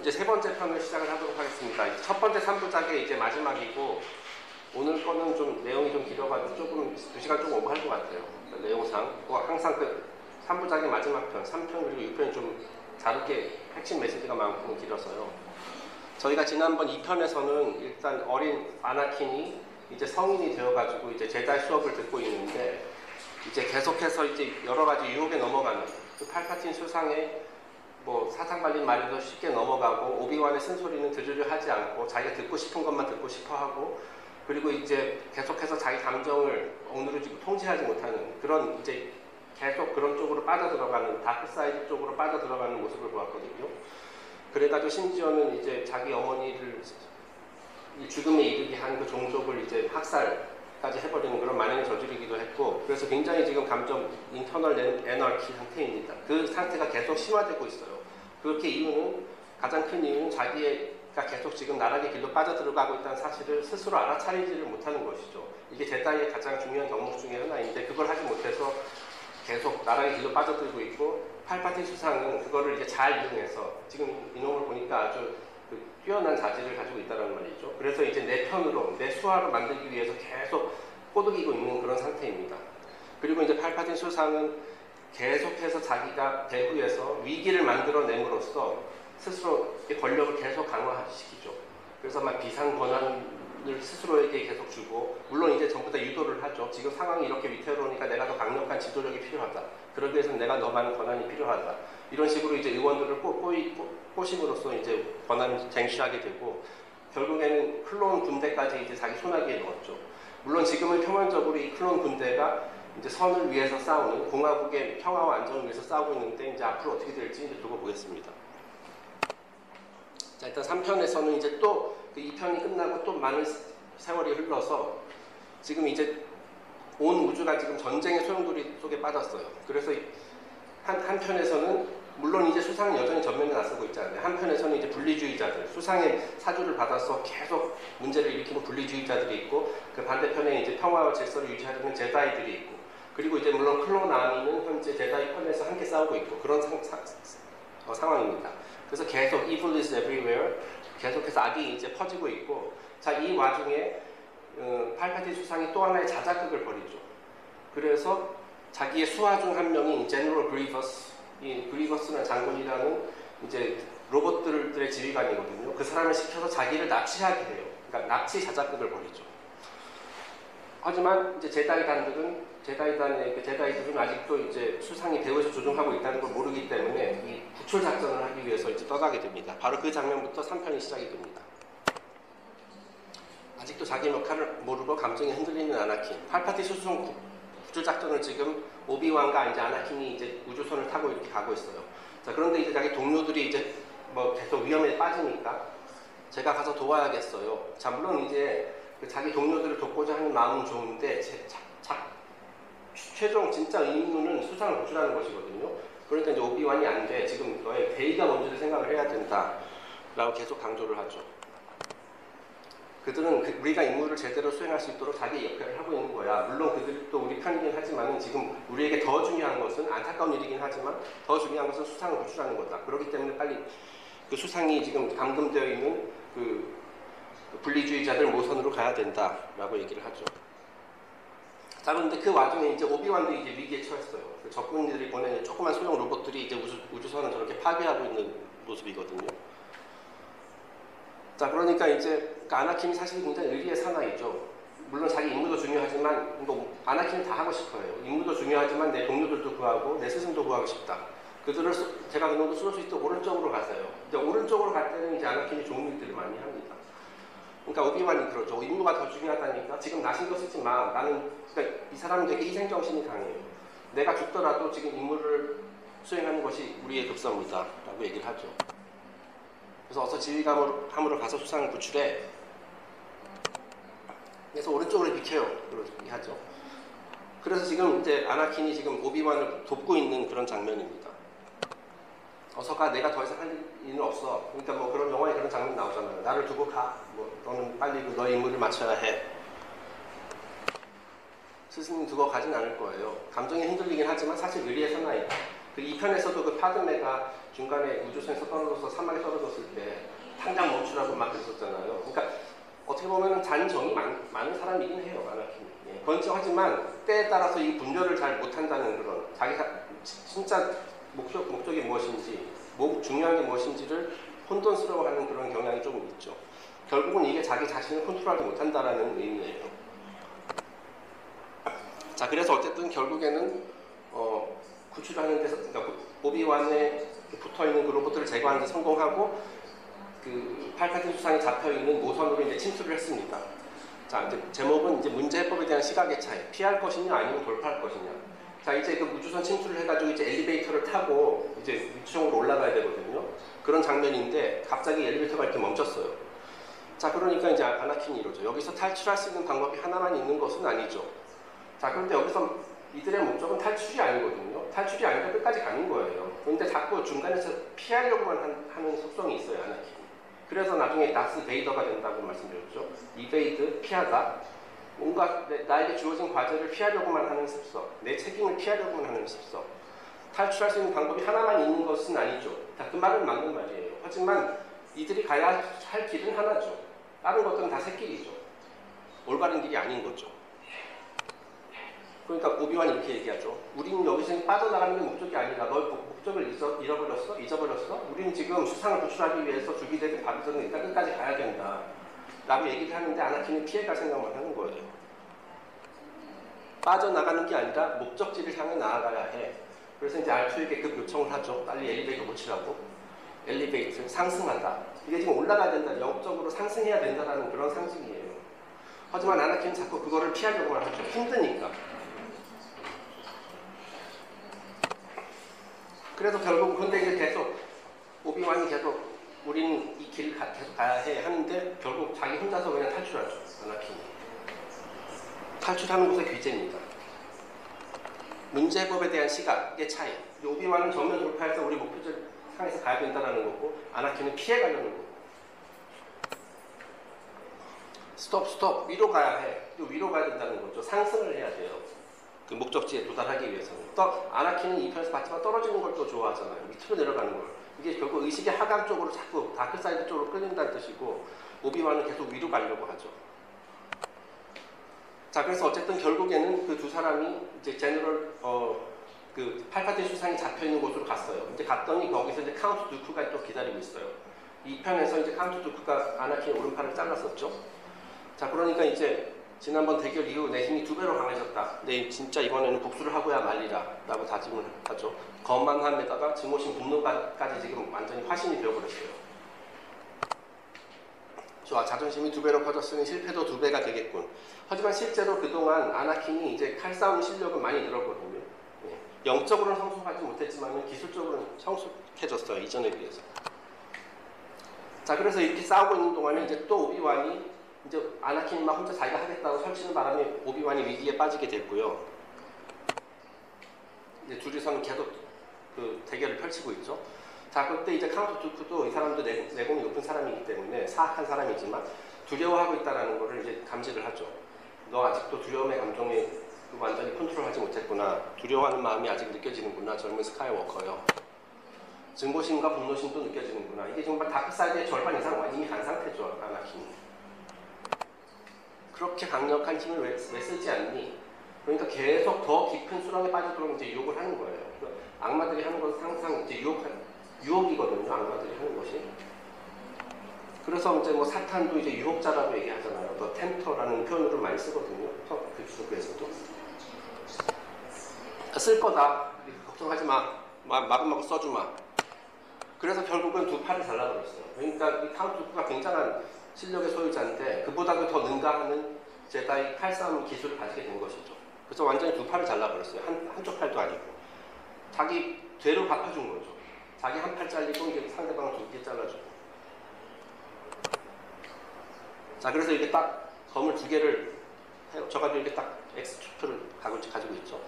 이제 세 번째 편을 시작을 하도록 하겠습니다. 첫 번째 3부작의 이제 마지막이고, 오늘 거는 좀 내용이 좀 길어가지고 조금 2시간 조금 오버할 것 같아요. 내용상. 항상 그 3부작의 마지막 편, 3편 그리고 6편이 좀 다르게 핵심 메시지가 많고 길어서요. 저희가 지난번 2편에서는 일단 어린 아나킨이 이제 성인이 되어가지고 이제 제다이 수업을 듣고 있는데, 이제 계속해서 이제 여러 가지 유혹에 넘어가는 그 팔파틴 수상의 뭐 사상 발린 말도 쉽게 넘어가고, 오비완의 쓴소리는 들으려 하지 않고 자기가 듣고 싶은 것만 듣고 싶어 하고, 그리고 이제 계속해서 자기 감정을 억누르지 통제하지 못하는 그런, 이제 계속 그런 쪽으로 빠져들어가는, 다크사이드 쪽으로 빠져들어가는 모습을 보았거든요. 그래가지고 심지어는 이제 자기 어머니를 죽음에 이르게 한 그 종족을 이제 학살까지 해버리는 그런 만행을 저지르기도 했고, 그래서 굉장히 지금 감정 인터널 애널키 상태입니다. 그 상태가 계속 심화되고 있어요. 그렇게 이유는, 가장 큰 이유는 자기가 계속 지금 나락의 길로 빠져들어가고 있다는 사실을 스스로 알아차리지를 못하는 것이죠. 이게 제다이의 가장 중요한 덕목 중에 하나인데, 그걸 하지 못해서 계속 나락의 길로 빠져들고 있고, 팔파틴 수상은 그거를 이제 잘 이용해서, 지금 이놈을 보니까 아주 그 뛰어난 자질을 가지고 있다는 말이죠. 그래서 이제 내 편으로, 내 수하로 만들기 위해서 계속 꼬드기고 있는 그런 상태입니다. 그리고 이제 팔파틴 수상은 계속해서 자기가 배후에서 위기를 만들어냄으로써 스스로 권력을 계속 강화시키죠. 그래서 막 비상 권한을 스스로에게 계속 주고, 물론 이제 전부 다 유도를 하죠. 지금 상황이 이렇게 위태로우니까 내가 더 강력한 지도력이 필요하다. 그러기 위해서는 내가 더 많은 권한이 필요하다. 이런 식으로 이제 의원들을 꼬심으로써 이제 권한을 쟁취하게 되고, 결국에는 클론 군대까지 이제 자기 손아귀에 넣었죠. 물론 지금은 평면적으로 이 클론 군대가 이제 선을 위해서 싸우는, 공화국의 평화와 안정을 위해서 싸우고 있는데, 이제 앞으로 어떻게 될지 이제 두고 보겠습니다. 자, 일단 3편에서는 이제 또 그 2편이 끝나고 또 많은 세월이 흘러서 지금 이제 온 우주가 지금 전쟁의 소용돌이 속에 빠졌어요. 그래서 한편에서는 물론 이제 수상은 여전히 전면에 나서고 있잖아요. 한편에서는 이제 분리주의자들, 수상의 사주를 받아서 계속 문제를 일으키는 분리주의자들이 있고, 그 반대편에 이제 평화와 질서를 유지하려는 제다이들이 있고, 그리고 이제 물론 클론 아미는 현재 제다이 편에서 함께 싸우고 있고, 그런 상황입니다. 그래서 계속 evil is everywhere, 계속해서 악이 이제 퍼지고 있고, 자, 이 와중에 팔파틴 수상이 또 하나의 자작극을 벌이죠. 그래서 자기의 수하 중 한 명인 제너럴 그리버스, 이 그리버스나 장군이라는 이제 로봇들의 지휘관이거든요. 그 사람을 시켜서 자기를 납치하게 돼요. 그러니까 납치 자작극을 벌이죠. 하지만 이제 제다이들은 아직도 이제 수상이 배후에서 조종하고 있다는 걸 모르기 때문에 이 구출 작전을 하기 위해서 이제 떠나게 됩니다. 바로 그 장면부터 3편이 시작이 됩니다. 아직도 자기 역할을 모르고 감정이 흔들리는 아나킨. 팔파틴 수상 구출 작전을 지금 오비완과 이제 아나킨이 이제 우주선을 타고 이렇게 가고 있어요. 자, 그런데 이제 자기 동료들이 이제 뭐 계속 위험에 빠지니까 제가 가서 도와야겠어요. 자, 물론 이제 자기 동료들을 돕고자 하는 마음은 좋은데, 최종 진짜 의무는 수상을 구출하는 것이거든요. 그러니까 이제 오비완이 안 돼. 지금 너의 대의가 뭔지를 생각을 해야 된다. 라고 계속 강조를 하죠. 그들은 우리가 임무를 제대로 수행할 수 있도록 자기 역할을 하고 있는 거야. 물론 그들도 우리 편이긴 하지만, 지금 우리에게 더 중요한 것은, 안타까운 일이긴 하지만 더 중요한 것은 수상을 구출하는 거다. 그렇기 때문에 빨리 그 수상이 지금 감금되어 있는 그 분리주의자들 모선으로 가야 된다. 라고 얘기를 하죠. 자, 그런데 그 와중에 이제 오비완도 이제 위기에 처했어요. 그 적군들이 보낸 조그만 소형 로봇들이 이제 우주선을 저렇게 파괴하고 있는 모습이거든요. 자, 그러니까 이제 아나킨이 사실 굉장히 의리의 사나이죠. 물론 자기 임무도 중요하지만, 이거 아나킨은 다 하고 싶어요. 임무도 중요하지만 내 동료들도 구하고 내 스승도 구하고 싶다. 그들을 제가 그놈도 쏠 수 있도록 오른쪽으로 가세요. 이제 오른쪽으로 갈 때는 이제 아나킨이 좋은 일들을 많이 합니다. 그러니까 오비완이 그러죠. 임무가 더 중요하다니까. 지금 나 신경 쓰지 마. 나는, 그러니까 이 사람은 되게 희생정신이 강해요. 내가 죽더라도 지금 임무를 수행하는 것이 우리의 급선무다. 라고 얘기를 하죠. 그래서 어서 지휘함으로 가서 수상을 구출해. 그래서 오른쪽으로 비켜요. 그렇게 하죠. 그래서 지금 이제 아나킨이 지금 오비완을 돕고 있는 그런 장면입니다. 어서 가, 내가 더 이상 할 일은 없어. 그러니까 뭐 그런 영화에 그런 장면 나오잖아요. 나를 두고 가. 뭐 너는 빨리 너의 임무를 마쳐야 해. 스승님 두고 가진 않을 거예요. 감정이 흔들리긴 하지만 사실 의리의 사나이. 그 2편에서도 그 파드메가 중간에 우주선에서 떨어져서 사막에 떨어졌을 때 당장 멈추라고 막 그랬었잖아요. 그러니까 어떻게 보면 잔정이 많은 사람이긴 해요, 아나킨이. 예. 건성하지만 때에 따라서 이 분별을 잘 못한다는 그런 자기 진짜 목적이 무엇인지, 중요한 게 무엇인지를 혼돈스러워하는 그런 경향이 조금 있죠. 결국은 이게 자기 자신을 컨트롤하지 못한다라는 의미예요. 자, 그래서 어쨌든 결국에는 구출하는 데서, 그러니까 오비완에 붙어있는 그 로봇들을 제거하는 데 성공하고 그 팔파틴 수상이 잡혀있는 모선으로 이제 침투를 했습니다. 자, 이제 제목은 이제 문제 해법에 대한 시각의 차이, 피할 것이냐 아니면 돌파할 것이냐. 자, 이제 그 우주선 침투를 해가지고 이제 엘리베이터를 타고 이제 우주정으로 올라가야 되거든요. 그런 장면인데 갑자기 엘리베이터가 이렇게 멈췄어요. 자, 그러니까 이제 아나킨이 이러죠. 여기서 탈출할 수 있는 방법이 하나만 있는 것은 아니죠. 자, 그런데 여기서 이들의 목적은 탈출이 아니거든요. 탈출이 아니라 끝까지 가는 거예요. 그런데 자꾸 중간에서 피하려고만 하는 속성이 있어요, 아나킨이. 그래서 나중에 다스 베이더가 된다고 말씀드렸죠. 이베이드, 피하다. 뭔가 나에게 주어진 과제를 피하려고만 하는 습성, 내 책임을 피하려고만 하는 습성. 탈출할 수 있는 방법이 하나만 있는 것은 아니죠. 자, 그 말은 맞는 말이에요. 하지만 이들이 가야 할 길은 하나죠. 다른 것들은 다 새끼리죠. 올바른 길이 아닌 거죠. 그러니까 오비완이 이렇게 얘기하죠. 우리는 여기서 빠져나가는 게 목적이 아니라 널 목적을 잃어버렸어? 잊어버렸어? 우리는 지금 수상을 구출하기 위해서 주기되든 받으든 일단 끝까지 가야 된다 라고 얘기를 하는데 아나킨이 피해갈 생각만 하는 거예요. 빠져나가는 게 아니라 목적지를 향해 나아가야 해. 그래서 이제 R2에게 그 요청을 하죠. 빨리 엘리베이터 고치라고. 엘리베이터, 상승한다. 이게 지금 올라가야 된다. 영적으로 상승해야 된다라는 그런 상징이에요. 하지만 아나킨은 자꾸 그거를 피하려고 하죠. 힘드니까. 그래서 결국 근데 이제 계속 오비완이 계속 우리는 이 길을 계속 가야 해 하는데 결국 자기 혼자서 그냥 탈출하죠. 아나킨이. 탈출하는 곳의 귀재입니다. 문제 해법에 대한 시각의 차이. 오비완은 전면 돌파해서 우리 목표를 향해서 가야 된다는 거고 아나킨은 피해가려는 거고. 스톱 위로 가야 해. 또 위로 가야 된다는 거죠. 상승을 해야 돼요. 그 목적지에 도달하기 위해서는. 또 아나킨은 이 편에서 봤지만 떨어지는 걸 또 좋아하잖아요. 밑으로 내려가는 걸. 이게 결국 의식의 하강 쪽으로 자꾸 다크사이드 쪽으로 끌린다는 뜻이고 오비완은 계속 위로 가려고 하죠. 자, 그래서 어쨌든 결국에는 그 두 사람이 이제 제너럴 그 팔파틴 수상이 잡혀있는 곳으로 갔어요. 이제 갔더니 거기서 이제 카운트 두쿠가 또 기다리고 있어요. 이 편에서 이제 카운트 두쿠가 아나킨의 오른팔을 잘랐었죠. 자, 그러니까 이제 지난번 대결 이후 내 힘이 2배로 강해졌다. 내 진짜 이번에는 복수를 하고야 말리라 라고 다짐을 하죠. 거만함에다가 증오심 분노까지 지금 완전히 화신이 되어버렸어요. 좋아, 자존심이 2배로 커졌으니 실패도 2배가 되겠군. 하지만 실제로 그동안 아나킨이 이제 칼싸움 실력은 많이 늘었거든요. 영적으로는 성숙하지 못했지만 기술적으로는 성숙해졌어요, 이전에 비해서. 자, 그래서 이렇게 싸우고 있는 동안에 이제 또 오비완이 이제 아나킨이 막 혼자 자기가 하겠다고 설치는 바람에 오비완이 위기에 빠지게 됐고요. 이제 둘이서는 계속 그 대결을 펼치고 있죠. 자, 그때 이제 카운트 두쿠도 이 사람도 내공이 높은 사람이기 때문에 사악한 사람이지만 두려워하고 있다라는 거를 이제 감지를 하죠. 너 아직도 두려움의 감정에 완전히 컨트롤하지 못했구나. 두려워하는 마음이 아직 느껴지는구나. 젊은 스카이워커요. 증오심과 분노심도 느껴지는구나. 이게 정말 다크사이드의 절반 이상 이미 간 상태죠, 아나킨이. 그렇게 강력한 힘을 왜 쓰지 않니? 그러니까 계속 더 깊은 수렁에 빠지도록 이제 유혹을 하는 거예요. 악마들이 하는 것은 항상 이제 유혹이거든요. 악마들이 하는 것이. 그래서 이제 뭐 사탄도 이제 유혹자라고 얘기하잖아요. 더 템터라는 표현을 많이 쓰거든요. 그 주석에서도 쓸 거다. 걱정하지 마. 마구마구 써주마. 그래서 결국은 두 팔을 잘라버렸어요. 그러니까 이 카운트가 굉장한 실력의 소유자인데 그보다도 더 능가하는 제다이 칼싸움 기술을 가지게 된 것이죠. 그래서 완전히 두 팔을 잘라버렸어요. 한쪽 팔도 아니고 자기 죄로 갚아준 거죠. 자기 한 팔 잘리고 이제 상대방을 두 개 잘라주고. 자, 그래서 이렇게 딱 검을 두 개를 저가지고 이렇게 딱 X축표를 가지고 있죠.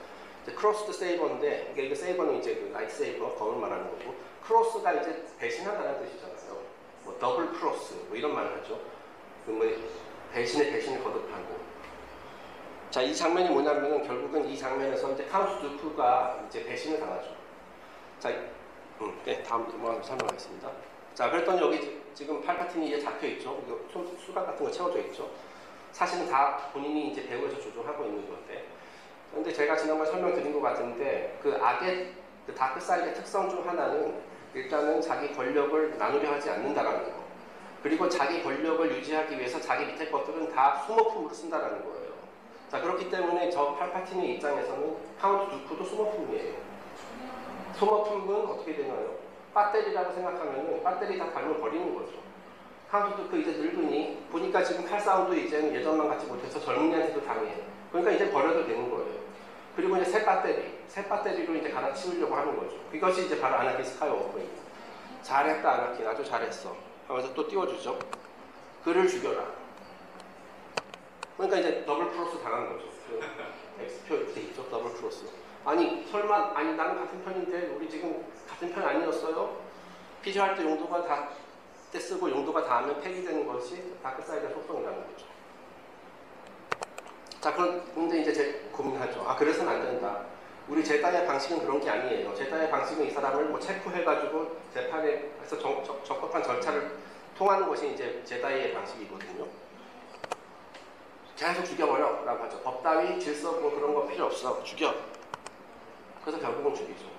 이제 크로스드 세이버인데 이게 세이버는 이제 그 라이트 세이버 검을 말하는 거고 크로스가 이제 배신한다는 뜻이잖아요. 뭐 더블 크로스 뭐 이런 말을 하죠. 뭐 배신에 배신을 거듭하고. 자, 이 장면이 뭐냐면은 결국은 이 장면에서 이제 카운트 두쿠가 이제 배신을 당하죠. 다음 동영상 설명하겠습니다. 자, 그랬더니 여기 지금 팔파틴이 이제 잡혀 있죠. 수갑 같은 거 채워져 있죠. 사실은 다 본인이 이제 배우에서 조종하고 있는 건데, 그런데 제가 지난번에 설명드린 것 같은데, 그 악의 그 다크사이드의 특성 중 하나는 일단은 자기 권력을 나누려 하지 않는다라는 거, 그리고 자기 권력을 유지하기 위해서 자기 밑에 것들은 다 소모품으로 쓴다라는 거예요. 자, 그렇기 때문에 저 팔파틴의 입장에서는 카운트 두쿠도 소모품이에요. 소모품은 어떻게 되나요? 배터리라고 생각하면은 배터리 다 발로 버리는 거죠. 카운트 두쿠 이제 늙으니 보니까 지금 칼 싸움도 이제는 예전만 같이 못해서 젊은 애한테도 당해. 그러니까 이제 버려도 되는 거예요. 그리고 이제 새 배터리로 이제 갈아치우려고 하는 거죠. 이것이 이제 바로 아나킨 스카이워커입니다. 잘했다 아나킨, 아주 잘했어 하면서 또 띄워주죠. 그를 죽여라. 그러니까 이제 더블 크로스 당한 거죠. X표 이렇게 있죠, 더블 크로스. 아니 설마, 아니 나는 같은 편인데 우리 지금 같은 편 아니었어요? 피조할 때 용도가 다 때 쓰고 용도가 다하면 폐기되는 것이 다크사이드의 속성이라는 거죠. 자, 그런데 이제 고민하죠. 아, 그래서는 안 된다. 우리 제다의 방식은 그런 게 아니에요. 제다의 방식은 이 사람을 뭐 체포해가지고 재판에서 적법한 절차를 통하는 것이 이제 제다의 방식이거든요. 계속 죽여버려 라고 하죠. 법 따위, 질서 뭐 그런 거 필요 없어. 죽여. 그래서 결국은 죽이죠.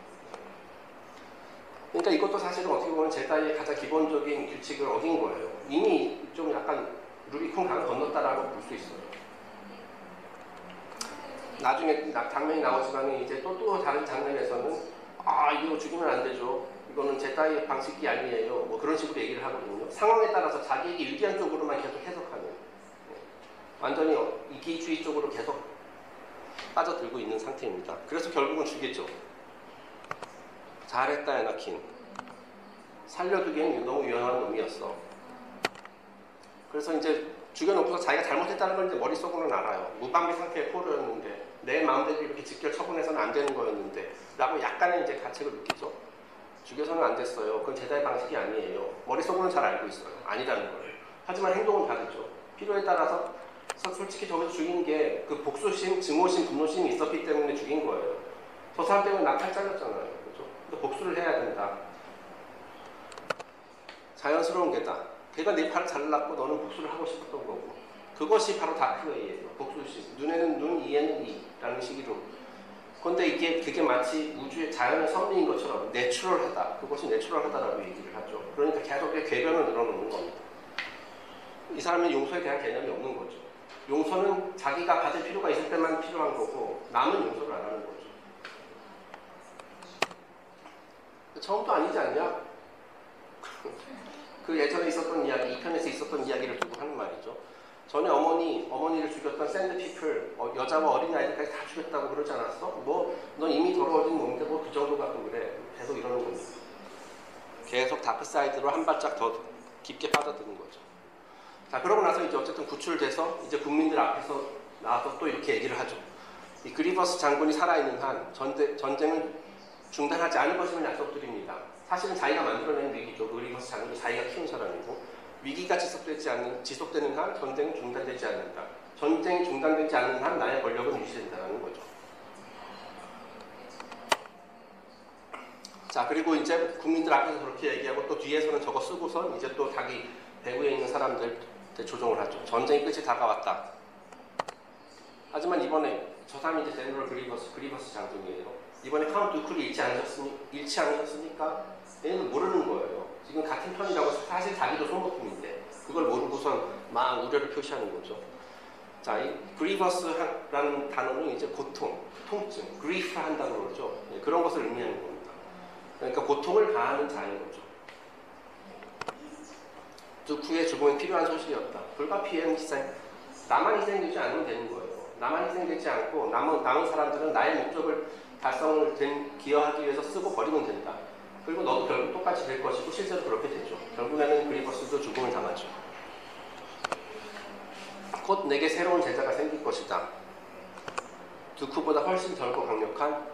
그러니까 이것도 사실은 어떻게 보면 제다의 가장 기본적인 규칙을 어긴 거예요. 이미 좀 약간 루비콘 강을 건넜다라고 볼 수 있어요. 나중에 장면이 나오지만 이제 또 다른 장면에서는 아, 이거 죽이면 안 되죠. 이거는 제다의 방식이 아니에요. 뭐 그런 식으로 얘기를 하거든요. 상황에 따라서 자기에게 유리한 쪽으로만 계속 해석하는, 완전히 이기주의 쪽으로 계속 빠져들고 있는 상태입니다. 그래서 결국은 죽겠죠. 잘했다 애나킨. 살려두기엔 너무 위험한 놈이었어. 그래서 이제 죽여놓고서 자기가 잘못했다는 걸 이제 머릿속으로는 알아요. 무방비 상태에 포로였는데 내 마음대로 이렇게 직결 처분해서는 안 되는 거였는데 라고 약간의 이제 가책을 느끼죠. 죽여서는 안 됐어요. 그건 제다의 방식이 아니에요. 머릿속으로는 잘 알고 있어요. 아니라는 거예요. 하지만 행동은 다르죠. 필요에 따라서 솔직히 저기서 죽인 게 그 복수심, 증오심, 분노심이 있었기 때문에 죽인 거예요. 저 사람 때문에 나 칼 잘렸잖아요. 그렇죠? 그러니까 복수를 해야 된다. 자연스러운 게다. 걔가 내 팔을 잘랐고 너는 복수를 하고 싶었던 거고, 그것이 바로 다크웨이예요. 복수심. 눈에는 눈, 이에는 이라는 식으로. 근데 이게 그게 마치 우주의 자연의 섭리인 것처럼 내추럴하다. 그것이 내추럴하다라고 얘기를 하죠. 그러니까 계속 궤변을 늘어놓는 겁니다. 이 사람은 용서에 대한 개념이 없는 거죠. 용서는 자기가 받을 필요가 있을 때만 필요한 거고, 남은 용서를 안 하는 거죠. 처음도 아니지 않냐? 그 예전에 있었던 이야기, 2편에서 있었던 이야기를 두고 하는 말이죠. 전에 어머니를 죽였던 샌드 피플, 여자와 어린아이들까지 다 죽였다고 그러지 않았어? 뭐, 넌 이미 더러워진 몸인데 뭐 그 정도 갖고 그래. 계속 이러는 거죠. 계속 다크사이드로 한 발짝 더 깊게 빠져드는 거죠. 자, 그러고 나서 이제 어쨌든 구출돼서 이제 국민들 앞에서 나와서 또 이렇게 얘기를 하죠. 이 그리버스 장군이 살아있는 한 전쟁은 중단하지 않을 것임을 약속드립니다. 사실은 자기가 만들어낸 위기죠. 그리고서 장군도 자기가 키운 사람이고, 위기가 지속되는 한 전쟁은 중단되지 않는다. 전쟁이 중단되지 않는 한 나의 권력은 유지된다는 거죠. 자, 그리고 이제 국민들 앞에서 그렇게 얘기하고 또 뒤에서는 저거 쓰고서 이제 또 자기 배후에 있는 사람들 조종을 하죠. 전쟁이 끝이 다가왔다. 하지만 이번에 저 사람이 이제 제너럴 그리버스 장군이에요. 이번에 카운트 두쿠를 잃지 않으셨으니까 얘는 모르는 거예요. 지금 같은 편이라고 사실 자기도 소모품인데 그걸 모르고선 막 우려를 표시하는 거죠. 자, 이 grievous라는 단어는 이제 고통, 통증, grief 한 단어죠. 예, 그런 것을 의미하는 겁니다. 그러니까 고통을 가하는 자인 거죠. 두쿠의 죽음이 필요한 소식이었다. 불가피한 희생. 나만 희생되지 않으면 되는 거예요. 나만 희생되지 않고 남은 사람들은 나의 목적을 달성을 기여하기 위해서 쓰고 버리면 된다. 그리고 너도 결국 똑같이 될 것이고 실제로 그렇게 되죠. 결국에는 그리버스도 죽음을 당하죠. 곧 내게 새로운 제자가 생길 것이다. 두쿠보다 훨씬 젊고 강력한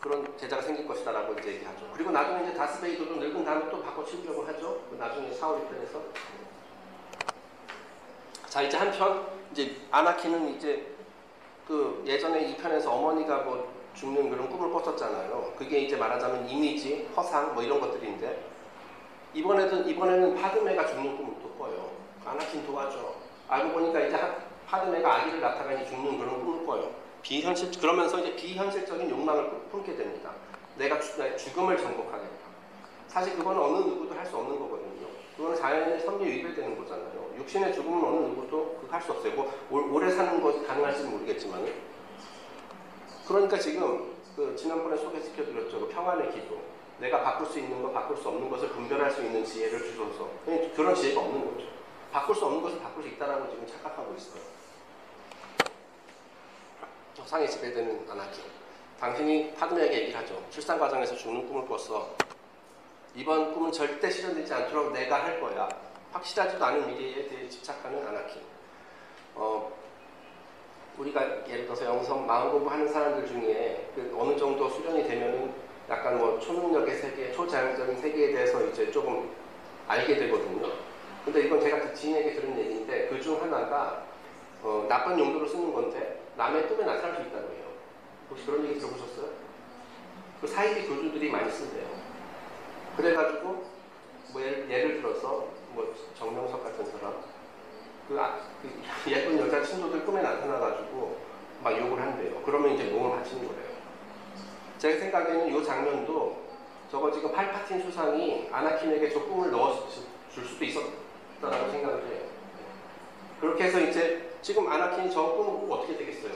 그런 제자가 생길 것이다 라고 이제 얘기하죠. 그리고 나중에 이제 다스베이더도 늙은 다음에 또 바꿔치우려고 하죠. 나중에 사오리 편에서. 자, 이제 한편 이제 아나킨은 이제 그 예전에 2편에서 어머니가 뭐 죽는 그런 꿈을 꿨었잖아요. 그게 이제 말하자면 이미지, 허상 뭐 이런 것들인데 이번에는 파드메가 죽는 꿈을 또 꿔요. 아나킨 도와줘. 알고 보니까 이제 파드메가 아기를 낳다가 이제 죽는 그런 꿈을 꿔요. 그러면서 이제 비현실적인 욕망을 품게 됩니다. 내가 죽음을 정복하겠다. 사실 그건 어느 누구도 할 수 없는 거거든요. 그건 자연의 섭리에 위배되는 거잖아요. 육신의 죽음은 어느 누구도 할 수 없어요. 뭐 오래 사는 것이 가능할지는 모르겠지만, 그러니까 지금 그 지난번에 소개시켜드렸죠. 그 평안의 기도. 내가 바꿀 수 있는 것, 바꿀 수 없는 것을 분별할 수 있는 지혜를 주셔서. 그런 지혜가 없는 거죠. 바꿀 수 없는 것을 바꿀 수 있다라고 지금 착각하고 있어요. 허상에 지배되는 아나킨. 당신이 파드메에게 얘기를 하죠. 출산 과정에서 죽는 꿈을 꿨어. 이번 꿈은 절대 실현되지 않도록 내가 할 거야. 확실하지도 않은 미래에 대해 집착하는 아나킨. 우리가 예를 들어서 영성 마음 공부하는 사람들 중에 어느 정도 수련이 되면은 약간 뭐 초능력의 세계, 초자연적인 세계에 대해서 이제 조금 알게 되거든요. 근데 이건 제가 그 지인에게 들은 얘기인데 그중 하나가 나쁜 용도로 쓰는 건데 남의 꿈에 나타날 수 있다고 해요. 혹시 그런 얘기 들어보셨어요? 그 사이비 교주들이 많이 쓴대요. 그래가지고 뭐 예를 들어서 뭐 정명석 같은 사람 그 예쁜 여자 친구들 꿈에 나타나가지고 막 욕을 한대요. 그러면 이제 몸을 바치는 거래요. 제 생각에는 이 장면도 저거 지금 팔파틴 수상이 아나킨에게 저 꿈을 넣어줄 수도 있었다라고 생각을 해요. 그렇게 해서 이제 지금 아나킨이 저 꿈을 꾸고 어떻게 되겠어요?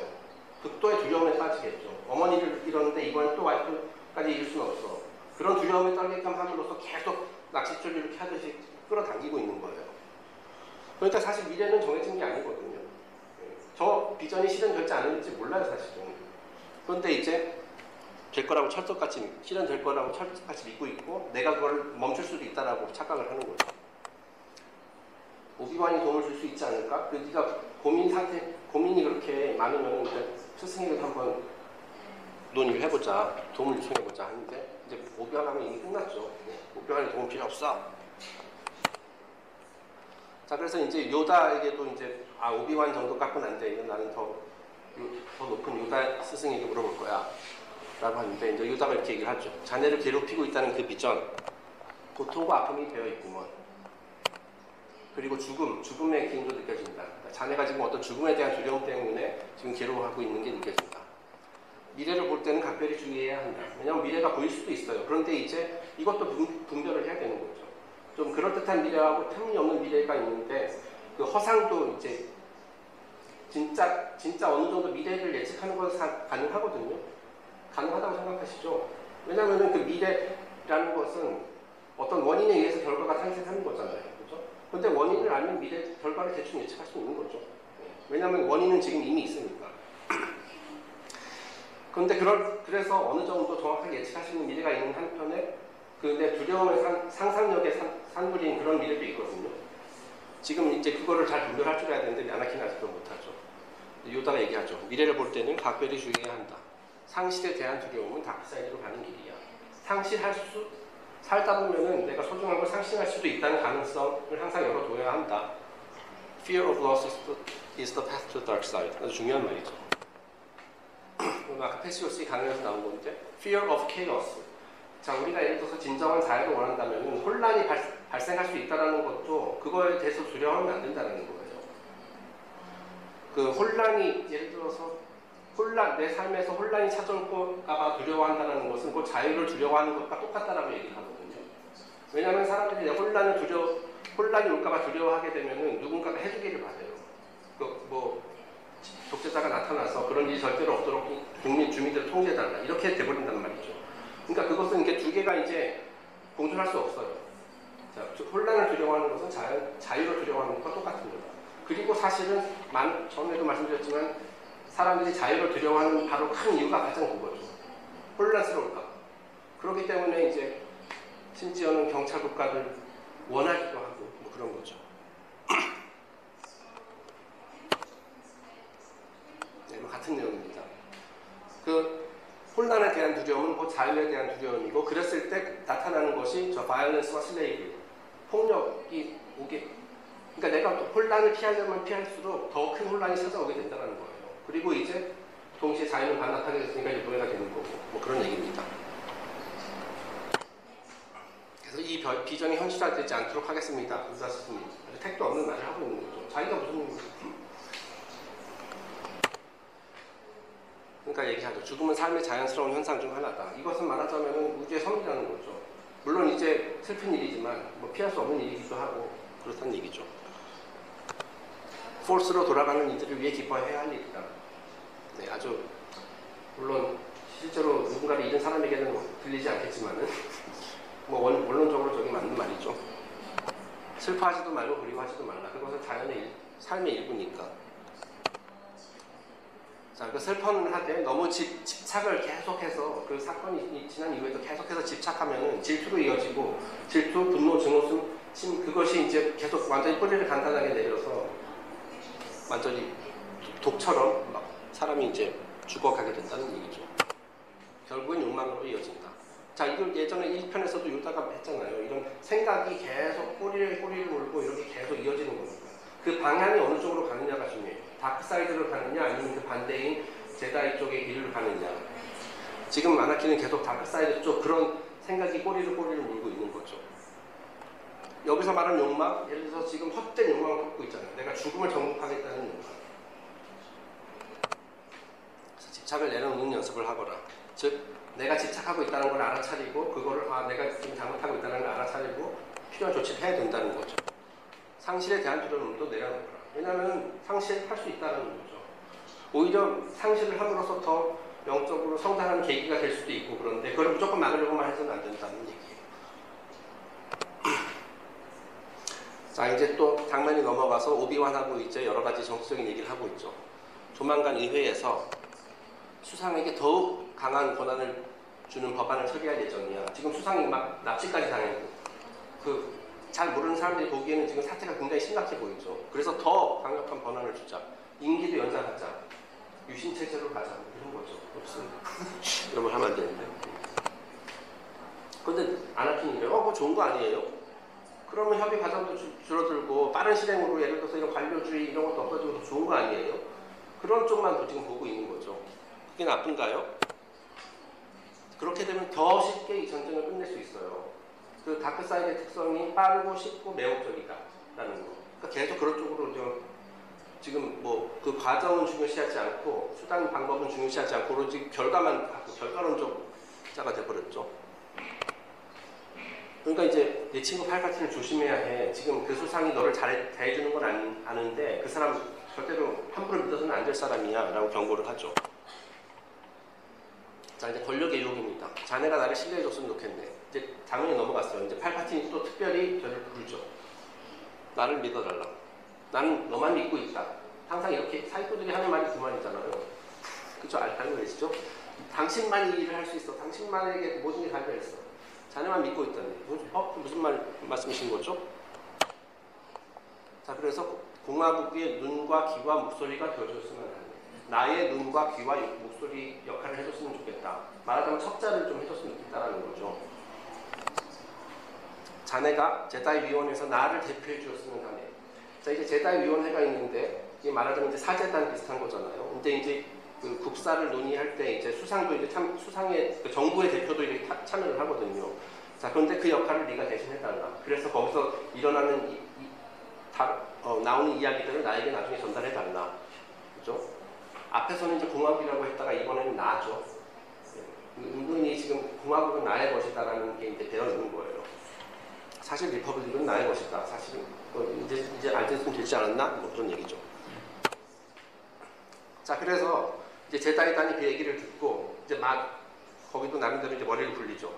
극도의 두려움에 빠지겠죠. 어머니를 잃었는데 이번엔 또 와이프까지 잃을 수는 없어. 그런 두려움에 떨게끔 함으로써 계속 낚싯줄 이렇게 하듯이 끌어당기고 있는 거예요. 그러니까 사실 미래는 정해진 게 아니거든요. 저 비전이 실현될지 안 될지 몰라요, 사실은. 그런데 이제 될 거라고 철석같이, 실현될 거라고 철석같이 믿고 있고, 내가 그걸 멈출 수도 있다라고 착각을 하는 거죠. 오비완이 도움을 줄 수 있지 않을까? 그 네가 고민이 그렇게 많으면 이제 스승에게 한번 논의를 해보자, 도움을 요청해보자 하는데, 이제 오비완 하면 이미 끝났죠. 오비완이 도움 필요 없어. 자, 그래서 이제 요다에게도 이제 오비완 정도 깎고는 안 돼. 이건 나는 더 높은 요다 스승에게 물어볼 거야. 라고 하는데 이제 요다가 이렇게 얘기를 하죠. 자네를 괴롭히고 있다는 그 비전. 고통과 아픔이 되어 있구먼. 그리고 죽음의 기운도 느껴진다. 그러니까 자네가 지금 어떤 죽음에 대한 두려움 때문에 지금 괴로워하고 있는 게 느껴진다. 미래를 볼 때는 각별히 주의해야 한다. 왜냐하면 미래가 보일 수도 있어요. 그런데 이제 이것도 분별을 해야 되는 거죠. 좀 그럴듯한 미래하고 틈이 없는 미래가 있는데 그 허상도 이제 진짜 어느 정도 미래를 예측하는 건 가능하거든요. 가능하다고 생각하시죠? 왜냐하면 그 미래라는 것은 어떤 원인에 의해서 결과가 탄생하는 거잖아요. 그렇죠? 근데 원인을 알면 결과를 대충 예측할 수 있는 거죠. 왜냐하면 원인은 지금 이미 있으니까. 근데 그래서 어느 정도 정확하게 예측할 수 있는 미래가 있는 한편에 근데 두려움의 상상력의 산물인 그런 미래도 있거든요. 지금 이제 그거를 잘 분별할 줄 알아야 되는데 아나킨은 아직도 못하죠. 요다가 얘기하죠. 미래를 볼 때는 각별히 주의해야 한다. 상실에 대한 두려움은 다크사이드로 가는 길이야. 살다 보면은 내가 소중한 걸 상실할 수도 있다는 가능성을 항상 열어둬야 한다. Fear of loss is the path to the dark side. 아주 중요한 말이죠. 아까 패시오스의 강연에서 나온 건데 Fear of chaos. 자, 우리가 예를 들어서 진정한 자유를 원한다면 혼란이 발생할 수 있다는 것도 그거에 대해서 두려워하면 안 된다는 거예요. 그 혼란이 예를 들어서 내 삶에서 혼란이 찾아올 것까봐 두려워한다는 것은 그 자유를 두려워하는 것과 똑같다라고 얘기를 하거든요. 왜냐하면 사람들이 혼란이 올까봐 두려워하게 되면 누군가가 해주기를 바래요. 독재자가 나타나서 그런 일이 절대로 없도록 주민들을 통제해달라 이렇게 돼버린단 말이죠. 그러니까 그것은 이렇게 두 개가 이제 공존할 수 없어요. 자, 혼란을 두려워하는 것은 자유를 두려워하는 것과 똑같습니다. 그리고 사실은 전에도 말씀드렸지만 사람들이 자유를 두려워하는 바로 큰 이유가 가장 그거죠. 혼란스러울까. 그렇기 때문에 이제 심지어는 경찰 국가를 원하기도 하고 뭐 그런 거죠. 네, 같은 내용입니다. 혼란에 대한 두려움은 곧 자유에 대한 두려움이고 그랬을 때 나타나는 것이 저 바이올런스와 슬레이브, 폭력이 오게. 그러니까 내가 혼란을 피하려면 피할수록 더 큰 혼란이 찾아오게 된다는 거예요. 그리고 이제 동시에 자연을 반납하게 됐으니까 유괴가 되는 거고 뭐 그런 얘기입니다. 그래서 이 비전이 현실화되지 않도록 하겠습니다. 군사 스승이 택도 없는 말을 하고 있는 거죠. 자기가 무슨 그러니까 얘기하죠. 죽음은 삶의 자연스러운 현상 중 하나다. 이것은 말하자면 우주의 섬이라는 거죠. 물론 이제 슬픈 일이지만 뭐 피할 수 없는 일이기도 하고 그렇다는 얘기죠. 포스로 돌아가는 이들을 위해 기뻐해야 할 일이다. 네, 아주 물론 실제로 누군가를 잃은 사람에게는 들리지 않겠지만은 뭐 원론적으로 저게 맞는 말이죠. 슬퍼하지도 말고 그리워하지도 말라. 그것은 자연의 삶의 일부니까. 자, 그 슬픔을 할 때 너무 집착을 계속해서 그 사건이 지난 이후에도 계속해서 집착하면은 질투로 이어지고 질투, 분노, 증오심, 그것이 이제 계속 완전히 뿌리를 간단하게 내려서 완전히 독처럼 막 사람이 이제 죽어가게 된다는 얘기죠. 결국은 욕망으로 이어진다. 자, 이걸 예전에 1편에서도 요다가 했잖아요. 이런 생각이 계속 꼬리를 물고 이렇게 계속 이어지는 거니까 그 방향이 어느 쪽으로 가느냐가 중요해요. 다크사이드로 가느냐 아니면 그 반대인 제다이 쪽의 길을 가느냐. 지금 아나킨은 계속 다크사이드 쪽 그런 생각이 꼬리를 물고 있는 거죠. 여기서 말하는 욕망, 예를 들어서 지금 헛된 욕망을 갖고 있잖아요. 내가 죽음을 정복하겠다는 욕망. 그래서 집착을 내려놓는 연습을 하거라. 즉, 내가 집착하고 있다는 걸 알아차리고 그거를 내가 지금 잘못하고 있다는 걸 알아차리고 필요한 조치를 해야 된다는 거죠. 상실에 대한 두려움도 내려놓거라. 왜냐하면 상실할 수 있다는 거죠. 오히려 상실을 함으로써 더 영적으로 성장하는 계기가 될 수도 있고 그런데 그걸 무조건 막으려고만 해서는 안 된다는 얘기예요. 자, 이제 또 장면이 넘어가서 오비완하고 이제 여러 가지 정치적인 얘기를 하고 있죠. 조만간 의회에서 수상에게 더욱 강한 권한을 주는 법안을 처리할 예정이야. 지금 수상이 막 납치까지 당했고 잘 모르는 사람들이 보기에는 지금 사태가 굉장히 심각해 보이죠. 그래서 더 강력한 권한을 주자. 임기도 연장하자. 유신체제로 가자. 이런 거죠. 무슨 이런 걸 하면 안 되는데. 그런데 아나킨이 이래요. 뭐 좋은 거 아니에요? 그러면 협의 과정도 줄어들고 빠른 실행으로 예를 들어서 이런 관료주의 이런 것도 없어지고 좋은 거 아니에요? 그런 쪽만 지금 보고 있는 거죠. 그게 나쁜가요? 그렇게 되면 더 쉽게 이 전쟁을 끝낼 수 있어요. 그 다크사이드의 특성이 빠르고 쉽고 매혹적이다라는 거. 그러니까 계속 그런 쪽으로 지금 뭐 그 과정은 중요시하지 않고 수단 방법은 중요시하지 않고 오로지 결과만 결과론적자가 돼버렸죠. 그러니까 이제 내 친구 팔파틴을 조심해야 해. 지금 그 수상이 너를 잘 대해주는 건 아는데 그 사람 절대로 함부로 믿어서는 안 될 사람이야라고 경고를 하죠. 자, 이제 권력의 유혹입니다. 자네가 나를 신뢰해줬으면 좋겠네. 이제 장면이 넘어갔어요. 이제 팔파틴이 또 특별히 저를 부르죠. 나를 믿어달라. 나는 너만 믿고 있다. 항상 이렇게 사기꾼들이 하는 말이 그 말이잖아요. 그쵸? 알고 계시죠? 당신만이 일을 할 수 있어. 당신만에게 모든 게 달려 있어. 자네만 믿고 있다니. 무슨 말씀이신 거죠? 자, 그래서 공화국의 눈과 귀와 목소리가 되어줬으면 하네. 나의 눈과 귀와 목소리 역할을 해줬으면 좋겠다. 말하자면 첩자를 좀 해줬으면 좋겠다라는 거죠. 자네가 제다이 위원회에서 나를 대표해 주었으면 하네. 자, 이제 제다이 위원회가 있는데 이게 말하자면 이제 사제단 비슷한 거잖아요. 근데 이제 그 국사를 논의할 때 이제 수상도 이제 수상의 그 정부의 대표도 이렇게 참여를 하거든요. 자, 그런데 그 역할을 네가 대신 해달라. 그래서 거기서 일어나는 나오는 이야기들을 나에게 나중에 전달해 달라. 그죠? 앞에서는 이제 공화국이라고 했다가 이번에는 나죠. 은근히 지금 공화국은 나의 것이다라는 게 이제 되어 있는 거예요. 사실 리퍼블릭은 나의 것이다. 사실은 이제 알겠으면 되지 않았나? 뭐 그런 얘기죠. 자, 그래서 이제 제다이단이 그 얘기를 듣고 이제 막 거기도 나름대로 이제 머리를 굴리죠.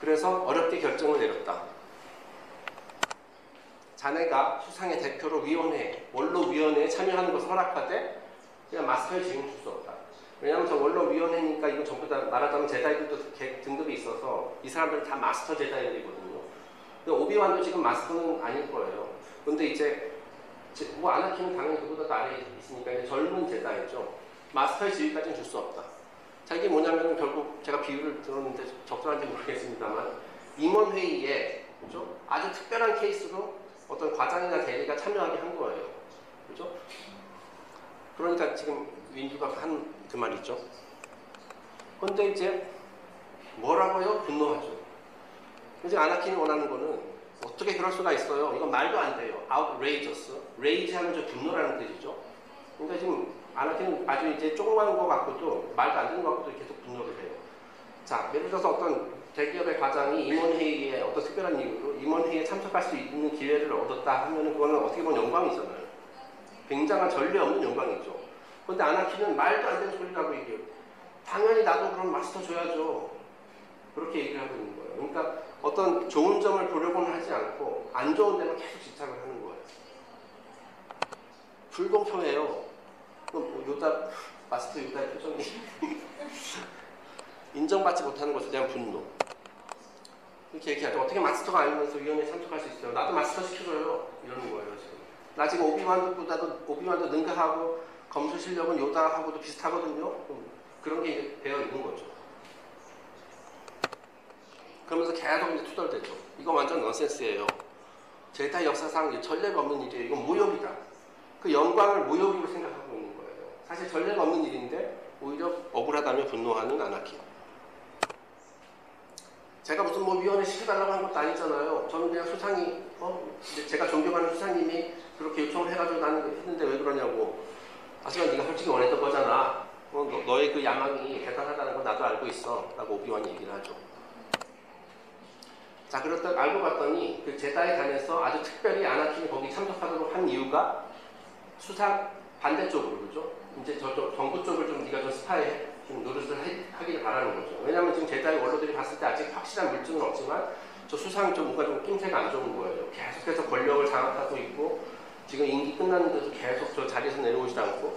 그래서 어렵게 결정을 내렸다. 자네가 수상의 대표로 원로 위원회에 참여하는 것을 허락하되 그냥 마스터의 지위는 줄 수 없다. 왜냐하면 저 원로위원회니까 이건 전부 다 말하자면 제다이들도 등급이 있어서 이 사람들은 다 마스터 제다이들이거든요. 근데 오비완도 지금 마스터는 아닐 거예요. 근데 이제 뭐 아나킨은 당연히 그보다 더 아래에 있으니까 이제 젊은 제다이죠. 마스터의 지위까지는 줄 수 없다. 자, 이게 뭐냐면 결국 제가 비유를 들었는데 적절한지 모르겠습니다만 임원회의에 그렇죠? 아주 특별한 케이스로 어떤 과장이나 대리가 참여하게 한 거예요. 그렇죠? 그러니까 지금 윈두가 한 그 말 있죠. 근데 이제 뭐라고요? 분노하죠. 그래서 아나킨이 원하는 거는 어떻게 그럴 수가 있어요? 이건 말도 안 돼요. outrageous. rage 하면 저 분노라는 뜻이죠. 그러니까 지금 아나킨은 아주 이제 조그마한 거 갖고도 말도 안 되는 거 갖고도 계속 분노를 해요. 자, 예를 들어서 어떤 대기업의 과장이 임원회의에 어떤 특별한 이유로 임원회의에 참석할 수 있는 기회를 얻었다 하면은 그거는 어떻게 보면 영광이잖아요. 굉장한 전례 없는 영광이죠. 근데 아나킨은 말도 안 되는 소리라고 얘기해요. 당연히 나도 그럼 마스터 줘야죠. 그렇게 얘기를 하고 있는 거예요. 그러니까 어떤 좋은 점을 보려고는 하지 않고 안 좋은 데만 계속 집착을 하는 거예요. 불공평해요. 그럼 요다, 마스터 요다의 표정이 인정받지 못하는 것에 대한 분노. 이렇게 얘기하죠. 어떻게 마스터가 아니면서 위원회에 참석할 수 있어요? 나도 마스터 시켜줘요. 이러는 거예요 지금. 나 지금 오비완도 능가하고 검수 실력은 요다하고도 비슷하거든요. 그런 게 배어 있는 거죠. 그러면서 계속 이제 투덜대죠. 이건 완전 넌센스예요. 제타 역사상 전례가 없는 일이에요. 이건 모욕이다. 그 영광을 모욕으로 생각하고 있는 거예요. 사실 전례가 없는 일인데 오히려 억울하다며 분노하는 아나킨. 제가 무슨 뭐 위원회 시켜달라고 한 것도 아니잖아요. 저는 그냥 수상이, 제가 존경하는 수상님이 그렇게 요청을 해가지고 나는 했는데 왜 그러냐고. 아시간 네가 솔직히 원했던 거잖아. 너의 그 야망이 대단하다는 건 나도 알고 있어. 라고 오비완이 얘기를 하죠. 자, 그렇다 알고 봤더니 그 제다에 관해서 아주 특별히 아나킨이 거기 참석하도록 한 이유가 수상 반대쪽으로, 그죠? 이제 저쪽 정부 쪽을 좀 네가 좀 스파이 좀 노릇을 하길 바라는 거죠. 왜냐면 지금 제다의 원로들이 봤을 때 아직 확실한 물증은 없지만 저 수상이 좀 뭔가 좀 낌새가 안 좋은 거예요. 계속해서 권력을 장악하고 있고 지금 임기 끝났는데도 계속 저 자리에서 내려오지 않고,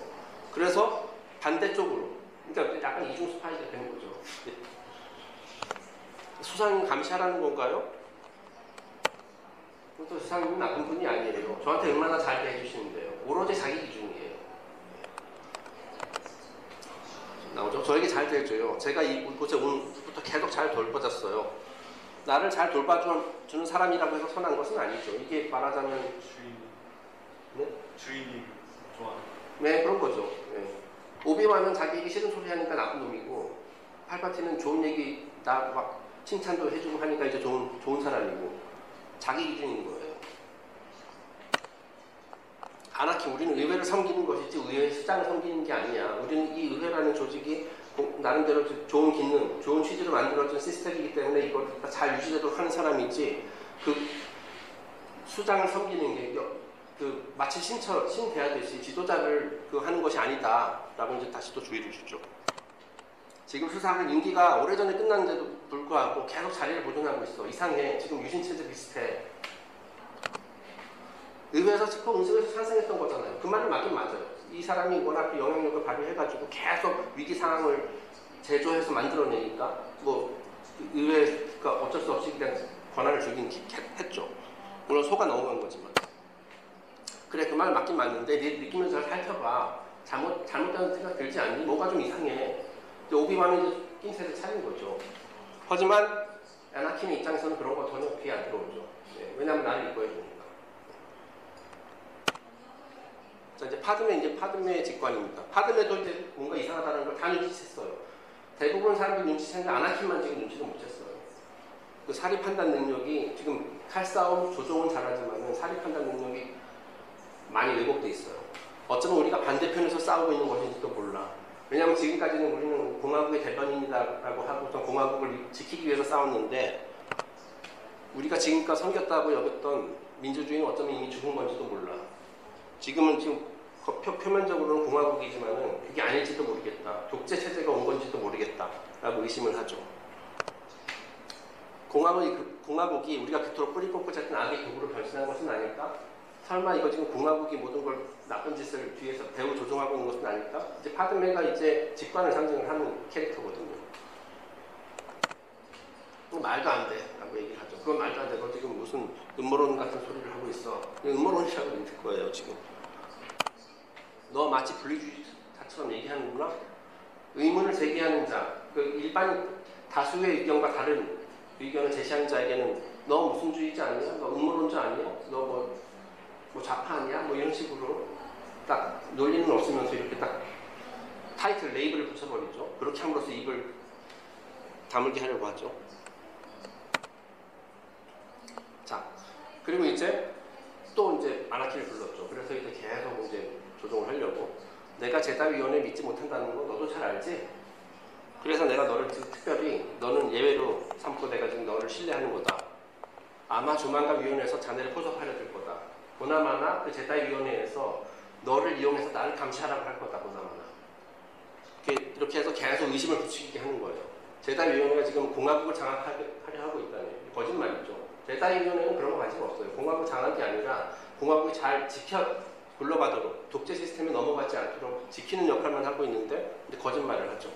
그래서 반대쪽으로, 그러니까 약간 이중 스파이가 되는 거죠. 수상이 감시하라는 건가요? 또 수상님은 나쁜 분이 아니에요. 저한테 얼마나 잘 대해주시는데요. 오로지 자기 기준이에요. 나오죠? 저에게 잘 대해줘요. 제가 이곳에 온 부터 계속 잘 돌봐줬어요. 나를 잘 돌봐주는 사람이라고 해서 선한 것은 아니죠. 이게 말하자면 주인님. 네? 주인님 좋아하는. 네, 그런 거죠. 네. 오비완은 자기 얘기 싫은 소리 하니까 나쁜 놈이고, 팔파티는 좋은 얘기 나 막 칭찬도 해주고 하니까 이제 좋은 사람이고, 자기 기준인 거예요. 아나킨, 우리는 의회를 섬기는 것이지 의회 시장을 섬기는 게 아니야. 우리는 이 의회라는 조직이 나름대로 좋은 기능, 좋은 취지로 만들어진 시스템이기 때문에 이걸 잘 유지되도록 하는 사람이지, 그 수장을 섬기는 게 그 마치 신대하듯이 지도자를 하는 것이 아니다라고 이제 다시 또 주의를 주죠. 지금 수상은 임기가 오래전에 끝났는데도 불구하고 계속 자리를 보존하고 있어. 이상해. 지금 유신체제 비슷해. 의회에서 직권 음식에서 탄생했던 거잖아요. 그 말을 맞긴 맞아요. 이 사람이 워낙 그 영향력을 발휘해가지고 계속 위기 상황을 제조해서 만들어내니까 뭐 의회가 어쩔 수 없이 그냥 권한을 주긴 했죠. 물론 속아 넘어간 거지만. 그래, 그 말 맞긴 맞는데 네 느낌을 잘 살펴봐. 잘못된 생각 들지 않니? 뭐가 좀 이상해. 오비완은 이제 낌새를 차린 거죠. 하지만 아나킨의 입장에서는 그런 거 전혀 귀에 안 들어오죠. 네, 왜냐면 나를 이뻐해 주니까. 자, 이제 파드메의 직관입니다. 파드메도 이제 뭔가 이상하다는 걸 다 눈치챘어요. 대부분 사람들이 눈치챘는데 아나킨만 지금 눈치도 못 챘어요. 그 사리 판단 능력이 지금 칼싸움 조종은 잘하지만은 사리 판단 능력이 많이 왜곡돼 있어요. 어쩌면 우리가 반대편에서 싸우고 있는 것인지도 몰라. 왜냐하면 지금까지는 우리는 공화국의 대변인이라고 하고 또 공화국을 지키기 위해서 싸웠는데 우리가 지금까지 섬겼다고 여겼던 민주주의는 어쩌면 이미 죽은 건지도 몰라. 지금 표면적으로는 공화국이지만은 그게 아닐지도 모르겠다. 독재 체제가 온 건지도 모르겠다라고 의심을 하죠. 공화국이 우리가 그토록 뿌리뽑고 잤던 악의 도구로 변신한 것은 아닐까? 설마 이거 지금 공화국이 모든 걸 나쁜 짓을 뒤에서 배후 조종하고 있는 것은 아닐까? 이제 파드메가 이제 직관을 상징을 하는 캐릭터거든요. 말도 안 돼. 라고 얘기를 하죠. 그건 말도 안 돼. 너 지금 무슨 음모론 같은 소리를 하고 있어. 음모론이라고 믿을 거예요, 지금. 너 마치 분리주의자처럼 얘기하는구나? 의문을 제기하는 자, 그 일반 다수의 의견과 다른 의견을 제시하는 자에게는 너 무슨 주의자 아니야? 너 음모론자 아니야? 너 뭐 좌파 아니야? 뭐 이런 식으로 딱 논리는 없으면서 이렇게 딱 타이틀 레이블을 붙여버리죠. 그렇게 함으로써 입을 다물게 하려고 하죠. 자, 그리고 이제 또 이제 아나킨을 불렀죠. 그래서 이제 계속 이제 조종을 하려고, 내가 제다위원회 믿지 못한다는 거 너도 잘 알지? 그래서 내가 너를 특별히 너는 예외로 삼고 내가 지금 너를 신뢰하는 거다. 아마 조만간 위원회에서 자네를 포섭하려 들 거다. 보나마나 그 제다위원회에서 너를 이용해서 나를 감시하라고 할 거다. 보나마나 이렇게 해서 계속 의심을 부추기게 하는 거예요. 제다위원회가 지금 공화국을 장악하려 하고 있다니 거짓말이죠. 제다위원회는 그런 거 관심 없어요. 공화국 장악이 아니라 공화국이 잘 지켜 굴러가도록, 독재 시스템에 넘어가지 않도록 지키는 역할만 하고 있는데 이제 거짓말을 하죠.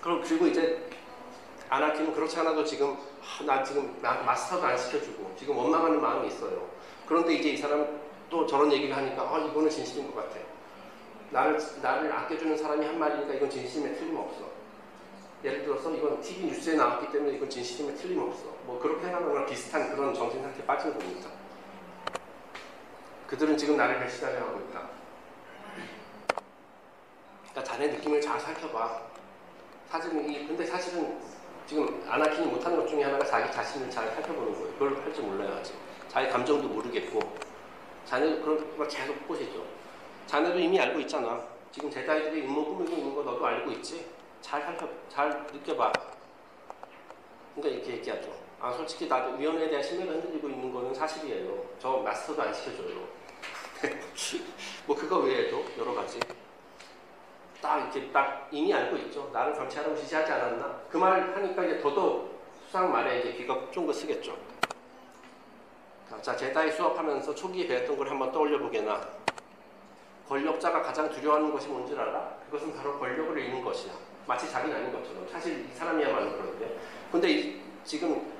그리고 이제 아나킨은 그렇지 않아도 지금 나 지금 마스터도 안 시켜주고 지금 원망하는 마음이 있어요. 그런데 이제 이 사람은 또 저런 얘기를 하니까 이거는 진심인 것 같아. 나를 아껴주는 사람이 한 말이니까 이건 진심에 틀림없어. 예를 들어서 이건 TV 뉴스에 나왔기 때문에 이건 진심에 틀림없어. 뭐 그렇게 하는 거랑 비슷한 그런 정신 상태에 빠진 겁니다. 그들은 지금 나를 배신하려 하고 있다. 그러니까 자네 느낌을 잘 살펴봐. 근데 사실은 지금 아나킨이 못하는 것 중에 하나가 자기 자신을 잘 살펴보는 거예요. 그걸 할 줄 몰라요 아직. 자기 감정도 모르겠고. 자네도 그런 걸 계속 꼬시죠. 자네도 이미 알고 있잖아. 지금 제다이들이 음모 꾸미고 있는 거 너도 알고 있지? 잘 느껴봐. 그러니까 이렇게 얘기하죠. 아, 솔직히 나도 위원회에 대한 신뢰가 흔들리고 있는 거는 사실이에요. 저 마스터도 안 시켜줘요. 뭐 그거 외에도 여러 가지. 딱 이미 알고 있죠. 나를 감시하라고 지시하지 않았나? 그 말을 하니까 이제 더더욱 수상 말에 이제 귀가 쫑긋 쓰겠죠. 자, 제다이 수업하면서 초기에 배웠던 걸 한번 떠올려 보게나. 권력자가 가장 두려워하는 것이 뭔 줄 알아? 그것은 바로 권력을 잃는 것이야. 마치 자기는 아닌 것처럼. 사실 이 사람이야말로 그런데. 근데 지금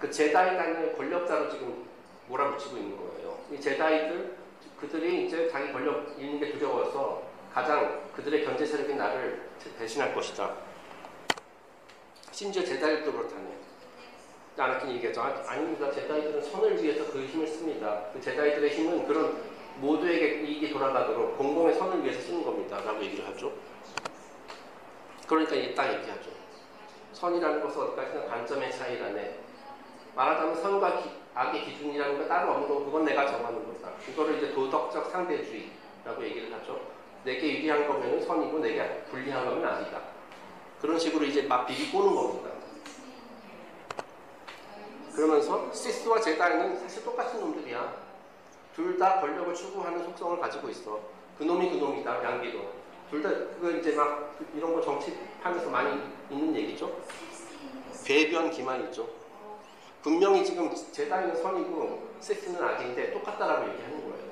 그 제다이단을 권력자로 지금 몰아붙이고 있는 거예요. 이 제다이들, 그들이 이제 자기 권력 잃는 게 두려워서 가장 그들의 견제 세력이 나를 배신할 것이다. 심지어 제다이들도 그렇다네. 아나킨 얘기했죠. 아닙니다. 제다이들은 선을 위해서 그 힘을 씁니다. 그 제다이들의 힘은 그런 모두에게 이익이 돌아가도록 공공의 선을 위해서 쓰는 겁니다. 라고 얘기를 하죠. 그러니까 딱 얘기하죠. 선이라는 것은 어디까지나 관점의 차이라네. 말하자면 선과 악의 기준이라는 건 따로 없는 거고 그건 내가 정하는 거다. 이거를 이제 도덕적 상대주의라고 얘기를 하죠. 내게 유리한 거면 선이고 내게 불리한 거면 악이다. 그런 식으로 이제 막 비비 꼬는 겁니다. 그러면서 시스와 제다이는 사실 똑같은 놈들이야. 둘 다 권력을 추구하는 속성을 가지고 있어. 그놈이 그놈이다. 양비도 둘 다 그거 이제 막 이런 거 정치하면서 많이 있는 얘기죠. 괴변 기만이죠. 분명히 지금 제다이는 선이고 시스는 악인데 똑같다라고 얘기하는 거예요.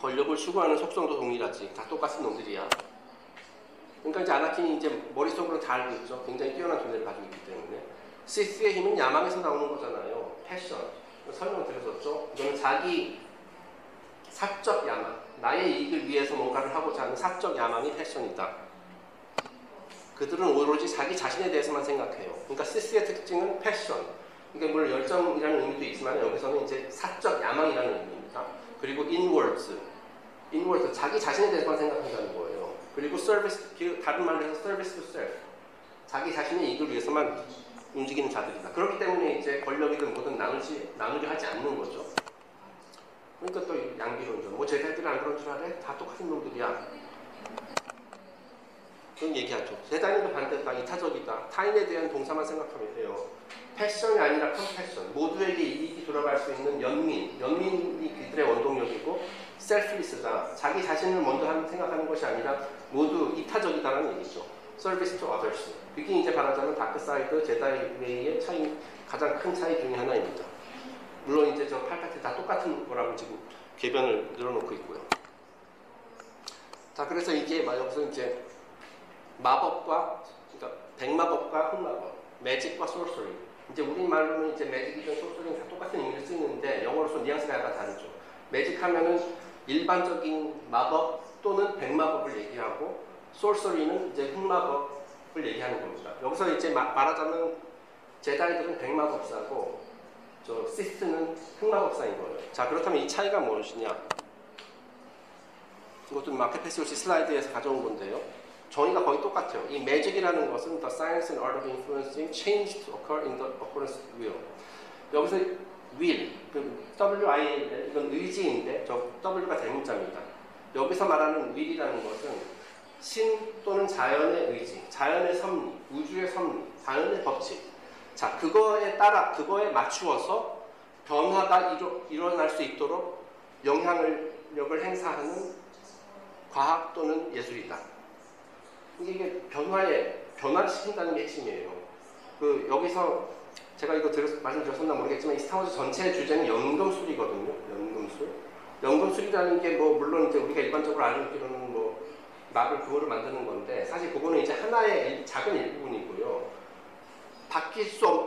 권력을 추구하는 속성도 동일하지. 다 똑같은 놈들이야. 그러니까 이제 아나킨이 이제 머릿속으로 다 알고 있죠. 굉장히 뛰어난 존재를 가지고 있기 때문에. 시스의 힘은 야망에서 나오는 거잖아요. 패션. 설명 드렸었죠. 이거는 자기 사적 야망. 나의 이익을 위해서 뭔가를 하고자 하는 사적 야망이 패션이다. 그들은 오로지 자기 자신에 대해서만 생각해요. 그러니까 시스의 특징은 패션. 이게 물론 열정이라는 의미도 있지만 여기서는 이제 사적 야망이라는 의미입니다. 그리고 inwards 자기 자신에 대해서만 생각한다는 거예요. 그리고 service, 다른 말로 해서 service to self, 자기 자신의 이익을 위해서만 움직이는 자들이다. 그렇기 때문에 이제 권력이든 뭐든 나누려 하지 않는 거죠. 그러니까 또 양비론이죠. 뭐 제다이들은 안 그런 줄 알아? 다 똑같은 놈들이야. 그런 얘기하죠. 제다이는 반대로 다 이타적이다. 타인에 대한 동사만 생각하면 돼요. 패션이 아니라 컴패션, 모두에게 이익이 돌아갈 수 있는 연민이 그들의 원동력이고 selfless다, 자기 자신을 먼저 생각하는 것이 아니라 모두 이타적이다라는 얘기죠. Service to others. 이게 이제 말하자면 다크사이드, 제다이웨이의 차이, 가장 큰 차이 중에 하나입니다. 물론 이제 저 팔파티 다 똑같은 거라고 지금 개변을 늘어놓고 있고요. 자, 그래서 이게 여기서 이제 마법과, 그러니까 백마법과 흑마법, 매직과 소서리. 이제 우리말로는 이제 매직이든 소서리는 다 똑같은 의미를 쓰는데 영어로서 뉘앙스가 약간 다르죠. 매직하면은 일반적인 마법 또는 백마법을 얘기하고, 소서리는 이제 흑마법을 얘기하는 겁니다. 여기서 이제 말하자면 제다이들은 백마법사고 저 시스는 흑마법사인 거예요. 자, 그렇다면 이 차이가 무엇이냐? 그것도 마케페시오시 슬라이드에서 가져온 건데요. 정의가 거의 똑같아요. 이 매직이라는 것은 The Science and Art of Influencing Change to Occur in the Occurrence of Will. 여기서 will, W-I-L, 이건 의지인데 저 W가 대문자입니다. 여기서 말하는 will이라는 것은 신 또는 자연의 의지, 자연의 섭리, 우주의 섭리, 자연의 법칙. 자, 그거에 따라, 그거에 맞추어서 변화가 일어날 수 있도록 영향력을 행사하는 과학 또는 예술이다. 이게 변화를 시킨다는 게 핵심이에요. 그 여기서 제가 이거 말씀드렸었나 모르겠지만 이 스타워즈 전체 주제는 연금술이거든요. 연금술. 연금술이라는 게 뭐 물론 이제 우리가 일반적으로 알기로는 뭐 마블 그거를 만드는 건데 사실 그거는 이제 하나의 작은 일부분이고요.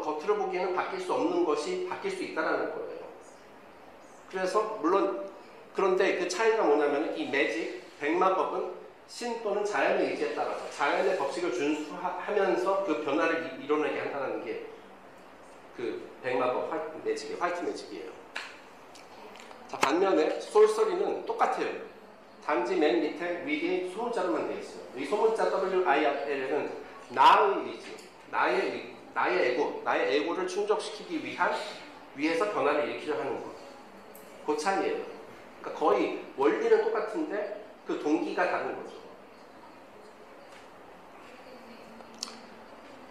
겉으로 보기에는 바뀔 수 없는 것이 바뀔 수 있다라는 거예요. 그래서 물론 그런데 그 차이가 뭐냐면 이 매직, 백마법은 신 또는 자연의 의지에 따라서 자연의 법칙을 준수하면서 그 변화를 이뤄내게 한다는 게 그 백마법 매직이에요. 화이트 매직이에요. 자, 반면에 솔서리는 똑같아요. 단지 맨 밑에 위에 소문자로만 되어 있어요. 이 소문자 WIL은 나의 의지, 나의 에고를 충족시키기 위해서 변화를 일으키려 하는 것. 그 차이예요. 그러니까 거의 원리는 똑같은데 그 동기가 다른 거죠.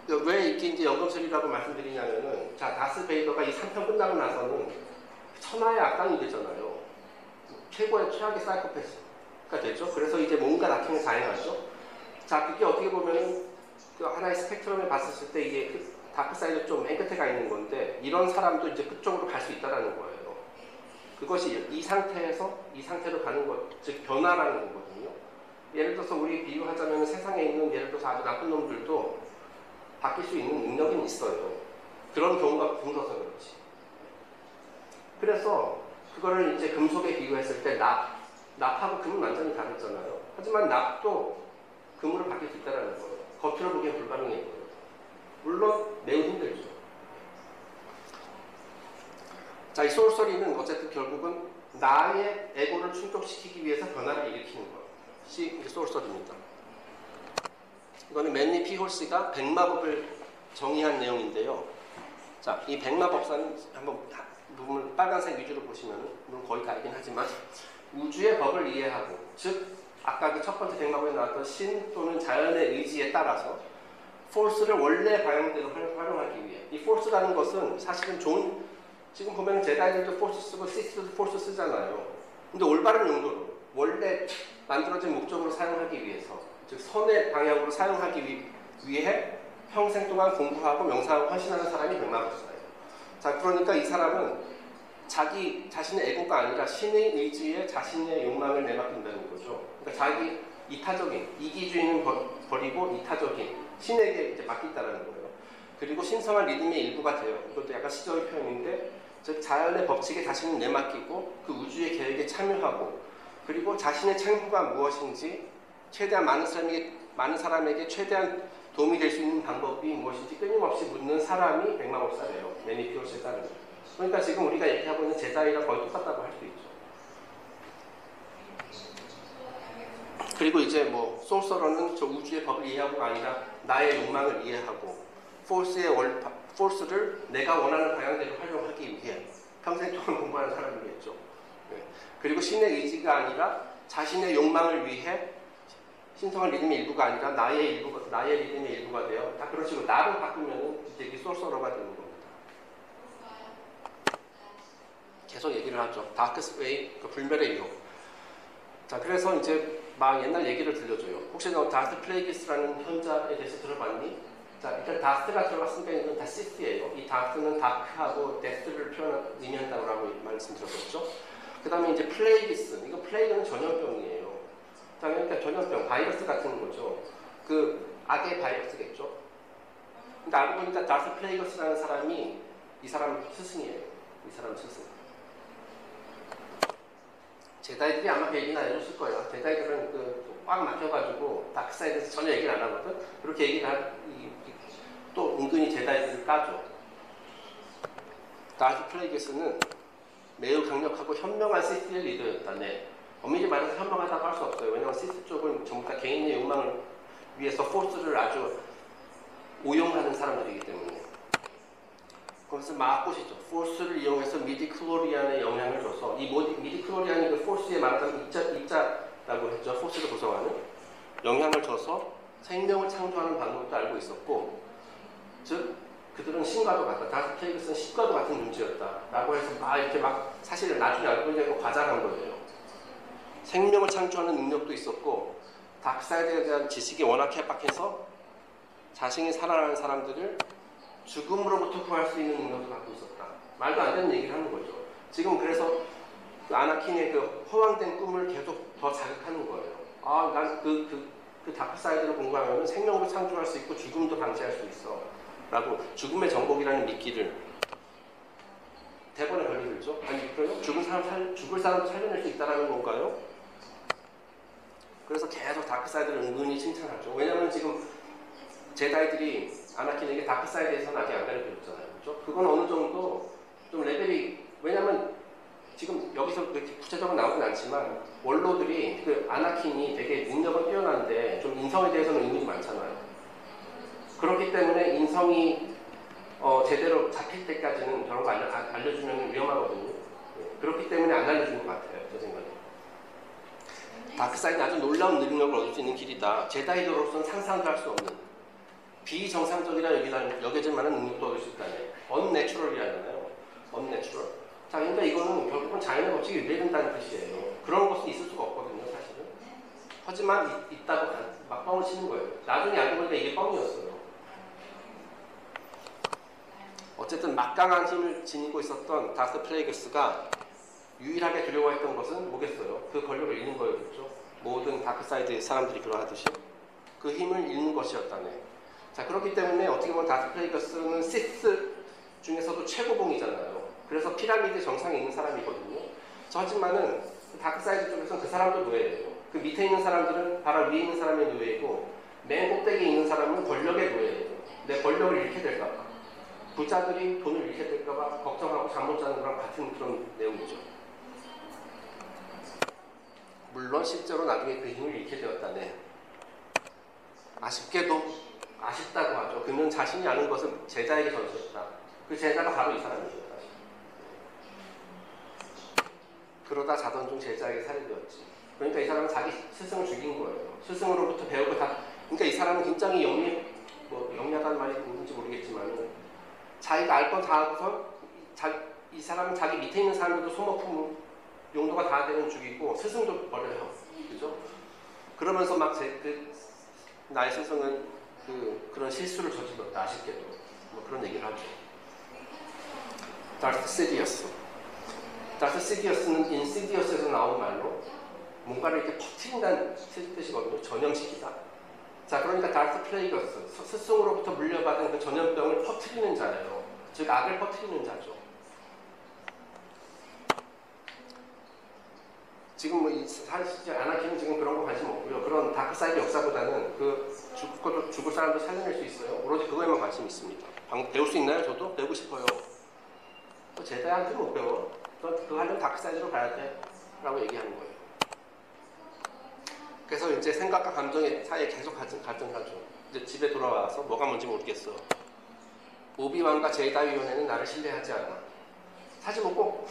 왜 이렇게 이제 연금술이라고 말씀드리냐면은 자, 다스베이더가 이 3편 끝나고 나서는 천하의 악당이 되잖아요. 최고의 최악의 사이코패스가 되죠. 그래서 이제 뭔가 나타나는 자행하죠. 자, 그게 어떻게 보면은 그 하나의 스펙트럼에 봤을 때 이게 그 다크사이드 좀 맨 끝에 가 있는 건데 이런 사람도 이제 그쪽으로 갈 수 있다라는 거예요. 그것이 이 상태에서 이 상태로 가는 것, 즉 변화라는 거거든요. 예를 들어서 우리 비유하자면 세상에 있는 예를 들어서 아주 나쁜 놈들도 바뀔 수 있는 능력은 있어요. 그런 경우가 드물어서 그렇지. 그래서 그거를 이제 금속에 비교했을 때 납하고 금은 완전히 다르잖아요. 하지만 납도 금으로 바뀔 수 있다는 거예요. 겉으로 보기엔 불가능해요. 물론 매우 힘들죠. 자, 이 솔서리는 어쨌든 결국은 나의 에고를 충족시키기 위해서 변화를 일으키는 것. 이게 솔서리입니다. 이거는 맨리 피홀스가 백마법을 정의한 내용인데요. 자, 이 백마법사는 한번 부분을 빨간색 위주로 보시면은 물론 거의 다이긴 하지만 우주의 법을 이해하고, 즉 아까 그 첫 번째 백마법에 나왔던 신 또는 자연의 의지에 따라서 포스를 원래 방향대로 활용하기 위해. 이 포스라는 것은 사실은 좋은, 지금 보면 제다이들도 포스 쓰고 시스도 포스 쓰잖아요. 근데 올바른 용도로, 원래 만들어진 목적으로 사용하기 위해서, 즉 선의 방향으로 사용하기 위해 평생 동안 공부하고 명상하고 헌신하는 사람이 백마법사예요. 자, 그러니까 이 사람은 자신의 애고가 아니라 신의 의지에 자신의 욕망을 내맡긴다는 거죠. 그러니까 자기 이타적인, 이기주의는 버리고 이타적인 신에게 이제 맡긴다는 거예요. 그리고 신성한 리듬의 일부가 돼요. 이것도 약간 시적인 표현인데, 즉 자연의 법칙에 자신을 내맡기고 그 우주의 계획에 참여하고, 그리고 자신의 창조가 무엇인지, 최대한 많은 사람에게 최대한 도움이 될 수 있는 방법이 무엇인지 끊임없이 묻는 사람이 백마법사래요. 매니피오스에 따르면. 그러니까 지금 우리가 얘기하고 있는 제자이랑 거의 똑같다고 할 수 있죠. 그리고 이제 뭐 솔서러는 저 우주의 법을 이해하고가 아니라 나의 욕망을 이해하고, 포스를 내가 원하는 방향대로 활용하기 위해 평생 동안 공부하는 사람이겠죠. 네. 그리고 신의 의지가 아니라 자신의 욕망을 위해 신성한 리듬의 일부가 아니라 나의 리듬의 일부가 되어, 딱 그런 식으로 나를 바꾸면 이제 이게 솔서러가 되는 겁니다. 계속 얘기를 하죠. 다크스웨이, 그 불멸의 이론. 자, 그래서 이제 막 옛날 얘기를 들려줘요. 혹시 너 다스트 플레이기스라는 현자에 대해서 들어봤니? 자, 일단 다스트가 들어갔으니까 이건 다 시스예요. 이 다스트는 다크하고 데스를 의미한다고 라고 말씀드렸었죠. 그 다음에 이제 플레이기스, 이거 플레이그는 전염병이에요. 자, 그러니까 전염병, 바이러스 같은 거죠. 그 악의 바이러스겠죠. 근데 알고 보니까 다스트 플레이거스라는 사람이 이 사람 스승이에요. 이 사람 스승. 제다이들이 아마 그 얘기는 안 해줬을 거예요. 제다이들은 꽉 막혀가지고 다크사이드에서 전혀 얘기를 안 하거든. 그렇게 얘기를 또 은근히 제다이들을 까죠. 다스 플레이게스는 매우 강력하고 현명한 시스의 리더였다네. 엄밀히 말해서 현명하다고 할 수 없어요. 왜냐하면 시스 쪽은 전부 다 개인의 욕망을 위해서 포스를 아주 오용하는 사람들이기 때문에. 그래서 마고시죠. 포스를 이용해서 미디 클로리안의 영향을 줘서, 이 미디 클로리안이 그 포스에 말하자면 입자라고 했죠. 포스를 구성하는 영향을 줘서 생명을 창조하는 방법도 알고 있었고, 즉 그들은 신과도 같다. 다크 플레이그스는 신과도 같은 존재였다라고 해서 막 이렇게 막 사실을 나중에 알고 보니까 과장한 거예요. 생명을 창조하는 능력도 있었고, 다크사이드에 대한 지식이 워낙 해박해서 자신이 살아나는 사람들을 죽음으로부터 구할 수 있는 능력도 갖고 있었다. 말도 안 되는 얘기를 하는 거죠. 지금 그래서 아나킨의 그 허황된 꿈을 계속 더 자극하는 거예요. 아, 난 그 다크사이드를 공부하면 생명을 창조할 수 있고 죽음도 방지할 수 있어 라고, 죽음의 정복이라는 미끼를 대본에 걸리 들죠? 아니, 그래요? 죽을 사람도 살려낼 수 있다는 건가요? 그래서 계속 다크사이드를 은근히 칭찬하죠. 왜냐면 지금 제다이들이 아나킨에게 다크사이드에서는 아직 안 가르쳐줬잖아요. 그죠? 그건 어느 정도 좀 레벨이, 왜냐면 지금 여기서 구체적으로 나오진 않지만, 원로들이 그 아나킨이 되게 능력은 뛰어난데 좀 인성에 대해서는 의문이 많잖아요. 그렇기 때문에 인성이 제대로 잡힐 때까지는 저런 거 알려주면 위험하거든요. 그렇기 때문에 안 알려준 것 같아요, 제 생각에. 다크사이드는 아주 놀라운 능력을 얻을 수 있는 길이다. 제다이들로서는 상상도 할 수 없는 비정상적이라 여겨질 만한 능력도 얻을 수 있다네. 언내추럴이라잖아요. 언내추럴. 자, 그러니까 이거는 결국은 자연의 법칙이 위배된다는 뜻이에요. 그런 것은 있을 수가 없거든요, 사실은. 하지만 있다고 막 뻥을 치는 거예요. 나중에 알고 보니까 이게 뻥이었어요. 어쨌든 막강한 힘을 지니고 있었던 다스 플레이그스가 유일하게 두려워했던 것은 뭐겠어요? 그 권력을 잃는 거였죠. 모든 다크사이드의 사람들이 그러하듯이 그 힘을 잃는 것이었다네. 자, 그렇기 때문에 어떻게 보면 다스 플레이그스는 시스 중에서도 최고봉이잖아요. 그래서 피라미드 정상에 있는 사람이거든요. 하지만은 다크사이드 쪽에서는 그 사람도 노예예요. 그 밑에 있는 사람들은 바로 위에 있는 사람의 노예이고, 맨 꼭대기에 있는 사람은 권력의 노예예요. 내 권력을 잃게 될까봐, 부자들이 돈을 잃게 될까봐 걱정하고 잠 못 자는 거랑 같은 그런 내용이죠. 물론 실제로 나중에 그 힘을 잃게 되었다네. 아쉽게도 아쉽다고 하죠. 그는 자신이 아는 것은 제자에게 전수했다. 그 제자가 바로 이 사람이죠. 그러다 자던 중 제자에게 살해되었지. 그러니까 이 사람은 자기 스승을 죽인 거예요. 스승으로부터 배우고 다. 그러니까 이 사람은 굉장히 영리하다는 말이 있는지 모르겠지만, 자기가 알 건 다 하고서 이 사람은 자기 밑에 있는 사람들도 소모품 용도가 다 되면 죽이고 스승도 버려요. 그죠? 그러면서 막 나의 스승은 그런 실수를 저질렀다. 아쉽게도. 뭐 그런 얘기를 하죠. 다스 시디어스. 다스 시디어스는 인시디어스에서 나온 말로 뭔가를 이렇게 퍼트린다는 뜻이거든요. 전염시키다. 자, 그러니까 다크 플레이거스, 스승으로부터 물려받은 그 전염병을 퍼뜨리는 자예요. 즉 악을 퍼뜨리는 자죠. 지금 사실 아나킨은 지금 그런 거 관심 없고요. 그런 다크사이드 역사보다는 죽을 사람도 살려낼 수 있어요. 오로지 그거에만 관심이 있습니다. 배울 수 있나요? 저도 배우고 싶어요. 또 제다이한테는 못 배워. 그거 하려면 다크사이드로 가야 돼 라고 얘기하는 거예요. 그래서 이제 생각과 감정의 사이에 계속 갈등하죠. 이제 집에 돌아와서 뭐가 뭔지 모르겠어. 오비완과 제다위원회는 나를 신뢰하지 않아. 사실 뭐 꼭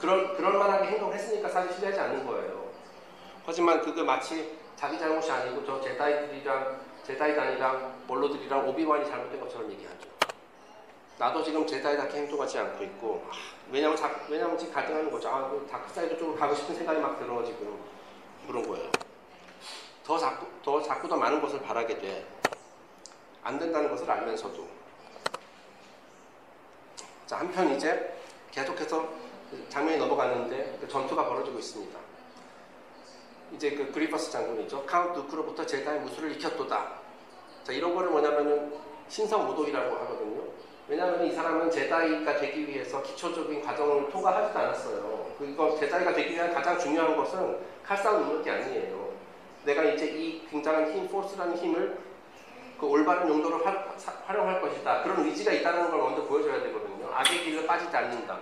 그럴만하게 행동을 했으니까 사실 신뢰하지 않는 거예요. 하지만 그게 마치 자기 잘못이 아니고 저 제다이단이랑 원로들이랑 오비완이 잘못된 것처럼 얘기하죠. 나도 지금 제다이답게 행동하지 않고 있고, 왜냐면 지금 갈등하는 거죠. 아, 다크사이드 쪽으로 가고 싶은 생각이 막 들어 지금. 그런 거예요. 더 자꾸 더 많은 것을 바라게 돼. 안 된다는 것을 알면서도. 자, 한편 이제 계속해서 장면이 넘어가는데 그 전투가 벌어지고 있습니다. 이제 그 그리퍼스 장군이죠. 카운트 누크로부터 제다의 무술을 익혔도다. 자, 이런 거를 뭐냐면은 신성무도이라고 하거든요. 왜냐하면 이 사람은 제다이가 되기 위해서 기초적인 과정을 통과하지도 않았어요. 그리고 제다이가 되기 위한 가장 중요한 것은 칼싸움 능력이 아니에요. 내가 이제 이 굉장한 힘, 포스라는 힘을 그 올바른 용도로 활용할 것이다. 그런 의지가 있다는 걸 먼저 보여줘야 되거든요. 악의 길로 빠지지 않는다.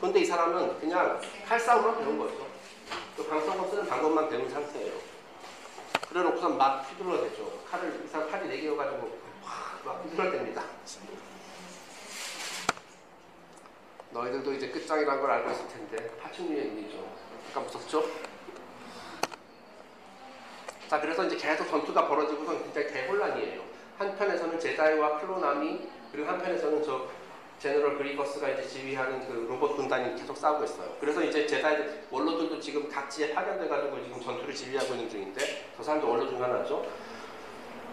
그런데 이 사람은 그냥 칼싸움으로 배운 거죠. 그 방석으로 쓰는 방법만 배운 상태예요. 그래놓고선 막 휘둘러 대죠. 칼을 이상 칼이 4개여 가지고 막 휘둘러 댑니다. 너희들도 이제 끝장이라는 걸 알고 있을 텐데 파충류의 의미죠. 약간 무섭죠? 자, 그래서 이제 계속 전투가 벌어지고선 굉장히 대혼란이에요. 한편에서는 제다이와 클론 아미, 그리고 한편에서는 저 제너럴 그리버스가 이제 지휘하는 그 로봇 군단이 계속 싸우고 있어요. 그래서 이제 제다이 원로들도 지금 각지에 파견돼가지고 지금 전투를 지휘하고 있는 중인데, 저 사람도 원로 중 하나죠.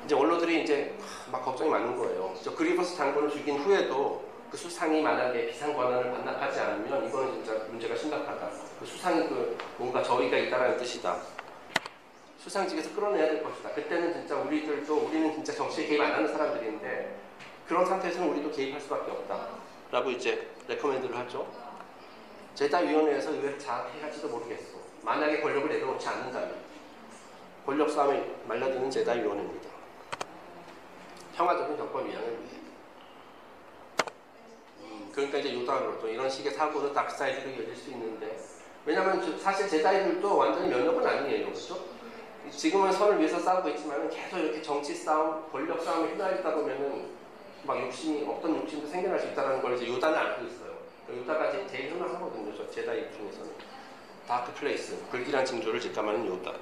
이제 원로들이 이제 막 걱정이 많은 거예요. 저 그리버스 장군을 죽인 후에도 그 수상이 만약에 비상 권한을 반납하지 않으면 이거는 진짜 문제가 심각하다. 그 수상이 그 뭔가 저희가 있다라는 뜻이다. 수상직에서 끌어내야 될 것이다. 그때는 진짜 우리는 진짜 정치에 개입 안 하는 사람들인데 그런 상태에서는 우리도 개입할 수밖에 없다. 라고 이제 레코멘드를 하죠. 제다위원회에서 의외로 자학해갈지도 모르겠어. 만약에 권력을 내려놓지 않는다면 권력 싸움에 말려드는 제다위원회입니다. 평화적인 정권 위안을 위해. 그러니까 이제 요단으로도 이런 식의 사고는 닥사이드로 열릴 수 있는데, 왜냐면 사실 제다이들도 완전히 면역은 아니에요. 그렇죠? 지금은 선을 위해서 싸우고 있지만 계속 이렇게 정치 싸움, 권력 싸움에 휘날리다 보면은 막 욕심이, 어떤 욕심도 생겨날 수 있다는 걸 이제 요단은 알고 있어요. 요다가 이제 제일 흉악하거든요. 저 제다이 중에서는 다크 플레이스, 불길한 징조를 직감하는 요다.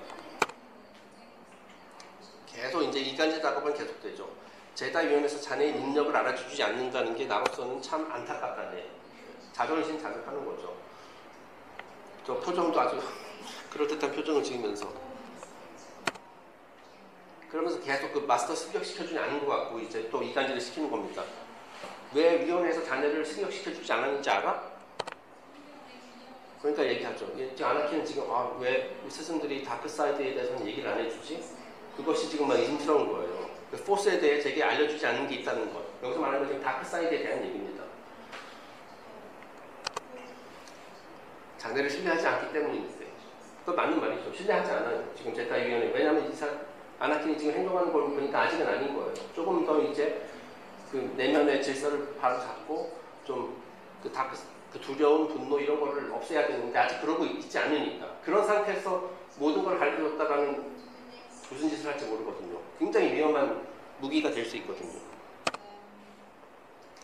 계속 이제 이간질 작업은 계속되죠. 제다위원회에서 자네의 능력을 알아주지 않는다는 게 나로서는 참 안타깝다네. 자존심 자극하는 거죠. 저 표정도 아주 그럴듯한 표정을 지으면서, 그러면서 계속 그 마스터 승격시켜주지 않은 것 같고 이제 또 이간질을 시키는 겁니다. 왜 위원회에서 자네를 승격시켜주지 않았는지 알아? 그러니까 얘기하죠. 아나킨은 지금 왜 스승들이 다크사이드에 대해서는 얘기를 안 해주지? 그것이 지금 막 의심스러운 거예요. 포스에 대해 제게 알려주지 않는 게 있다는 것. 여기서 말하는 것은 다크사이드에 대한 얘기입니다. 자네를 신뢰하지 않기 때문인데, 그건 맞는 말이죠. 신뢰하지 않아요 지금 제다위원회. 왜냐하면 아나킨이 지금 행동하는 걸 보니까 아직은 아닌 거예요. 조금 더 이제 그 내면의 질서를 바로잡고 좀 그 다크, 그 두려움, 분노 이런 거를 없애야 되는데 아직 그러고 있지 않으니까, 그런 상태에서 모든 걸 가르쳐줬다가는 무슨 짓을 할지 모르거든요. 굉장히 위험한 무기가 될 수 있거든요.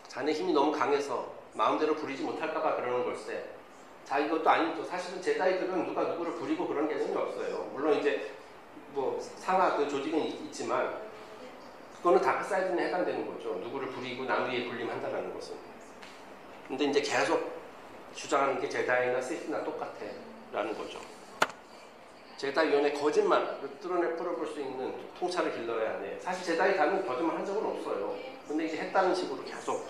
자네 힘이 너무 강해서 마음대로 부리지 못할까봐 그러는 걸세. 자, 이것도 아니죠. 사실은 제다이들은 누가 누구를 부리고 그런 개념이 없어요. 물론 이제 뭐 상하 그 조직은 있지만 그거는 다크사이드에 해당되는 거죠. 누구를 부리고 남 위에 군림한다는 것은. 근데 이제 계속 주장하는 게 제다이나 시스나 똑같아라는 거죠. 제다위원회 거짓말을 뚫어볼 수 있는 통찰을 길러야 하네. 사실 제다이 가면 거짓말 한 적은 없어요. 근데 이제 했다는 식으로 계속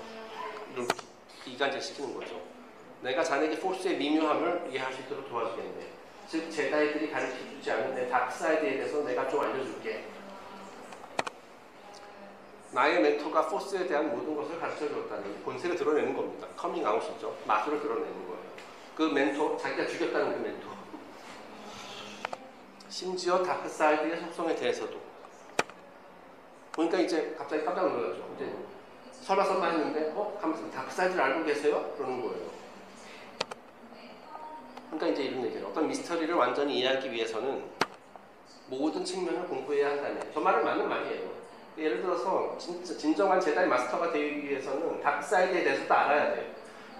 이간질 시키는 거죠. 내가 자네에게 포스의 미묘함을 이해할 수 있도록 도와주겠네. 즉 제다이들이 가르쳐주지 않는데 다크사이드에 대해서 내가 좀 알려줄게. 나의 멘토가 포스에 대한 모든 것을 가르쳐줬다는 본색을 드러내는 겁니다. 커밍아웃이죠. 마술을 드러내는 거예요. 그 멘토, 자기가 죽였다는 그 멘토, 심지어 다크사이드의 속성에 대해서도. 보니까 이제 갑자기 깜짝 놀라죠. 이제 설마설마 했는데 하면서 다크사이드를 알고 계세요? 그러는 거예요. 그러니까 이제 이런 얘기예요. 어떤 미스터리를 완전히 이해하기 위해서는 모든 측면을 공부해야 한다네. 저 말은 맞는 말이에요. 예를 들어서 진정한 제다이 마스터가 되기 위해서는 다크사이드에 대해서도 알아야 돼요.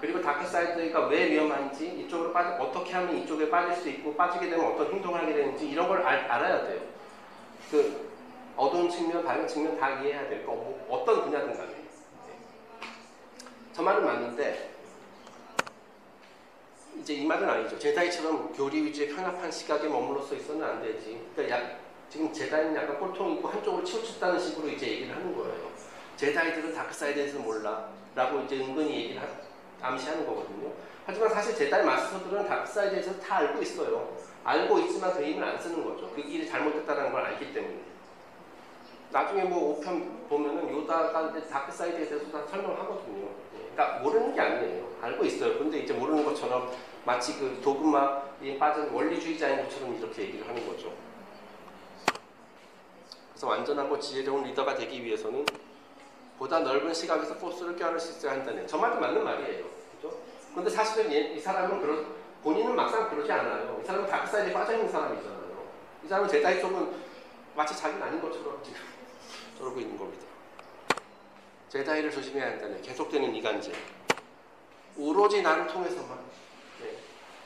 그리고 다크사이드가 왜 위험한지, 이쪽으로 어떻게 하면 이쪽에 빠질 수 있고 빠지게 되면 어떤 행동을 하게 되는지 이런 걸 알아야 돼요. 그 어두운 측면, 밝은 측면 다 이해해야 돼요. 뭐, 어떤 분야든 간에. 저 말은 맞는데 이제 이 말은 아니죠. 제다이처럼 교리 위주의 편협한 시각에 머물러서 있어서는 안 되지. 그러니까 지금 제다이는 약간 꼴통 있고 한쪽으로 치우쳤다는 식으로 이제 얘기를 하는 거예요. 제다이들은 다크사이드에서 몰라 라고 이제 은근히 얘기를 하고 암시하는 거거든요. 하지만 사실 제다이 마스터들은 다크사이드에서 다 알고 있어요. 알고 있지만 그 힘을 안 쓰는 거죠. 그 길이 잘못됐다는 걸 알기 때문에. 나중에 뭐 5편 보면은 요다가 다크사이드에 대해서 다 설명하거든요. 그러니까 모르는 게 아니에요. 알고 있어요. 근데 이제 모르는 것처럼 마치 그 도그마에 빠진 원리주의자인 것처럼 이렇게 얘기를 하는 거죠. 그래서 완전하고 지혜로운 리더가 되기 위해서는 보다 넓은 시각에서 포스를 껴안을 수 있어야 한다네. 저 말도 맞는 말이에요. 그죠? 근데 사실은 이 사람은 본인은 막상 그러지 않아요. 이 사람은 다크사이드에 빠져있는 사람이잖아요. 이 사람은 제다이 쪽은 마치 자기는 아닌 것처럼 지금 저러고 있는 겁니다. 제다이를 조심해야 한다네. 계속되는 이간질. 오로지 나를 통해서만. 네.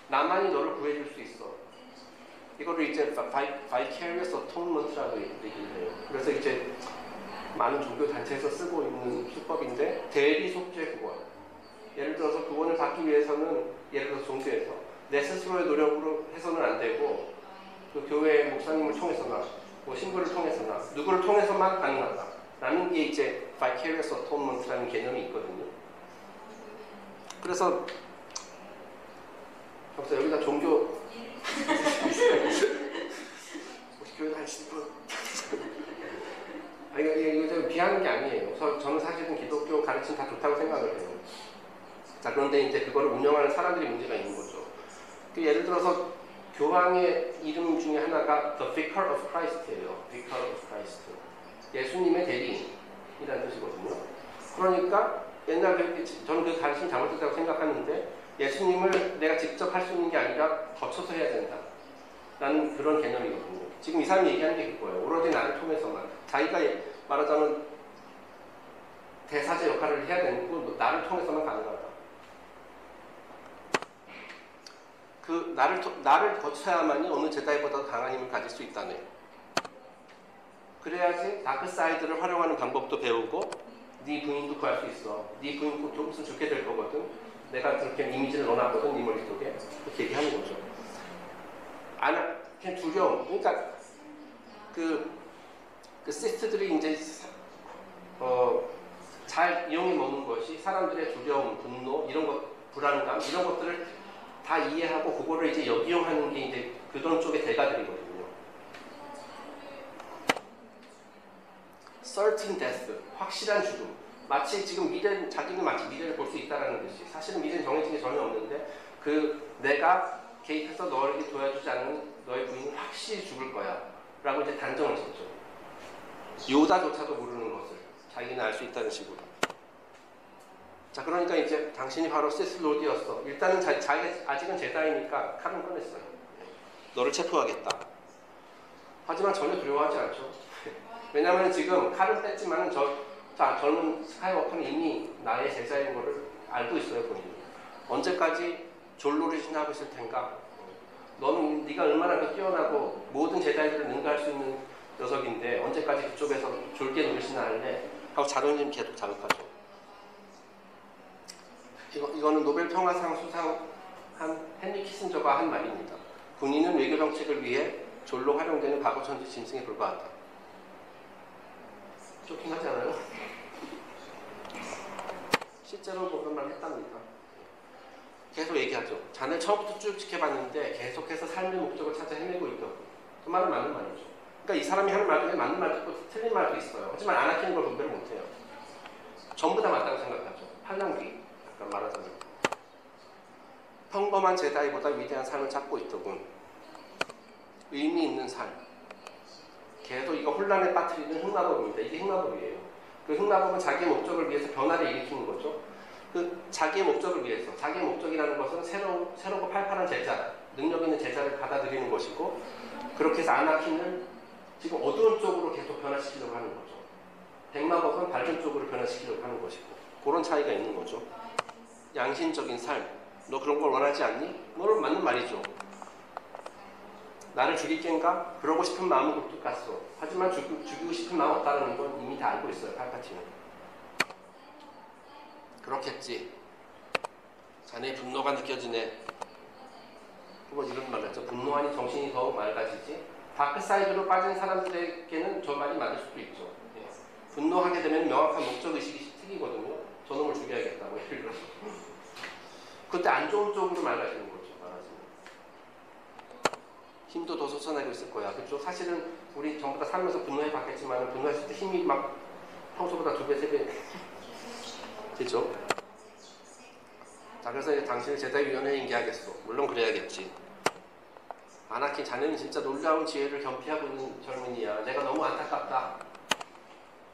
나만이 너를 구해줄 수 있어. 이거를 이제 Vicarious Atonement라고 얘기를 해요. 그래서 이제 많은 종교단체에서 쓰고 있는 수법인데 대리속죄 구원. 예를 들어서 구원을 받기 위해서는 예를 들어서 종교에서 내 스스로의 노력으로 해서는 안 되고 그 교회의 목사님을 통해서나 뭐 신부를 통해서나 누구를 통해서만 가능하다. 라는 게 이제 Vicarious Atonement라는 개념이 있거든요. 그래서 벌써 여기다 종교 혹시 교회 다니시는 분? 아니, 이거 비하는 게 아니에요. 저는 사실은 기독교 가르침 다 좋다고 생각을 해요. 자, 그런데 이제 그거를 운영하는 사람들이 문제가 있는 거죠. 그 예를 들어서 교황의 이름 중에 하나가 The Vicar of Christ예요. Vicar of Christ. 예수님의 대리인이라는 뜻이거든요. 그러니까 옛날에 저는 그 가르침 잘못됐다고 생각하는데 예수님을 내가 직접 할 수 있는 게 아니라 거쳐서 해야 된다. 라는 그런 개념이거든요. 지금 이 사람이 얘기하는 게 그거예요. 오로지 나를 통해서만. 자기가 말하자면 대사제 역할을 해야 되는 거고 나를 통해서만 가능하다. 그 나를 거쳐야만이 어느 제다이보다 강한 힘을 가질 수 있다네. 그래야지 다크사이드를 활용하는 방법도 배우고 네 부인도 구할 수 있어. 네 부인도 조금씩 좋게 될 거거든. 내가 그렇게 이미지를 넣어놨거든. 네 머릿속에. 그렇게 얘기하는 거죠. 그냥 두려움. 그러니까 그 시스트들이 이제 잘 이용해 먹는 것이 사람들의 두려움, 분노, 이런 것, 불안감 이런 것들을 다 이해하고 그거를 이제 역이용하는 게 이제 그런 쪽의 대가들이거든요. Certain death, 확실한 죽음. 마치 지금 미래, 자기는 마치 미래를 볼 수 있다라는 듯이 사실은 미래는 정해진 게 전혀 없는데 그 내가 개입해서 너에게 도와주지 않는 너의 부인은 확실히 죽을 거야 라고 이제 단정을 짓죠. 요다조차도 모르는 것을 자기는 알 수 있다는 식으로. 자, 그러니까 이제 당신이 바로 시스 로드였어. 일단은 자기가 아직은 제다이니까 칼은 꺼냈어요. 너를 체포하겠다. 하지만 전혀 두려워하지 않죠. 왜냐하면 지금 칼은 뺐지만 젊은 스카이워커는 이미 나의 제자인 거를 알고 있어요. 본인이 언제까지 졸로를 신하고 있을 텐가. 너는 네가 얼마나 더 뛰어나고 모든 제자들을 능가할 수 있는 녀석인데 언제까지 그쪽에서 졸게 노를 신하할래 하고 자존심 계속 자극하죠. 이거는 노벨 평화상 수상한 헨리 키신저가 한 말입니다. 군인은 외교 정책을 위해 졸로 활용되는 바보천지 짐승에 불과하다. 쇼킹하지 않아요? 실제로 그런 말을 했답니다. 계속 얘기하죠. 자네 처음부터 쭉 지켜봤는데 계속해서 삶의 목적을 찾아 헤매고 있다고. 그 말은 맞는 말이죠. 그러니까 이 사람이 하는 말 중에 맞는 말도 있고 틀린 말도 있어요. 하지만 안 아끼는 걸 분별을 못해요. 전부 다 맞다고 생각하죠. 팔랑귀 아까 말하자면 평범한 제다이보다 위대한 삶을 찾고 있더군. 의미 있는 삶. 계속 이거 혼란에 빠뜨리는 흑마법입니다. 이게 흑마법이에요. 그 흑마법은 자기의 목적을 위해서 변화를 일으키는 거죠. 그 자기의 목적을 위해서, 자기의 목적이라는 것은 새롭고 팔팔한 제자, 능력 있는 제자를 받아들이는 것이고 그렇게 해서 아나킨을 지금 어두운 쪽으로 계속 변화시키려고 하는 거죠. 백마법은 밝은 쪽으로 변화시키려고 하는 것이고 그런 차이가 있는 거죠. 양심적인 삶, 너 그런 걸 원하지 않니? 너는 맞는 말이죠. 나를 죽일 겐가? 그러고 싶은 마음은 굴뚝 갔어. 하지만 죽이고 싶은 마음 없다는 건 이미 다 알고 있어요. 팔파티는. 그렇겠지. 자네의 분노가 느껴지네. 뭐 이런 말을 했죠. 분노하니 정신이 더욱 맑아지지. 다크사이드로 빠진 사람들에게는 저 말이 맞을 수도 있죠. 예. 분노하게 되면 명확한 목적의식이 트이거든요. 저놈을 죽여야겠다고. 예를 들어서. 그때 안 좋은 쪽으로 맑아지는 거죠. 말하자면. 힘도 더 솟아나고 있을 거야. 그렇죠? 사실은 우리 전부 다 살면서 분노해 봤겠지만 분노했을 때 힘이 막 평소보다 2배, 3배 되죠. 자, 그래서 이제 당신을 제다이위원회에 인계하겠소. 물론 그래야겠지. 아나킨, 자네는 진짜 놀라운 지혜를 겸비하고 있는 젊은이야. 내가 너무 안타깝다.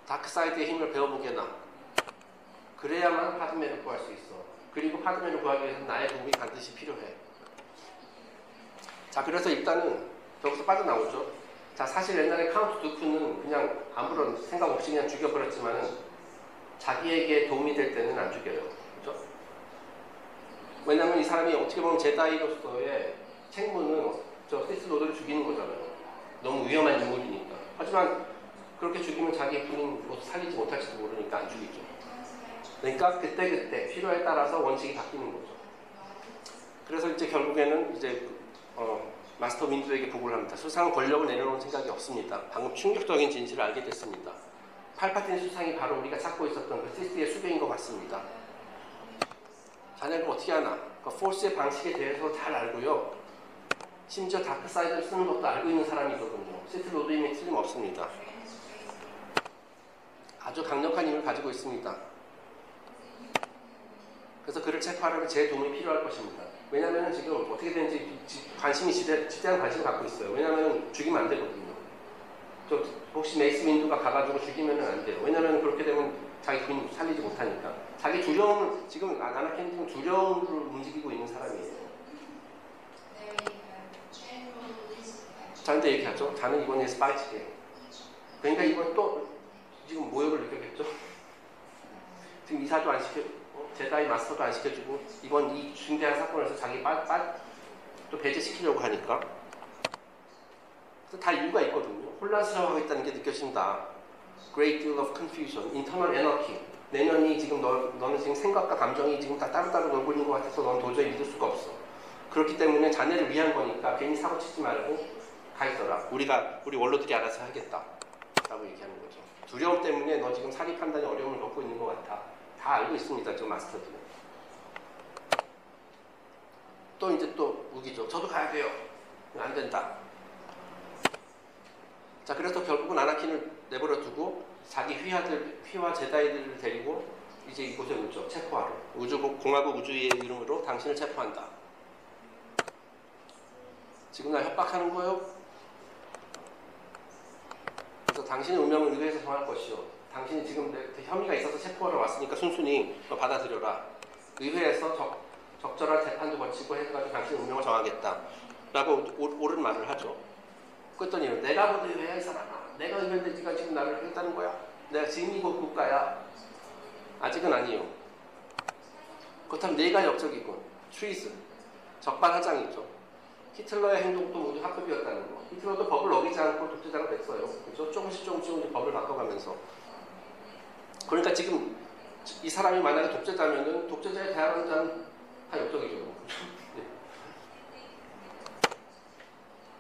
다크사이드의 힘을 배워보게나. 그래야만 파드메를 구할 수 있어. 그리고 파드메를 구하기 위해서는 나의 도움이 반드시 필요해. 자, 그래서 일단은 여기서 빠져나오죠. 자, 사실 옛날에 카운트 두쿠는 그냥 아무런 생각 없이 그냥 죽여버렸지만은 자기에게 도움이 될 때는 안 죽여요. 그죠? 왜냐면 이 사람이 어떻게 보면 제다이로서의 책무는 저 시스 로드를 죽이는 거잖아요. 너무 위험한 인물이니까. 하지만 그렇게 죽이면 자기 본인으로 살리지 못할지도 모르니까 안 죽이죠. 그러니까 그때그때 필요에 따라서 원칙이 바뀌는 거죠. 그래서 이제 결국에는 이제 마스터 윈두에게 보고를 합니다. 수상은 권력을 내려놓은 생각이 없습니다. 방금 충격적인 진실을 알게 됐습니다. 팔파틴 수상이 바로 우리가 찾고 있었던 그 시스의 수배인 것 같습니다. 자네를 어떻게 하나? 그 포스의 방식에 대해서 잘 알고요. 심지어 다크사이드를 쓰는 것도 알고 있는 사람이거든요. 시스 로드임이 틀림없습니다. 아주 강력한 힘을 가지고 있습니다. 그래서 그를 체포하려면 제 도움이 필요할 것입니다. 왜냐하면 지금 어떻게 되는지 관심이 지대한 관심을 갖고 있어요. 왜냐하면 죽이면 안 되거든요. 저 혹시 메이스 윈두가 가가지고 죽이면 안 돼요. 왜냐하면 그렇게 되면 자기 군인 살리지 못하니까. 자기 두려움을 지금 아나킨은 두려움으로 움직이고 있는 사람이에요. 자한테 얘기하죠. 자는 이번에 스파이치예요. 그러니까 이번 또 지금 모욕을 느꼈겠죠. 지금 이사도 안 시켜. 제다이 마스터도 안 시켜주고 이번 이 중대한 사건에서 자기 또 배제시키려고 하니까. 그래서 다 이유가 있거든요. 혼란스러워하겠다는 게 느껴진다. Great deal of confusion, internal anarchy. 내면이 지금 너는 지금 생각과 감정이 지금 다 따로따로 놀고 있는 것 같아서 넌 도저히 믿을 수가 없어. 그렇기 때문에 자네를 위한 거니까 괜히 사고 치지 말고 가 있어라. 우리 원로들이 알아서 하겠다. 라고 얘기하는 거죠. 두려움 때문에 너 지금 사기 판단이 어려움을 겪고 있는 것 같아. 다 알고 있습니다. 저 마스터도. 또 이제 또 우기죠. 저도 가야 돼요. 안 된다. 자, 그래서 결국은 아나킨을 내버려 두고 자기 휘와 제다이들을 데리고 이제 이곳에 오죠. 체포하러. 공화국 우주의 이름으로 당신을 체포한다. 지금 나 협박하는 거요? 그래서 당신의 운명을 의회에서 정할 것이요. 당신이 지금 혐의가 있어서 체포하러 왔으니까 순순히 너 받아들여라. 의회에서 적절한 재판도 거치고 해가지고 당신의 운명을 정하겠다. 라고 옳은 말을 하죠. 그랬더니 내가 모두 의회야 이 사람아. 내가 의회인데 네가 지금 나를 했다는 거야? 내가 지금 이곳 국가야? 아직은 아니요. 그렇다면 네가 역적이고 트리즌, 적반하장이죠. 히틀러의 행동도 모두 합법이었다는 거. 히틀러도 법을 어기지 않고 독재자가 됐어요. 그래서 조금씩 법을 바꿔가면서. 그러니까 지금 이 사람이 만약에 독재자면은 독재자에 대항하는 자는 다 역적이죠.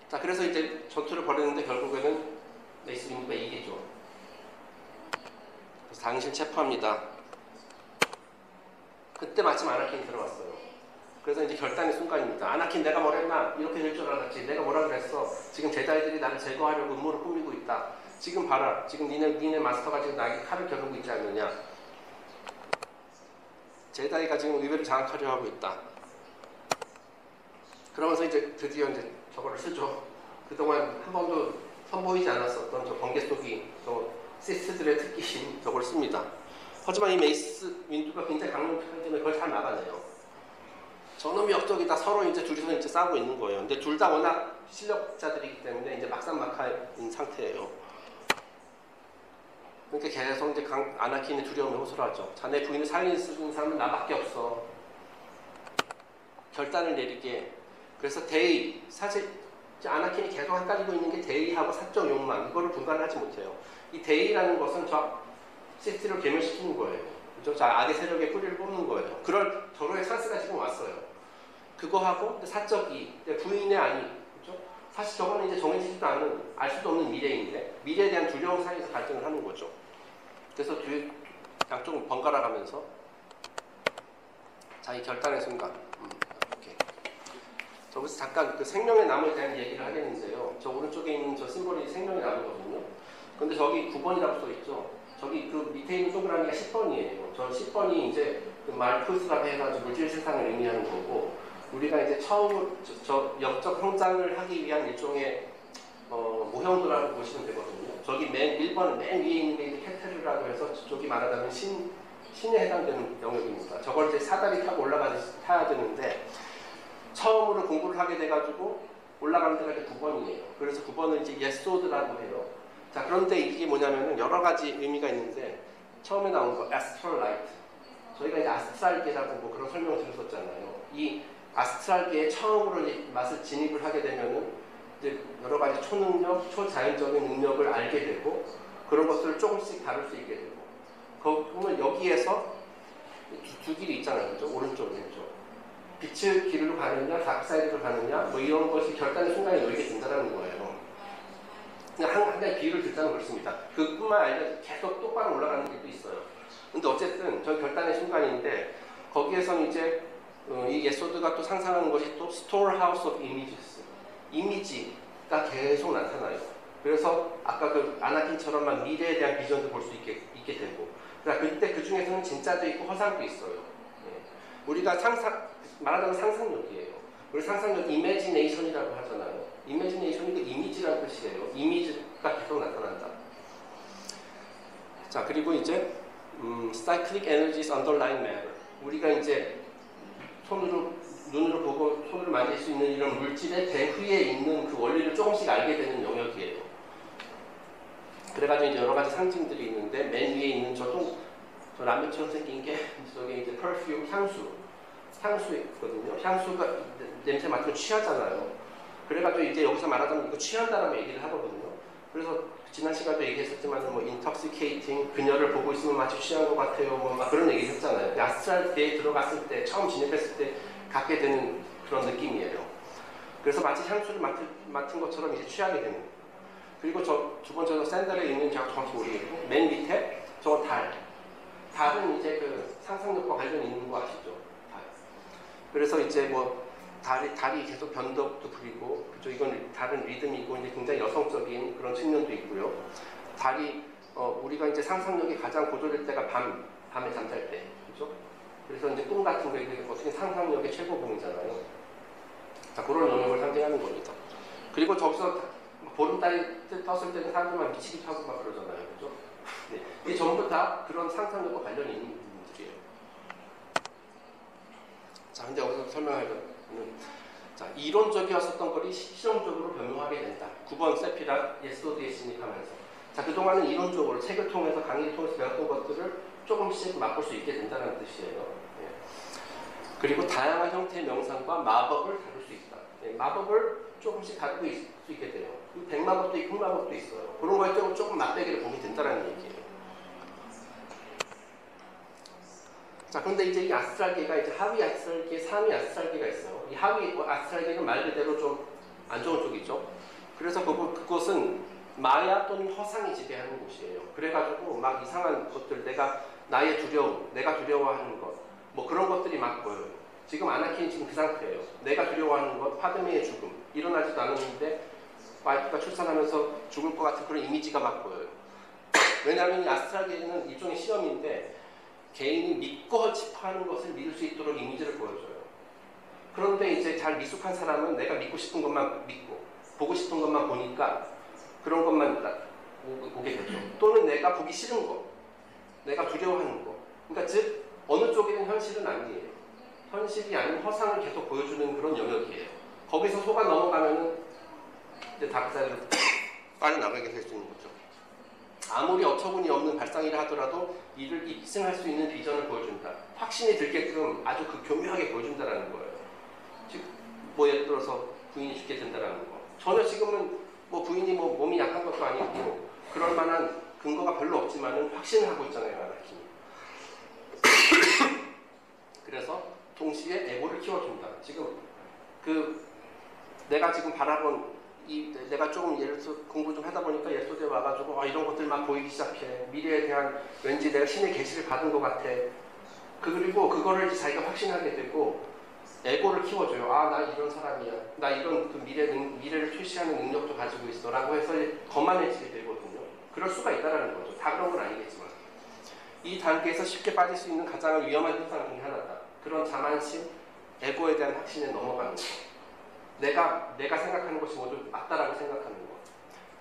자, 그래서 이제 전투를 벌였는데 결국에는 메이스 윈두가 이기죠. 그래서 당신 체포합니다. 그때 마침 아나킨이 들어왔어요. 그래서 이제 결단의 순간입니다. 아나킨 내가 뭘 했나? 이렇게 될 줄 알았지. 내가 뭐라 그랬어? 지금 제다이들이 나를 제거하려고 음모를 꾸미고 있다. 지금 봐라. 지금 니네 마스터가 지금 나에게 칼을 겨누고 있지 않느냐. 제다이가 지금 의외를 장악하려 하고 있다. 그러면서 이제 드디어 이제 저거를 쓰죠. 그동안 한 번도 선보이지 않았었던 저 번개 속이 저 시스들의 특기인 저걸 씁니다. 하지만 이 메이스 윈두가 굉장히 강력하기 때문에 그걸 잘 막아내요. 저놈이 역적이다. 서로 이제 둘이서 이제 싸우고 있는 거예요. 근데 둘 다 워낙 실력자들이기 때문에 이제 막상막하인 상태예요. 그러니까 계속 이제 아나킨의 두려움에 호소하죠. 자네 부인을 살릴 수 있는 사람은 나밖에 없어. 결단을 내리게. 그래서 대의. 사실 아나킨이 계속 헷갈리고 있는 게 대의하고 사적 욕망. 이거를 분간하지 못해요. 이 대의라는 것은 저 시스를 괴멸시키는 거예요. 그렇죠? 저 악의 세력의 뿌리를 뽑는 거예요. 그럴 절호의 찬스가 지금 왔어요. 그거하고 사적 이. 부인의 아니. 사실 저거는 이제 정해지지도 않은, 알 수도 없는 미래인데 미래에 대한 두려움 사이에서 갈등을 하는 거죠. 그래서 양쪽은 번갈아 가면서 자기 결단의 순간 이렇게. 저기서 잠깐 그 생명의 나무에 대한 얘기를 하겠는데요. 저 오른쪽에 있는 저 심볼이 생명의 나무거든요. 근데 저기 9번이라고 써있죠. 저기 그 밑에 있는 동그라미가 10번이에요. 저 10번이 이제 그 말풀스라고 해가지고 물질 세상을 의미하는 거고, 우리가 이제 처음 저 역적 성장을 하기 위한 일종의 모형도라고 보시면 되거든요. 저기 맨 1번 맨 위에 있는 게 캐테르라고 해서 저쪽이 말하자면 신에 해당되는 영역입니다. 저걸 이제 사다리 타고 올라가야 되는데 처음으로 공부를 하게 돼가지고 올라가는 데가 9번이에요. 그래서 9번을 이제 예소드라고 해요. 자, 그런데 이게 뭐냐면은 여러 가지 의미가 있는데 처음에 나온 거 아스트랄라이트. 저희가 이제 아스트랄계라고 뭐 그런 설명을 드렸었잖아요. 이 아스트랄계에 처음으로 맛을 진입을 하게 되면은 이제 여러 가지 초능력, 초자연적인 능력을 알게 되고 그런 것을 조금씩 다룰 수 있게 되고. 그러면 여기에서 두 길이 있잖아요, 그죠? 오른쪽, 왼쪽. 빛의 길로 가느냐, 닥사이드로 가느냐, 뭐 이런 것이 결단의 순간에 여기게 된다는 거예요. 그냥 한 가지 비유를 들자면 그렇습니다. 그뿐만 아니라 계속 똑바로 올라가는 길도 있어요. 근데 어쨌든 저 결단의 순간인데 거기에서는 이제 이 예소드가 또 상상하는 것이 또 스토어하우스 오브 이미지스, 이미지가 계속 나타나요. 그래서 아까 그 아나킨처럼만 미래에 대한 비전도 볼 수 있게 되고, 그러니까 그때 그 중에서는 진짜도 있고 허상도 있어요. 네. 우리가 말하자면 상상력이에요. 우리 상상력 이미지네이션이라고 하잖아요. 이미지네이션이 그 이미지라는 뜻이에요. 이미지가 계속 나타난다. 자, 그리고 이제 cyclic energies underlying matter. 우리가 이제 눈으로 보고 손으로 만질 수 있는 이런 물질의 대후에 있는 그 원리를 조금씩 알게 되는 영역이에요. 그래가지고 이제 여러 가지 상징들이 있는데 맨 위에 있는 저 라면처럼 생긴 게 저게 이제 perfume 향수 있거든요. 향수가 냄새 맡으면 취하잖아요. 그래가지고 이제 여기서 말하자면 이거 취한다라고 얘기를 하거든요. 그래서 지난 시간도 얘기했었지만 뭐 인턱시케이팅, 그녀를 보고 있으면 마치 취한 것 같아요, 뭐 막 그런 얘기 했잖아요. 아스트랄계에 들어갔을 때 처음 진입했을 때 갖게 되는 그런 느낌이에요. 그래서 마치 향수를 맡은 것처럼 이제 취하게 되는. 그리고 저 두 번째로 샌들에 있는 제가 정확히 모르겠고 맨 밑에 저건 달은 이제 그 상상력과 관련이 있는 거 아시죠? 달. 그래서 이제 뭐 달이 계속 변덕도 부리고, 그죠? 이건 다른 리듬이고 이제 굉장히 여성적인 그런 측면도 있고요. 달이 우리가 이제 상상력이 가장 고조될 때가 밤에 잠잘 때, 그죠? 그래서 이제 꿈 같은 게 어떻게 상상력의 최고봉이잖아요. 자, 그런 영역을 상징하는 겁니다. 그리고 저기서 보름달이 떴을 때는 사람들이 막 미치기도 하고 막 그러잖아요, 그죠? 네. 이게 전부 다 그런 상상력과 관련이 있는 부분들이에요. 자, 근데 여기서 설명하려면 자, 이론적이었었던 거를 실용적으로 변모하게 된다. 9번 세피라 예스도드에 진입하면서. 자, 그동안은 이론적으로 책을 통해서 강의를 통해서 배웠던 것들을 조금씩 맛볼 수 있게 된다는 뜻이에요. 예. 그리고 다양한 형태의 명상과 마법을 다룰 수 있다. 예, 마법을 조금씩 다루고 수 있게 돼요. 백마법도 있고 흑마법도 있어요. 그런 거에 조금 맛배기를 보게 된다는 얘기예요. 자, 그런데 이제 이 아스트랄계가 이제 하위 아스트랄계, 상위 아스트랄계가 있어요. 이 하위 아스트랄계는 말 그대로 좀 안 좋은 쪽이죠. 그래서 그곳은 마야 또는 허상이 지배하는 곳이에요. 그래가지고 막 이상한 것들, 나의 두려움, 내가 두려워하는 것, 뭐 그런 것들이 막 보여요. 지금 아나킨이 지금 그 상태예요. 내가 두려워하는 것, 파드메의 죽음, 일어나지도 않았는데 와이프가 출산하면서 죽을 것 같은 그런 이미지가 막 보여요. 왜냐하면 이 아스트랄계는 일종의 시험인데 개인이 믿고 싶어하는 것을 믿을 수 있도록 이미지를 보여줘요. 그런데 이제 잘 미숙한 사람은 내가 믿고 싶은 것만 믿고 보고 싶은 것만 보니까 그런 것만 오게 되죠. 또는 내가 보기 싫은 거, 내가 두려워하는 거. 그러니까 즉 어느 쪽이든 현실은 아니에요. 현실이 아닌 허상을 계속 보여주는 그런 영역이에요. 거기서 속아 넘어가면은 이제 닥사이드로 빠져나가게 될 수 있는 거죠. 아무리 어처구니 없는 발상이라 하더라도 이를 입증할 수 있는 비전을 보여준다. 확신이 들게끔 아주 그 교묘하게 보여준다라는 거예요. 즉, 뭐 예를 들어서 부인이 죽게 된다라는 거. 전혀 지금은 뭐 부인이 뭐 몸이 약한 것도 아니고 그럴 만한 근거가 별로 없지만은 확신을 하고 있잖아요, 아나킨이. 그래서 동시에 애고를 키워준다. 지금 내가 지금 바라본 내가 조금 예를 들어 공부 좀 하다 보니까 예소대에 와가지고 이런 것들만 보이기 시작해. 미래에 대한 왠지 내가 신의 계시를 받은 것 같아. 그리고 그거를 자기가 확신하게 되고 에고를 키워줘요. 아, 나 이런 사람이야. 나 이런 그 미래를 표시하는 능력도 가지고 있어. 라고 해서 거만해지게 되거든요. 그럴 수가 있다라는 거죠. 다 그런 건 아니겠지만. 이 단계에서 쉽게 빠질 수 있는 가장 위험한 현상 중에 하나다. 그런 자만심, 에고에 대한 확신에 넘어가는 거. 내가 생각하는 것이 모두 맞다라고 생각하는 것.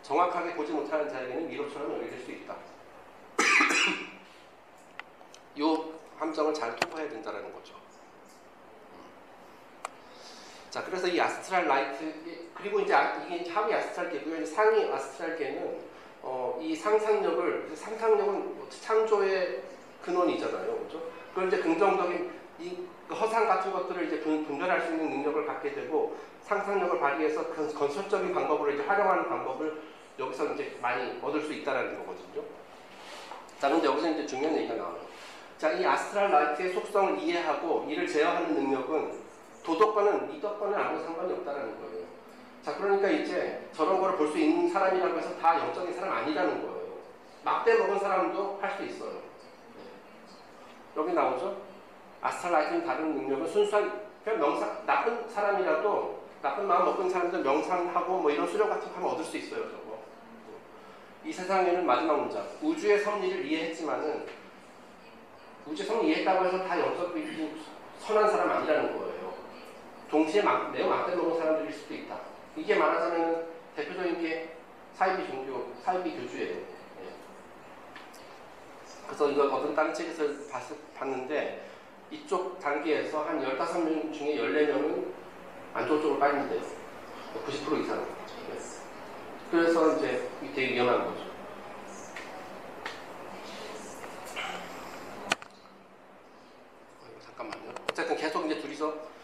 정확하게 보지 못하는 자에게는 위로처럼 여겨질 수 있다. 이 함정을 잘 통과해야 된다는 거죠. 자, 그래서 이 아스트랄 라이트, 그리고 이제 이게 하위 아스트랄계고요. 상위 아스트랄계는 이 상상력을, 상상력은 창조의 근원이잖아요, 그렇죠? 그럼 이제 긍정적인 이 허상 같은 것들을 이제 분별할 수 있는 능력을 갖게 되고, 상상력을 발휘해서 건설적인 방법으로 이제 활용하는 방법을 여기서 이제 많이 얻을 수 있다라는 거거든요. 자, 근데 여기서 이제 중요한 얘기가 나와요. 자, 이 아스트랄 라이트의 속성을 이해하고 이를 제어하는 능력은 도덕과는 미덕과는 아무 상관이 없다라는 거예요. 자, 그러니까 이제 저런 걸 볼 수 있는 사람이라고 해서 다 영적인 사람 아니라는 거예요. 막대 먹은 사람도 할 수 있어요. 여기 나오죠? 아스트랄 라이트는 다른 능력은 순수한, 그냥 명상, 나쁜 사람이라도, 나쁜 마음 먹은 사람도 명상하고 뭐 이런 수련 같은 거 하면 얻을 수 있어요, 저거. 이 세상에는 마지막 문장, 우주의 섭리를 이해했지만은, 우주의 섭리 이해했다고 해서 다 영적인 선한 사람 아니라는 거예요. 동시에 매우 막대 먹은 사람들일 수도 있다. 이게 말하자면 대표적인 게 사이비 종교, 사이비 교주예요. 그래서 이걸 어떤 다른 책에서 봤는데, 이쪽 단계에서 한 15명 중에 14명은 안 좋은 쪽으로 빠진대요. 90% 이상. 그래서 이제 되게 위험한 거죠. 잠깐만요. 어쨌든 계속 이제 둘이서,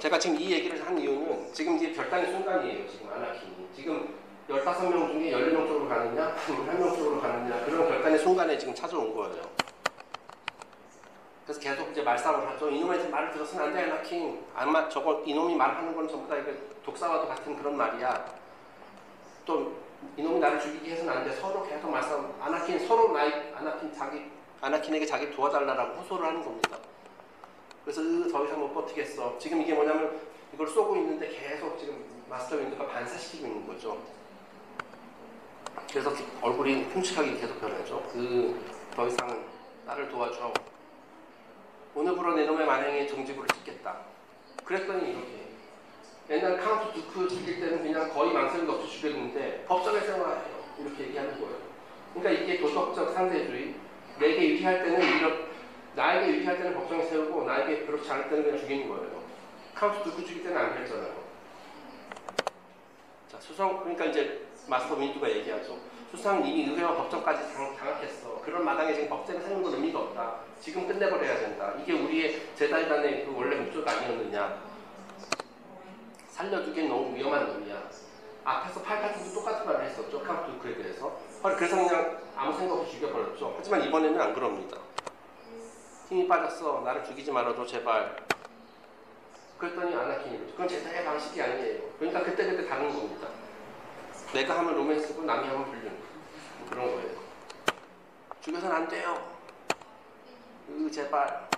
제가 지금 이 얘기를 한 이유는, 지금 이제 결단의 순간이에요, 지금 아나킨이. 지금 15명 중에 14명 쪽으로 가느냐, 1명 쪽으로 가느냐, 그런 결단의 순간에 지금 찾아온 거예요. 그래서 계속 이제 말싸움을 하죠. 이놈의 말을 들었으면 안 돼, 아나킨. 저거 이놈이 말하는 건 전부 다 이거 독사와도 같은 그런 말이야. 또 이놈이 나를 죽이게 해서는 안 돼. 서로 계속 말싸움. 아나킨 서로 아나킨에게 자기 도와달라라고 호소를 하는 겁니다. 그래서 더 이상 못 버티겠어. 지금 이게 뭐냐면 이걸 쏘고 있는데 계속 지금 마스터 윈드가 반사시키고 있는 거죠. 그래서 얼굴이 흠칫하게 계속 변하죠. 더 이상은 나를 도와줘. 오늘부로 내 놈의 만행의 정지부를 찍겠다. 그랬더니 이렇게. 옛날 카운트 두크 죽일 때는 그냥 거의 망설임도 없이 죽였는데 법정에 생활해요. 이렇게 얘기하는 거예요. 그러니까 이게 도덕적 상대주의. 내게 유리할 때는 나에게 유리할 때는 법정에 세우고 나에게 그렇지 않을 때는 그냥 죽이는 거예요. 카운트 두크 죽일 때는 안 그랬잖아요. 자, 수상, 그러니까 이제 마스터 윈두가 얘기하죠. 수상 이미 의회와 법정까지 장악했어. 그런 마당에 지금 법제를 세우는 건 의미가 없다. 지금 끝내버려야 된다. 이게 우리의 제다이단의 그 원래 목적이 아니었느냐. 살려두기엔 너무 위험한 놈이야. 앞에서 팔팔틴도 똑같은 말을 했었죠. 카운트 두크에 대해서. 그래서 그냥 아무 생각 없이 죽여버렸죠. 하지만 이번에는 안 그럽니다. 힘이 빠졌어. 나를 죽이지 말아줘 제발. 그랬더니 아나킨이죠. 그건 제사의 방식이 아니에요. 그러니까 그때그때 다른 겁니다. 내가 하면 로맨스고 남이 하면 불륜. 그런 거예요. 죽여서는 안 돼요. 제발.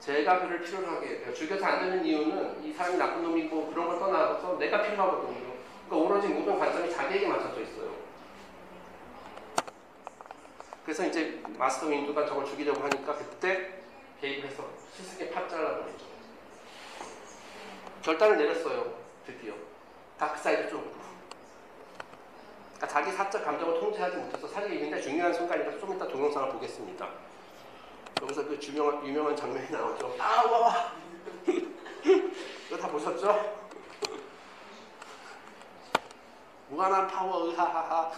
제가 그를 필요로 하게 해요. 죽여서 안 되는 이유는 이 사람이 나쁜 놈이고 그런 걸 떠나서 내가 필요하거든요. 그러니까 오로지 모든 관점이 자기에게 맞춰져 있어요. 그래서 이제 마스터 윈두가 저걸 죽이려고 하니까 그때 개입을 해서 스승의 팝 잘라버리죠. 결단을 내렸어요. 드디어 다크사이드 쪽으로. 그러니까 자기 사적 감정을 통제하지 못해서 사실 굉장히 중요한 순간이라서 좀 이따 동영상을 보겠습니다. 여기서 그 유명한 장면이 나오죠. 아와와. 이거 다 보셨죠? 무한한 파워 으하하하.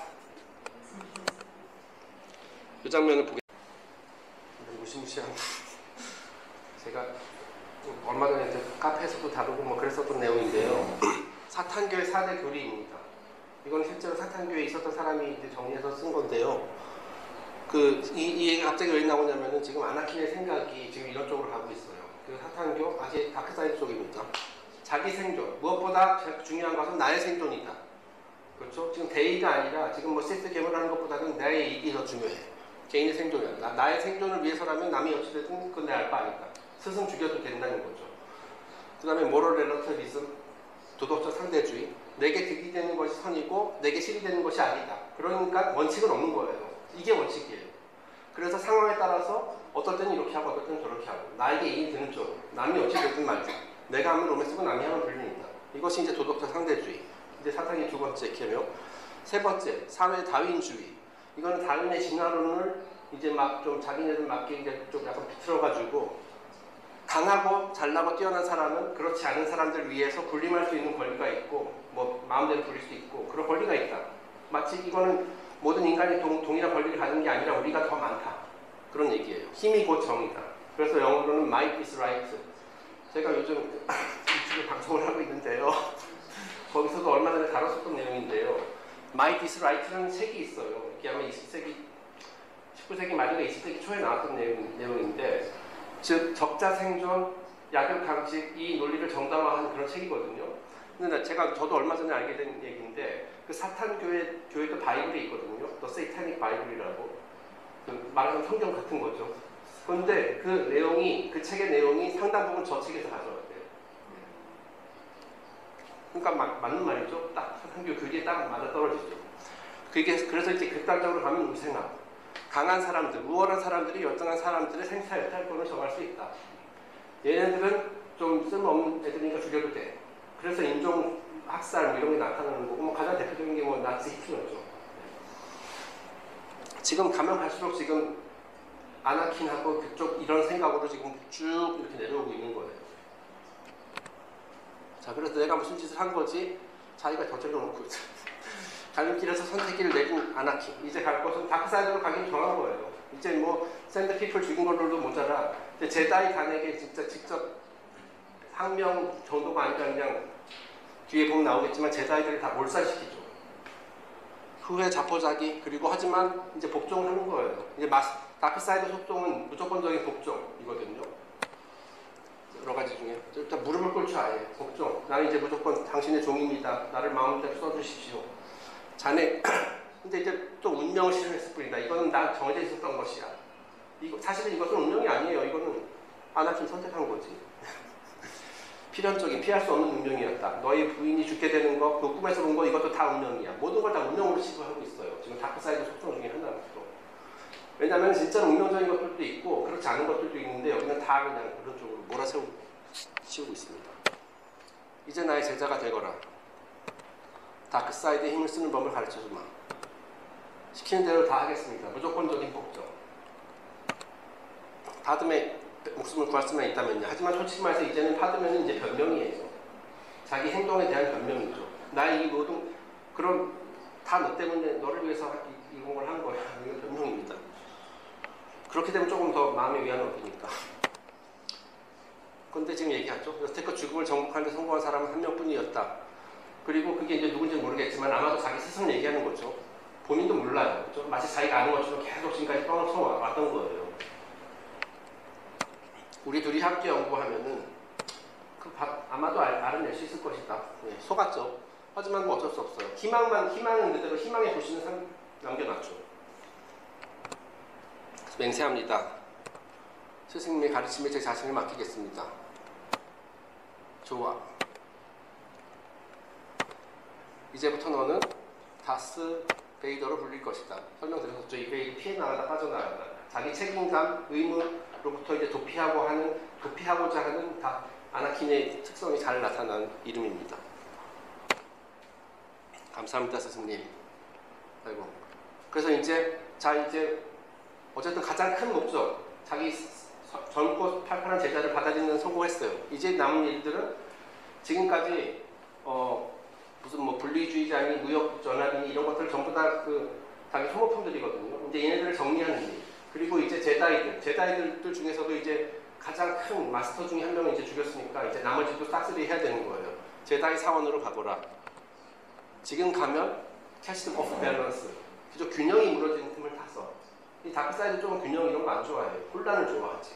이 장면을 보겠습니다. 무시무시한 제가 얼마 전에 카페에서도 다루고 뭐 그랬었던 내용인데요. 사탄교의 4대 교리입니다. 이건 실제로 사탄교에 있었던 사람이 이제 정리해서 쓴 건데요. 이 얘기가 갑자기 왜 나오냐면은 지금 아나킨의 생각이 지금 이런 쪽으로 가고 있어요. 그 사탄교, 아직 다크사이드 쪽입니다. 자기 생존, 무엇보다 중요한 것은 나의 생존이다. 그렇죠? 지금 대의가 아니라 지금 뭐 시스 괴물하는 것보다는 나의 이익이 더 중요해. 개인의 생존이야. 나의 생존을 위해서라면 남이 어찌됐든 그건 내 알 바 아니다. 스승 죽여도 된다는 거죠. 그 다음에 모럴 렐러티비즘, 도덕적 상대주의. 내게 득이 되는 것이 선이고 내게 실이 되는 것이 아니다. 그러니까 원칙은 없는 거예요. 이게 원칙이에요. 그래서 상황에 따라서 어떨 때는 이렇게 하고 어떨 때는 저렇게 하고 나에게 이익이 드는 쪽으로 남이 어찌 됐든 말든 내가 하면 로맨스고 남이 하면 불륜이다. 이것이 이제 도덕적 상대주의. 이제 사탄의 두 번째 개명. 세 번째, 사회 다윈주의. 이거는 다윈의 진화론을 이제 막 좀 자기네들 맞게 이제 좀 약간 비틀어가지고 강하고 잘나고 뛰어난 사람은 그렇지 않은 사람들 위해서 군림할 수 있는 권리가 있고 뭐 마음대로 부릴 수 있고 그런 권리가 있다. 마치 이거는 모든 인간이 동일한 권리를 가진 게 아니라 우리가 더 많다. 그런 얘기예요. 힘이 곧 정이다. 그래서 영어로는 might is right. 제가 요즘 유튜브 방송을 하고 있는데요. 거기서도 얼마 전에 다뤘었던 내용인데요. Might is right라는 책이 있어요. 이게 아마 19세기 말이나 20세기 초에 나왔던 내용인데 즉 적자 생존, 약육 강식 이 논리를 정당화한 그런 책이거든요. 근데 저도 얼마 전에 알게 된 얘기인데 그 사탄교회도 바이블이 있거든요. 또 세이타닉 바이블이라고 말하는 성경 같은 거죠. 그런데 그 책의 내용이 상당 부분 저 책에서 가져왔대요. 그러니까 맞는 말이죠. 딱 사탄교 교리에 딱 맞아 떨어지죠. 그래서 이제 극단적으로 가면 우생학. 강한 사람들, 우월한 사람들이 열등한 사람들의 생사 여탈권을 정할 수 있다. 얘네들은 좀 쓸모없는 애들이니까 죽여도 돼. 그래서 인종 학살 이런 게 나타나는 거고 뭐 가장 대표적인 게 뭐 나치 히틀러죠. 지금 가면 갈수록 지금 아나킨하고 그쪽 이런 생각으로 지금 쭉 이렇게 내려오고 있는 거예요. 자, 그래서 내가 무슨 짓을 한 거지? 자기가 결정해놓고 가는 길에서 선택기를 내린 아나킨. 이제 갈 곳은 다크사이드로 가긴 정한 거예요. 이제 뭐 샌드 피플 죽인 걸로도 모자라 이제 제다이 단에게 진짜 직접 항명 정도가 아니라 그냥 뒤에 보면 나오겠지만 제다이들을 다 몰살시키죠. 후에 자포자기. 그리고 하지만 이제 복종을 하는 거예요. 이제 다크사이드 속종은 무조건적인 복종이거든요. 여러 가지 중에 일단 무릎을 꿇죠. 아예 복종. 나는 이제 무조건 당신의 종입니다. 나를 마음대로 써주십시오. 자네 근데 이제 또 운명을 실현했을 뿐이다. 이거는 나 정해져 있었던 것이야. 사실은 이것은 운명이 아니에요. 이거는 아나킨 선택한 거지. 필연적인 피할 수 없는 운명이었다. 너의 부인이 죽게 되는 거, 그 꿈에서 본 거 이것도 다 운명이야. 모든 걸 다 운명으로 시도하고 있어요. 지금 다크사이드 속성 중에 하나로. 왜냐하면 진짜 운명적인 것들도 있고 그렇지 않은 것들도 있는데 여기는 다 그냥 그런 쪽으로 몰아치우고 있습니다. 이제 나의 제자가 되거라. 다크사이드에 힘을 쓰는 법을 가르쳐주마. 시키는 대로 다 하겠습니다. 무조건적인 복종. 파드메 목숨을 구할 수만 있다면요. 하지만 솔직히 말해서 이제는 파드메는 이제 변명이에요. 자기 행동에 대한 변명이죠. 나의 이 모든 그런 다 너 때문에 너를 위해서 이런 걸 한 거야. 이건 변명입니다. 그렇게 되면 조금 더 마음의 위안을 얻으니까. 근데 지금 얘기하죠. 여태껏 죽음을 정복하는데 성공한 사람은 한 명뿐이었다. 그리고 그게 이제 누군지 모르겠지만 아마도 자기 스스로 얘기하는 거죠. 본인도 몰라요. 그렇죠? 마치 자기가 아는 것처럼 계속 지금까지 떠나서 왔던 거예요. 우리 둘이 함께 연구하면은 아마도 알아낼 수 있을 것이다. 네, 속았죠. 하지만 뭐 어쩔 수 없어요. 희망은 그대로 희망의 불씨는 남겨놨죠. 맹세합니다. 스승님의 가르침에 제 자신을 맡기겠습니다. 좋아. 이제부터 너는 다스 베이더로 불릴 것이다. 설명드렸었죠. 이 베이더 피해 나가다 빠져나간다. 자기 책임감, 의무로부터 이제 도피하고자 하는 다 아나킨의 특성이 잘 나타난 이름입니다. 감사합니다, 스승님. 아이고. 그래서 이제 어쨌든 가장 큰 목적, 자기 젊고 팔팔한 제자를 받아들이는 성공했어요. 이제 남은 일들은 지금까지 무슨 뭐 분리주의자니 무역전환이니 이런 것들 전부 다 자기 소모품들이거든요. 이제 얘네들을 정리하는 일. 그리고 이제 제다이들 중에서도 이제 가장 큰 마스터 중에 한 명을 이제 죽였으니까 이제 나머지도 싹쓸이 해야 되는 거예요. 제다이 사원으로 가거라. 지금 가면 캐시드 오브 밸런스. 그저 균형이 무너지는 틈을 타서. 이 다크사이드 쪽은 균형 이런 거 안 좋아해요. 혼란을 좋아하지.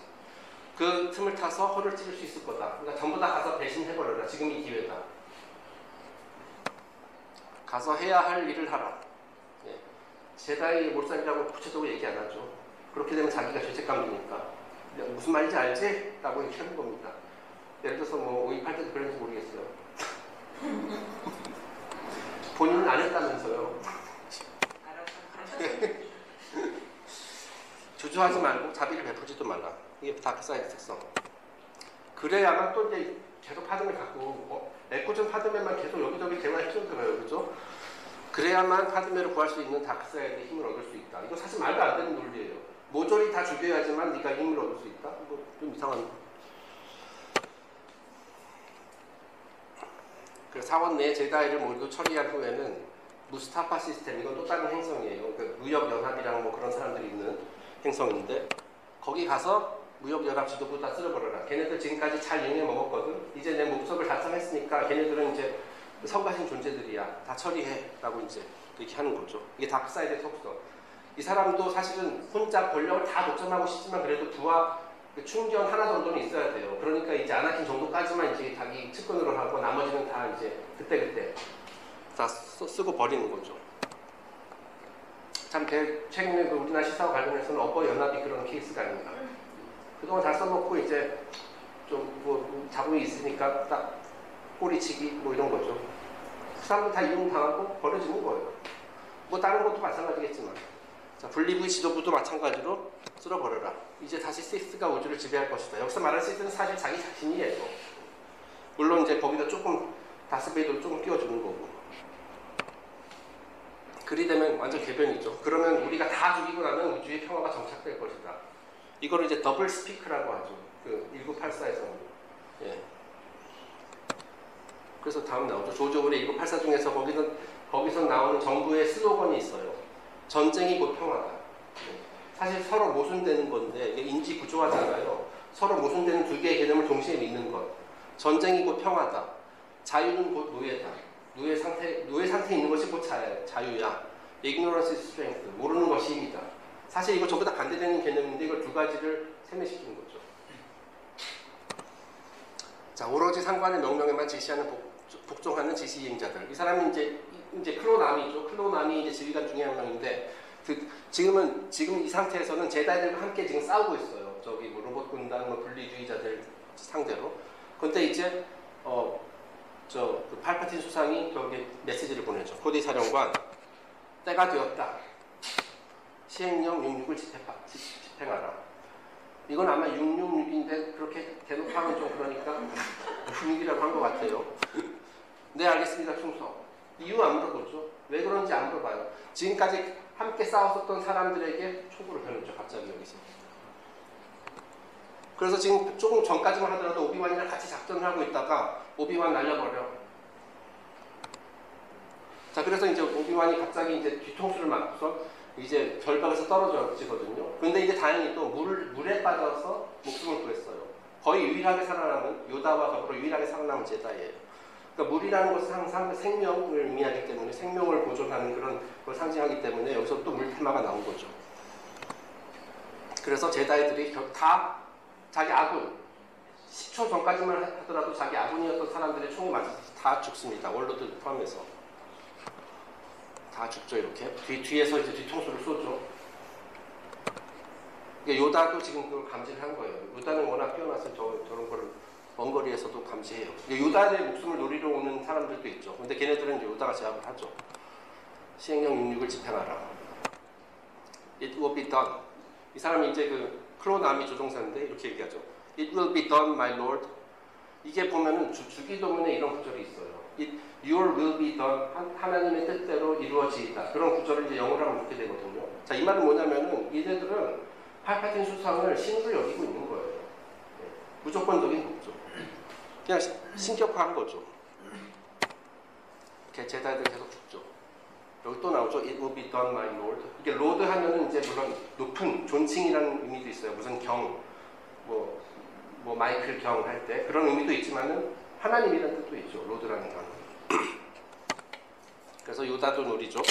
그 틈을 타서 허를 찌를 수 있을 거다. 그러니까 전부 다 가서 배신해버려라. 지금 이 기회다. 가서 해야 할 일을 하라. 예. 제다이 몰살이라고 구체적으로 얘기 안 하죠. 그렇게 되면 자기가 죄책감이니까 무슨 말인지 알지? 라고 이렇게 하는 겁니다. 예를 들어서 뭐 오입할 때도 그랬는지 모르겠어요. 본인은 안 했다면서요. 주저하지 말고 자비를 베풀지도 말라. 이게 다크사이드 특성. 그래야만 또 이제 계속 파드메 갖고 애꿎은 파드메만 계속 여기저기 대화에 끼어들어요. 그죠? 그래야만 파드메를 구할 수 있는 다크사이드의 힘을 얻을 수 있다. 이거 사실 말도 안 되는 논리예요. 모조리 다 죽여야지만 네가 힘을 얻을 수 있다? 뭐 좀 이상한 사원 내 제다이를 모두 처리한 후에는 무스타파 시스템, 이건 또 다른 행성이에요. 그러니까 무역연합이랑 뭐 그런 사람들이 있는 행성인데 거기 가서 무역연합 지도부 다 쓸어버려라. 걔네들 지금까지 잘 이용해 먹었거든. 이제 내 목적을 달성했으니까 걔네들은 이제 성가신 존재들이야. 다 처리해. 라고 이제 이렇게 하는 거죠. 이게 다크사이드의 속성. 이 사람도 사실은 혼자 권력을 다 독점하고 싶지만 그래도 부하 충견 하나 정도는 있어야 돼요. 그러니까 이제 아나킨 정도까지만 이제 자기 측근으로 하고 나머지는 다 이제 그때그때 다 쓰고 버리는 거죠. 참 최근에 그 우리나라 시사와 관련해서는 업보 연합이 그런 케이스가 아닌가. 그동안 다 써놓고 이제 좀 뭐 잡음이 있으니까 딱 꼬리치기 뭐 이런 거죠. 그 사람은 다 이용당하고 버려지는 거예요. 뭐 다른 것도 마찬가지겠지만. 자, 분리부의 지도부도 마찬가지로 쓸어버려라. 이제 다시 시스가 우주를 지배할 것이다. 여기서 말할 시스는 사실 자기 자신이에요. 물론 이제 거기다 조금 다스베이더를 조금 끼워주는 거고. 그리 되면 완전 개변이죠. 그러면 우리가 다 죽이고 나면 우주의 평화가 정착될 것이다. 이거를 이제 더블 스피크라고 하죠. 그 1984에서는. 예. 그래서 다음 나오죠. 조지 오웰의 1984 중에서 거기서 나오는 정부의 슬로건이 있어요. 전쟁이 곧 평화다. 사실 서로 모순되는 건데 이게 인지 구조화잖아요. 서로 모순되는 두 개의 개념을 동시에 믿는 것. 전쟁이 곧 평화다. 자유는 곧 노예다. 노예 상태에 있는 것이 곧 자유야. Ignorance is strength. 모르는 것이 힘이다. 사실 이거 전부 다 반대되는 개념인데 이걸 두 가지를 세뇌시키는 거죠. 자, 오로지 상관의 명령에만 지시하는 복종하는 지시 이행자들. 이 사람이 이제 클론 아미죠. 클론 아미 이제 지휘관 중에 한 명인데 지금 이 상태에서는 제다이들과 함께 지금 싸우고 있어요. 저기 뭐 로봇 군단, 뭐 분리주의자들 상대로. 근데 이제 그 팔파틴 수상이 거기에 메시지를 보내죠. 코디 사령관, 때가 되었다. 시행령 66을 집행하라. 이건 아마 666인데 그렇게 대놓고 하면 좀 그러니까 분위기라고 한 것 같아요. 네, 알겠습니다. 충성. 이유 안 물어보죠. 왜 그런지 안 물어봐요. 지금까지 함께 싸웠었던 사람들에게 초구를 펴놓죠. 갑자기 여기서. 그래서 지금 조금 전까지만 하더라도 오비완이랑 같이 작전을 하고 있다가 오비완 날려버려. 자, 그래서 이제 오비완이 갑자기 이제 뒤통수를 맞고서 이제 절벽에서 떨어지거든요. 근데 이제 다행히 또 물에 빠져서 목숨을 구했어요. 거의 유일하게 살아남은 요다와 더불어 유일하게 살아남은 제다이예요. 그러니까 물이라는 것은 항상 생명을 의미하기 때문에 생명을 보존하는 그런 걸 상징하기 때문에 여기서 또 물 테마가 나온 거죠. 그래서 제다이들이 다 자기 아군, 10초 전까지만 하더라도 자기 아군이었던 사람들의 총에 맞아서 다 죽습니다. 원로들 포함해서 다 죽죠. 이렇게 뒤에서 이제 뒤통수를 쏘죠. 그러니까 요다도 지금 그걸 감지를 한 거예요. 요다는 워낙 뛰어나서 저런 거를 먼 거리에서도 감시해요. 요다의 목숨을 노리러 오는 사람들도 있죠. 근데 걔네들은 요다가 제압을 하죠. 시행령 66을 집행하라. It will be done. 이 사람이 이제 그 클론 아미 조종사인데 이렇게 얘기하죠. It will be done, my lord. 이게 보면은 주기도문에 이런 구절이 있어요. Your will be done. 하나님의 뜻대로 이루어지이다. 그런 구절을 이제 영어로 하면 이렇게 되거든요. 자, 이 말은 뭐냐면은 얘네들은 팔파틴 수상을 신으로 여기고 있는 거예요. 무조건적인 복종. 그냥 신격화한 거죠. 제다이들 계속 죽죠. 여기 또 나오죠. It will be done, my lord. 이게 lord 하면은 이제 물론 높은 존칭이라는 의미도 있어요. 무슨 경, 뭐 마이클 경 할 때 그런 의미도 있지만은 하나님이라는 뜻도 있죠. lord라는 단어. 그래서 요다도 노리죠.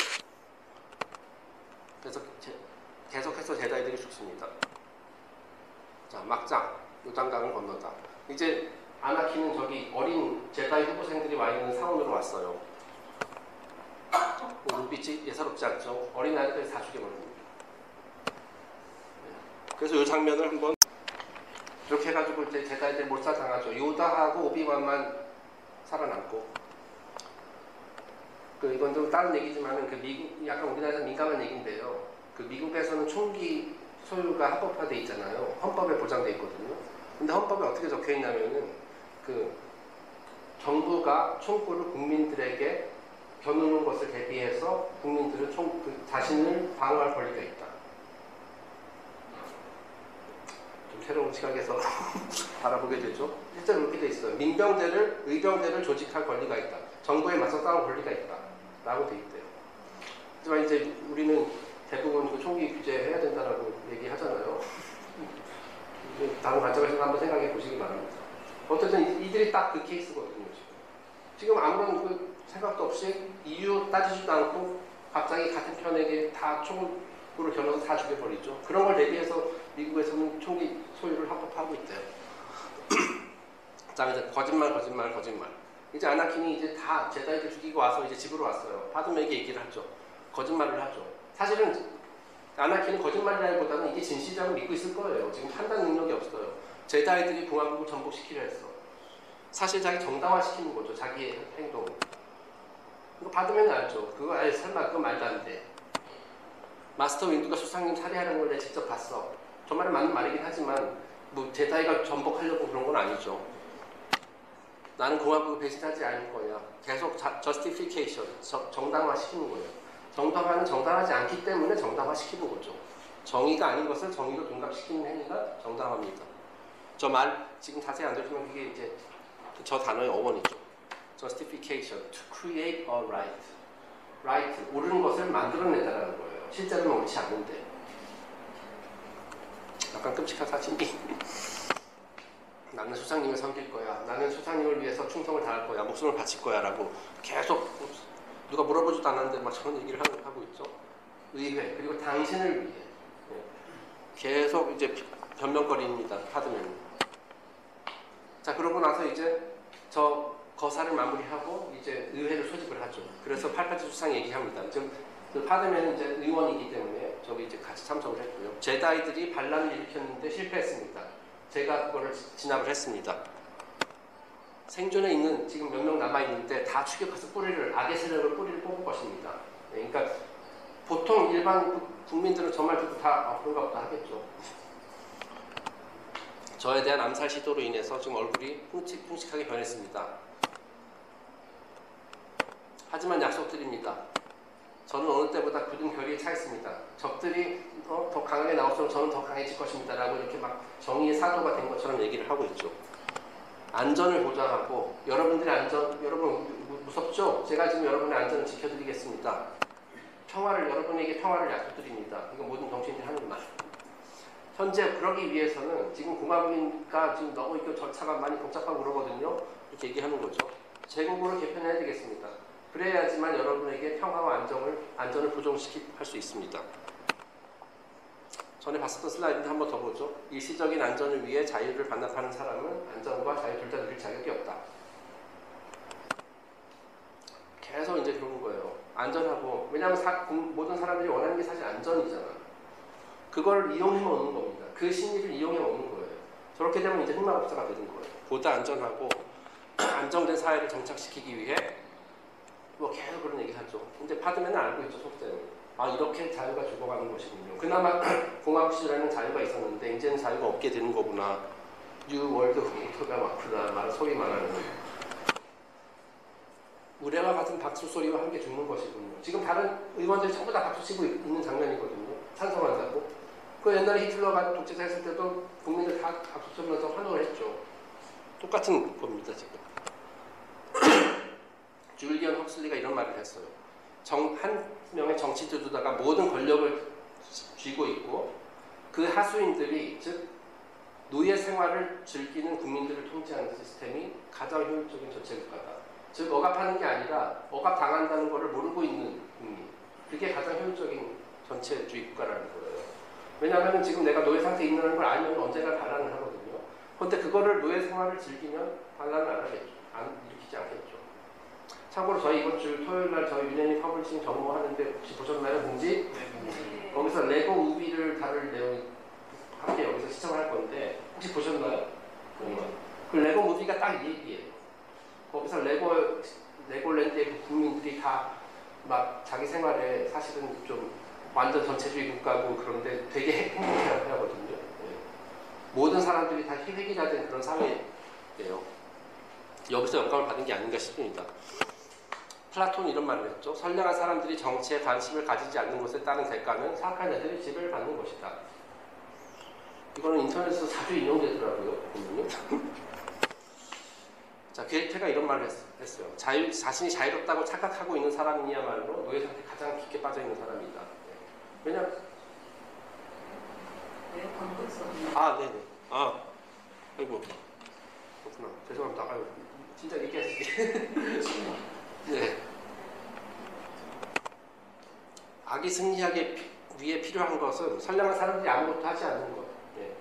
그래서 계속해서 제다이들이 죽습니다. 자, 막장. 요단강을 건너다. 이제 아나킨은 저기 어린 제다이 후보생들이 와 있는 사원으로 왔어요. 눈빛이 예사롭지 않죠. 어린 아이들이 다 죽여버립니다. 그래서 이 장면을 한번 이렇게 해가지고 이제 제다이들 몰살당하죠. 요다하고 오비완만 살아남고. 그 이건 좀 다른 얘기지만은 그 미국 약간 우리나라에서 민감한 얘기인데요. 그 미국에서는 총기 소유가 합법화돼 있잖아요. 헌법에 보장돼 있거든요. 근데 헌법에 어떻게 적혀 있냐면은 그 정부가 총구를 국민들에게 겨누는 것을 대비해서 국민들은 자신을 방어할 권리가 있다. 좀 새로운 시각에서 바라보게 되죠. 실제로 이렇게 돼 있어요. 민병대를 의병대를 조직할 권리가 있다. 정부에 맞서 싸울 권리가 있다라고 돼 있대요. 하지만 이제 우리는 대부분 그 총기 규제해야 된다라고 얘기하잖아요. 다른 관점에서 한번 생각해 보시기 바랍니다. 어쨌든 이들이 딱 그 케이스거든요. 지금 아무런 그 생각도 없이 이유 따지지도 않고 갑자기 같은 편에게 다 총구를 겨눠서 다 죽여버리죠. 그런 걸 대비해서 미국에서는 총기 소유를 합법화하고 있대요. 자, 이제 거짓말. 이제 아나킨이 이제 다 제다이들 죽이고 와서 이제 집으로 왔어요. 파드메에게 얘기를 하죠. 거짓말을 하죠. 사실은 아나킨은 거짓말이라기보다는 이게 진실이라고 믿고 있을 거예요. 지금 판단 능력이 없어요. 제다이들이 공화국을 전복시키려 했어. 사실 자기 정당화시키는 거죠. 자기의 행동. 그거 받으면 알죠. 그거 아예 설마 그거 말도 안 돼. 마스터 윈두가 수상님 살해하는 걸 내가 직접 봤어. 저 말은 맞는 말이긴 하지만 뭐 제다이가 전복하려고 그런 건 아니죠. 나는 공화국을 배신하지 않을 거야. 계속 저스티피케이션, 정당화시키는 거예요. 정당화는 정당하지 않기 때문에 정당화시키는 거죠. 정의가 아닌 것을 정의로 둔갑시키는 행위가 정당화입니다. 저 말 지금 자세히 안 들으시면 그게 이제 저 단어의 어원이죠. Justification, to create a right. Right, 옳은 것을 만들어내다라는 거예요. 실제로는 옳지 않은데. 약간 끔찍한 사진이. 나는 수상님을 섬길 거야. 나는 수상님을 위해서 충성을 다할 거야. 목숨을 바칠 거야. 라고 계속 누가 물어보지도 않았는데 막 저런 얘기를 하고 있죠. 의회, 그리고 당신을 위해. 계속 이제 변명거리입니다. 파드맨. 자, 그러고 나서 이제 저 거사를 마무리하고 이제 의회를 소집을 하죠. 그래서 팔팔찌 수상 얘기합니다. 지금 그 파드맨은 이제 의원이기 때문에 저기 이제 같이 참석을 했고요. 제다이들이 반란을 일으켰는데 실패했습니다. 제가 그거를 진압을 했습니다. 생존에 있는 지금 몇 명 남아있는데 다 추격해서 뿌리를, 악의 세력을 뿌리를 뽑을 것입니다. 네, 그러니까 보통 일반 국민들은 정말 듣고 다 그런가 보다 하겠죠. 저에 대한 암살 시도로 인해서 지금 얼굴이 흉측하게 변했습니다. 하지만 약속드립니다. 저는 어느 때보다 굳은 결의에 차 있습니다. 적들이 더 강하게 나올수록 저는 더 강해질 것입니다. 라고 이렇게 막 정의의 사도가 된 것처럼 얘기를 하고 있죠. 안전을 보장하고 여러분들의 안전, 여러분 무섭죠? 제가 지금 여러분의 안전을 지켜드리겠습니다. 평화를, 여러분에게 평화를 약속드립니다. 이건 모든 정치인들이 하는 말. 현재 그러기 위해서는 지금 공화국이니까 지금 너무 이렇게 절차가 많이 복잡하고 그러거든요. 이렇게 얘기하는 거죠. 제국으로 개편해야 되겠습니다. 그래야지만 여러분에게 평화와 안전을 보존시킬 수 있습니다. 전에 봤었던 슬라이드인데 한 번 더 보죠. 일시적인 안전을 위해 자유를 반납하는 사람은 안전과 자유 둘 다 누릴 자격이 없다. 계속 이제 그러는 거예요. 안전하고, 왜냐하면 모든 사람들이 원하는 게 사실 안전이잖아. 그걸 이용해 먹는 겁니다. 그 심리를 이용해 먹는 거예요. 저렇게 되면 이제 흑마법사가 되는 거예요. 보다 안전하고 안정된 사회를 정착시키기 위해 뭐 계속 그런 얘기하죠. 근데 파드맨은 알고 있죠, 속대는. 아, 이렇게 자유가 죽어가는 것이군요. 그나마 공화국 시절에는 자유가 있었는데 이제는 자유가 없게 되는 거구나. 뉴월드 공토가 왔구나. 소위 말하는 우레와 같은 박수 소리와 함께 죽는 것이군요. 지금 다른 의원들이 전부 다 박수 치고 있는 장면이거든요. 찬성한다고. 그 옛날에 히틀러가 독재자 했을 때도 국민들 다 박수 치면서 환호를 했죠. 똑같은 겁니다, 지금. 줄리언 헉슬리가 이런 말을 했어요. 한 명의 정치 지도자가 모든 권력을 쥐고 있고 그 하수인들이, 즉 노예 생활을 즐기는 국민들을 통치하는 시스템이 가장 효율적인 전체국가다. 즉 억압하는 게 아니라 억압당한다는 것을 모르고 있는 국민. 그게 가장 효율적인 전체주의 국가라는 거예요. 왜냐하면 지금 내가 노예 상태에 있는 걸 알면 언제나 반란을 하거든요. 그런데 그거를 노예 생활을 즐기면 반란을 안 하겠죠. 안 일으키지 않겠죠. 참고로 저희 이번 주 토요일 날 저희 유네니 퍼블리싱 정모하는데 혹시 보셨나요, 공지? 네. 거기서 레고 우비를 다룰 내용 함께 여기서 시청을 할 건데 혹시 보셨나요? 네. 그 레고 우비가 딱 이 얘기예요. 거기서 레고랜드의 국민들이 다 막 자기 생활에 사실은 좀 완전 전체주의 국가고 그런데 되게 행복해라고 하거든요. 네. 모든 사람들이 다 희생이라는 그런 사회예요. 여기서 영감을 받은 게 아닌가 싶습니다. 플라톤 이런 말을 했죠. 선량한 사람들이 정치에 관심을 가지지 않는 것에 따른 대가는 사악한 애들이 지배를 받는 것이다. 이거는 인터넷에서 자주 인용되더라고요. 자, 괴테가 이런 말을 했어요. 자신이 자유롭다고 착각하고 있는 사람이야말로 노예 상태에 가장 깊게 빠져 있는 사람이다. 네. 왜냐면 아, 네네. 아, 아이고. 그렇구나. 죄송합니다. 아이고. 진짜 얘기하시지. 네. 악이 승리하기 위해 필요한 것은 선량한 사람들이 아무것도 하지 않는 것. 예.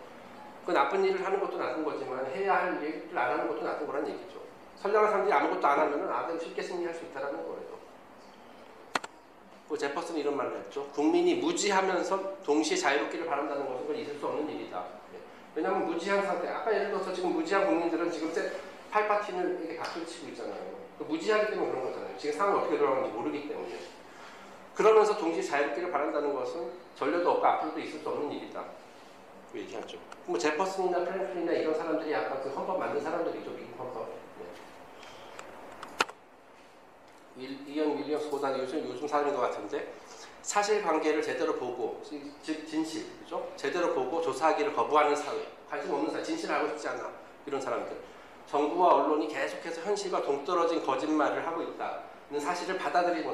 그 나쁜 일을 하는 것도 나쁜 거지만 해야 할 일을 안 하는 것도 나쁜 거란 얘기죠. 선량한 사람들이 아무것도 안 하면은 악은 쉽게 승리할 수 있다라는 거예요. 그 제퍼슨이 이런 말을 했죠. 국민이 무지하면서 동시에 자유롭기를 바란다는 것은 그건 있을 수 없는 일이다. 예. 왜냐하면 무지한 상태. 아까 예를 들어서 지금 무지한 국민들은 지금 팔파틴을 이렇게 박수를 치고 있잖아요. 그 무지하기 때문에 그런 거잖아요. 지금 상황이 어떻게 돌아가는지 모르기 때문에. 그러면서 동시에 자유롭기를 바란다는 것은 전례도 없고 앞으로도 있을 수 없는 일이다. 그 얘기하죠. 뭐 제퍼슨이나 프랭클린이나 이런 사람들이 약간 그 헌법 만든 사람들이죠. 미국 헌법. 네. 이언 윌리엄스 고단이 요즘 사람인 것 같은데 사실관계를 제대로 보고, 즉 진실, 그죠? 제대로 보고 조사하기를 거부하는 사회, 관심 없는 사회, 진실을 알고 싶지 않아 이런 사람들. 정부와 언론이 계속해서 현실과 동떨어진 거짓말을 하고 있다. 사실을 받아들이지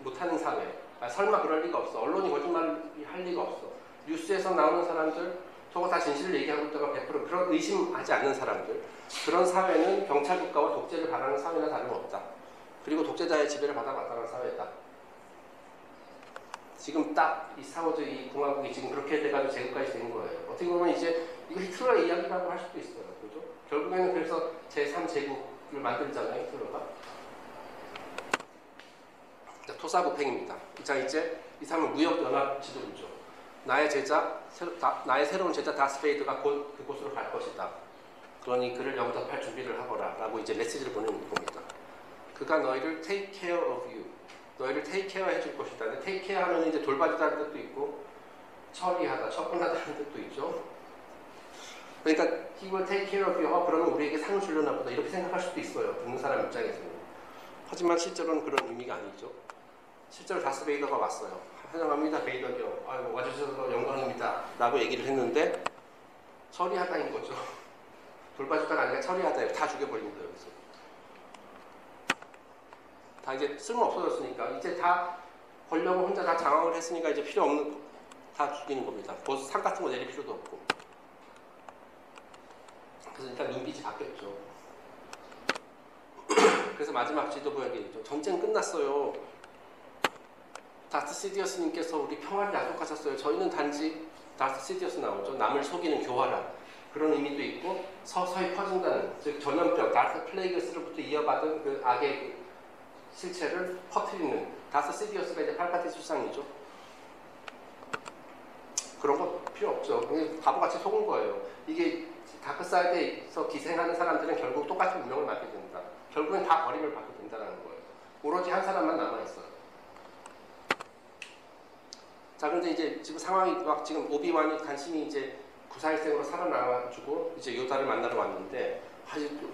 못하는 사회. 아, 설마 그럴 리가 없어. 언론이 거짓말을 할 리가 없어. 뉴스에서 나오는 사람들 저거 다 진실을 얘기하고 있다가 100% 그런 의심하지 않는 사람들. 그런 사회는 경찰 국가와 독재를 바라는 사회나 다름없다. 그리고 독재자의 지배를 받아마땅한 사회다. 지금 딱 이 스타워즈 이 공화국이 지금 그렇게 돼가지고 제국까지 된 거예요. 어떻게 보면 이제 이거 히틀러의 이야기라고 할 수도 있어요. 그죠? 결국에는 그래서 제3제국을 만들잖아요. 히틀러가. 토사구팽입니다. 자, 이제 이 사람은 무역연합 지도부죠. 나의 새로운 제자 다스베이드가 곧 그곳으로 갈 것이다. 그러니 그를 영접할 준비를 하거라 라고 이제 메시지를 보내는 겁니다. 그가 너희를 take care of you, 너희를 take care 해줄 것이다. 근데 take care 하면 이제 돌봐주다는 뜻도 있고 처리하다, 처분하다는 뜻도 있죠. 그러니까 이걸 take care of you, 그러면 우리에게 상을 주려나 보다 이렇게 생각할 수도 있어요. 듣는 사람 입장에서는. 하지만 실제로는 그런 의미가 아니죠. 실제로 다스 베이더가 왔어요. 환영합니다, 베이더죠. 아이고, 와주셔서 영광입니다. 라고 얘기를 했는데 처리하다인 거죠. 돌봐주다가 아니라 처리하다예요. 다 죽여버린 거예요. 그래서. 다 이제 쓸모 없어졌으니까 이제 다 권력을 혼자 다 장악을 했으니까 이제 필요 없는 거 다 죽이는 겁니다. 상 같은 거 내릴 필요도 없고. 그래서 일단 눈빛이 바뀌었죠. 그래서 마지막 지도부에게 얘기죠. 전쟁 끝났어요. 다스 시디어스님께서 우리 평화를 약속하셨어요. 저희는 단지 다스 시디어스 나오죠. 남을 속이는 교활한 그런 의미도 있고 서서히 퍼진다는, 즉 전염병 다스 플레이그스로부터 이어받은 그 악의 실체를 퍼뜨리는 다스 시디어스가 이제 팔파티 수상이죠. 그런 거 필요 없죠. 그냥 바보같이 속은 거예요. 이게 다크사이드에서 기생하는 사람들은 결국 똑같은 운명을 맞게 된다. 결국엔 다 버림을 받게 된다는 거예요. 오로지 한 사람만 남아있어요. 자, 그런데 이제 지금 상황이 막 지금 오비완이 간신히 이제 구사일생으로 살아나와주고 이제 요다를 만나러 왔는데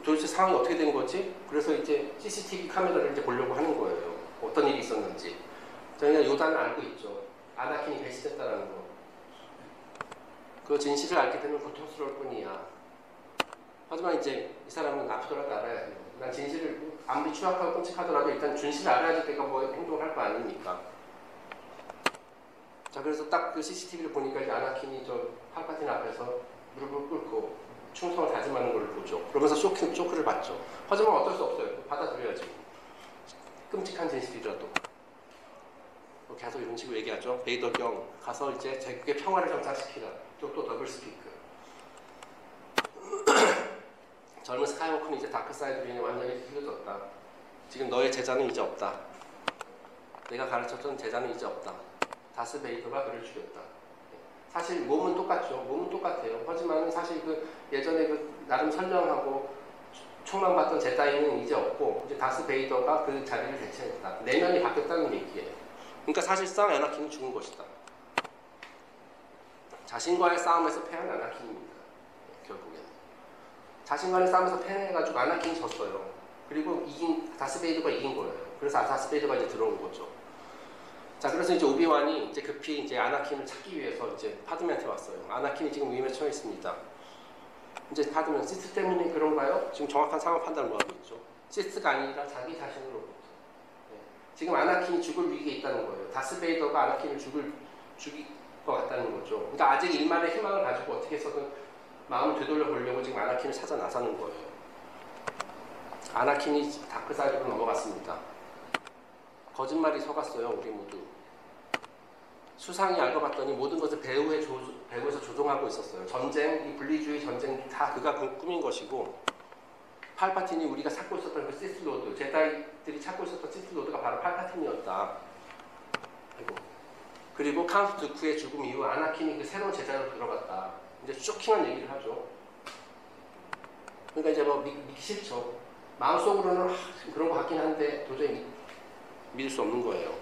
도대체 상황이 어떻게 된 거지? 그래서 이제 CCTV 카메라를 이제 보려고 하는 거예요. 어떤 일이 있었는지. 저희가 요다는 알고 있죠. 아나킨이 배신했다라는 거. 그 진실을 알게 되면 고통스러울 뿐이야. 하지만 이제 이 사람은 아프더라도 알아야 해요. 난 진실을 아무리 추악하고 끔찍하더라도 일단 진실을 알아야지 내가 뭐 행동할 거 아닙니까? 자, 그래서 딱 그 CCTV를 보니까 이제 아나킨이 저 팔파틴 앞에서 무릎을 꿇고 충성을 다짐하는 걸 보죠. 그러면서 쇼크를 받죠. 하지만 어쩔 수 없어요. 받아들여야지. 끔찍한 진실이라도. 계속 이런 식으로 얘기하죠. 베이더 경 가서 이제 제국의 평화를 정착시키라. 또 더블 스피크. 젊은 스카이워크는 이제 다크사이드로 인해 완전히 흐려졌다. 지금 너의 제자는 이제 없다. 내가 가르쳤던 제자는 이제 없다. 다스 베이더가 그를 죽였다. 사실 몸은 똑같죠. 몸은 똑같아요. 하지만 사실 그 예전에 그 나름 선량하고 총망받던 제다이는 이제 없고 이제 다스 베이더가 그 자리를 대체했다. 내면이 바뀌었다는 얘기예요. 그러니까 사실상 아나킨은 죽은 것이다. 자신과의 싸움에서 패한 아나킨입니다. 결국엔 자신과의 싸움에서 패해가지고 아나킨이 졌어요. 그리고 다스 베이더가 이긴 거예요. 그래서 다스 베이더가 이제 들어온 거죠. 자, 그래서 이제 오비완이 이제 급히 이제 아나킨을 찾기 위해서 이제 파드메한테 왔어요. 아나킨이 지금 위험에 처해 있습니다. 이제 다들 시스 때문에 그런가요? 지금 정확한 상황 판단을 하고 있죠. 시스가 아니라 자기 자신으로부터. 네. 지금 아나킨이 죽을 위기에 있다는 거예요. 다스베이더가 아나킨을 죽일 것 같다는 거죠. 그러니까 아직 일말의 희망을 가지고 어떻게 해서든 마음을 되돌려 보려고 지금 아나킨을 찾아 나서는 거예요. 아나킨이 다크사이드로 넘어갔습니다. 거짓말이 속았어요, 우리 모두. 수상이 알고 봤더니 모든 것을 배후에서 조종하고 있었어요. 전쟁, 이 분리주의 전쟁 다 그가 꾸민 것이고, 팔파틴이 우리가 찾고 있었던 그 시스로드, 제다이들이 찾고 있었던 시스로드가 바로 팔파틴이었다. 그리고 카운트 두쿠의 죽음 이후 아나킨이 그 새로운 제자로 들어갔다. 이제 쇼킹한 얘기를 하죠. 그러니까 이제 뭐 믿기 싫죠. 마음속으로는 그런 것 같긴 한데 도저히 믿을 수 없는 거예요.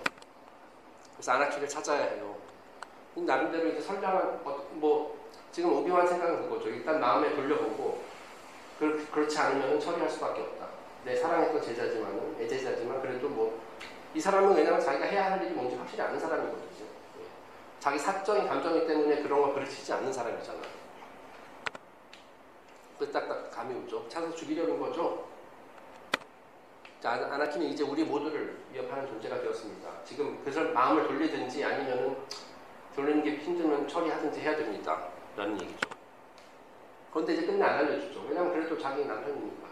그래서 아나킨을 찾아야 해요. 나름대로 이제 선량한, 뭐, 지금 오비완 생각은 그거죠. 일단 마음에 돌려보고, 그렇지 않으면 처리할 수밖에 없다. 내 사랑했던 제자지만은, 애제자지만 그래도 뭐, 이 사람은 왜냐면 자기가 해야 할 일이 뭔지 확실히 아는 사람이거든요. 자기 사적인 감정이 때문에 그런 걸 그르치지 않는 사람이잖아요. 그 딱딱 감이 오죠. 찾아서 죽이려는 거죠. 자, 아나킨은 이제 우리 모두를 위협하는 존재가 되었습니다. 지금 그래서 마음을 돌리든지 아니면은 돌리는 게 힘들면 처리하든지 해야 됩니다. 라는 얘기죠. 그런데 이제 끝내 안 알려주죠. 왜냐면 그래도 자기 남편이니까.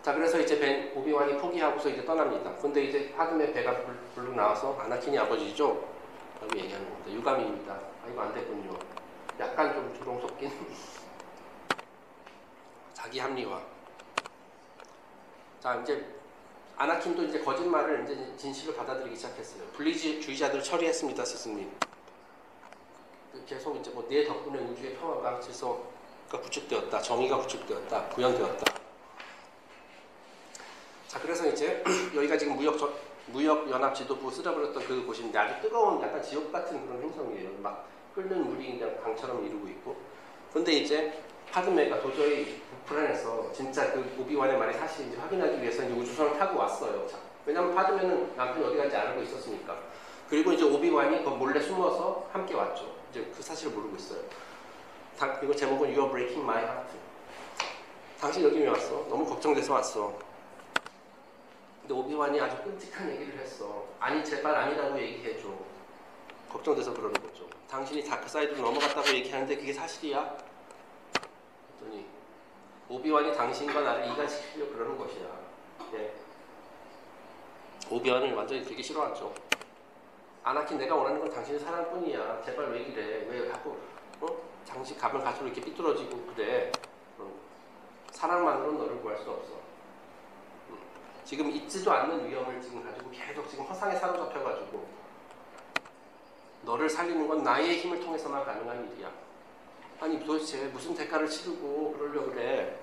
자, 그래서 이제 오비완이 포기하고서 이제 떠납니다. 근데 이제 파드메 배가 불룩 나와서 아나킨이 아버지죠? 라고 얘기하는 겁니다. 유감입니다. 아, 이거 안 됐군요. 약간 좀 조롱 섞인 자기 합리화. 자, 이제 아나킨도 이제 거짓말을 이제 진실로 받아들이기 시작했어요. 분리주의자들을 처리했습니다, 스승님. 계속 이제 뭐 네 덕분에 우주의 평화가 질서가 구축되었다, 정의가 구축되었다, 구현되었다. 자, 그래서 이제 여기가 지금 무역연합지도부 쓸어버렸던 그 곳인데 아주 뜨거운 약간 지옥 같은 그런 행성이에요. 막 끓는 물이 그냥 강처럼 이루고 있고. 근데 이제 파드메가 도저히 불안해서 진짜 그 오비완의 말이 사실인지 확인하기 위해서 이제 우주선을 타고 왔어요. 자, 왜냐면 파드메는 남편이 어디 간지 알고 있었으니까. 그리고 이제 오비완이 그 몰래 숨어서 함께 왔죠. 이제 그 사실을 모르고 있어요. 그리고 제목은 You are breaking my heart. 당신 여기 왜 왔어? 너무 걱정돼서 왔어. 근데 오비완이 아주 끔찍한 얘기를 했어. 아니, 제발 아니라고 얘기해줘. 걱정돼서 그러는 거죠. 당신이 다크사이드로 넘어갔다고 얘기하는데 그게 사실이야? 그랬더니 오비완이 당신과 나를 이간시키려고 그러는 것이야. 예. 오비완을 완전히 되게 싫어하죠. 아나킨, 내가 원하는 건 당신의 사랑뿐이야. 제발 왜 이래? 왜 자꾸 당신 가면 갈수록 이렇게 삐뚤어지고 그래? 사랑만으로는 너를 구할 수 없어. 지금 있지도 않는 위험을 지금 가지고 계속 지금 허상에 사로잡혀가지고 너를 살리는 건 나의 힘을 통해서만 가능한 일이야. 아니, 도대체 무슨 대가를 치르고 그러려고 그래?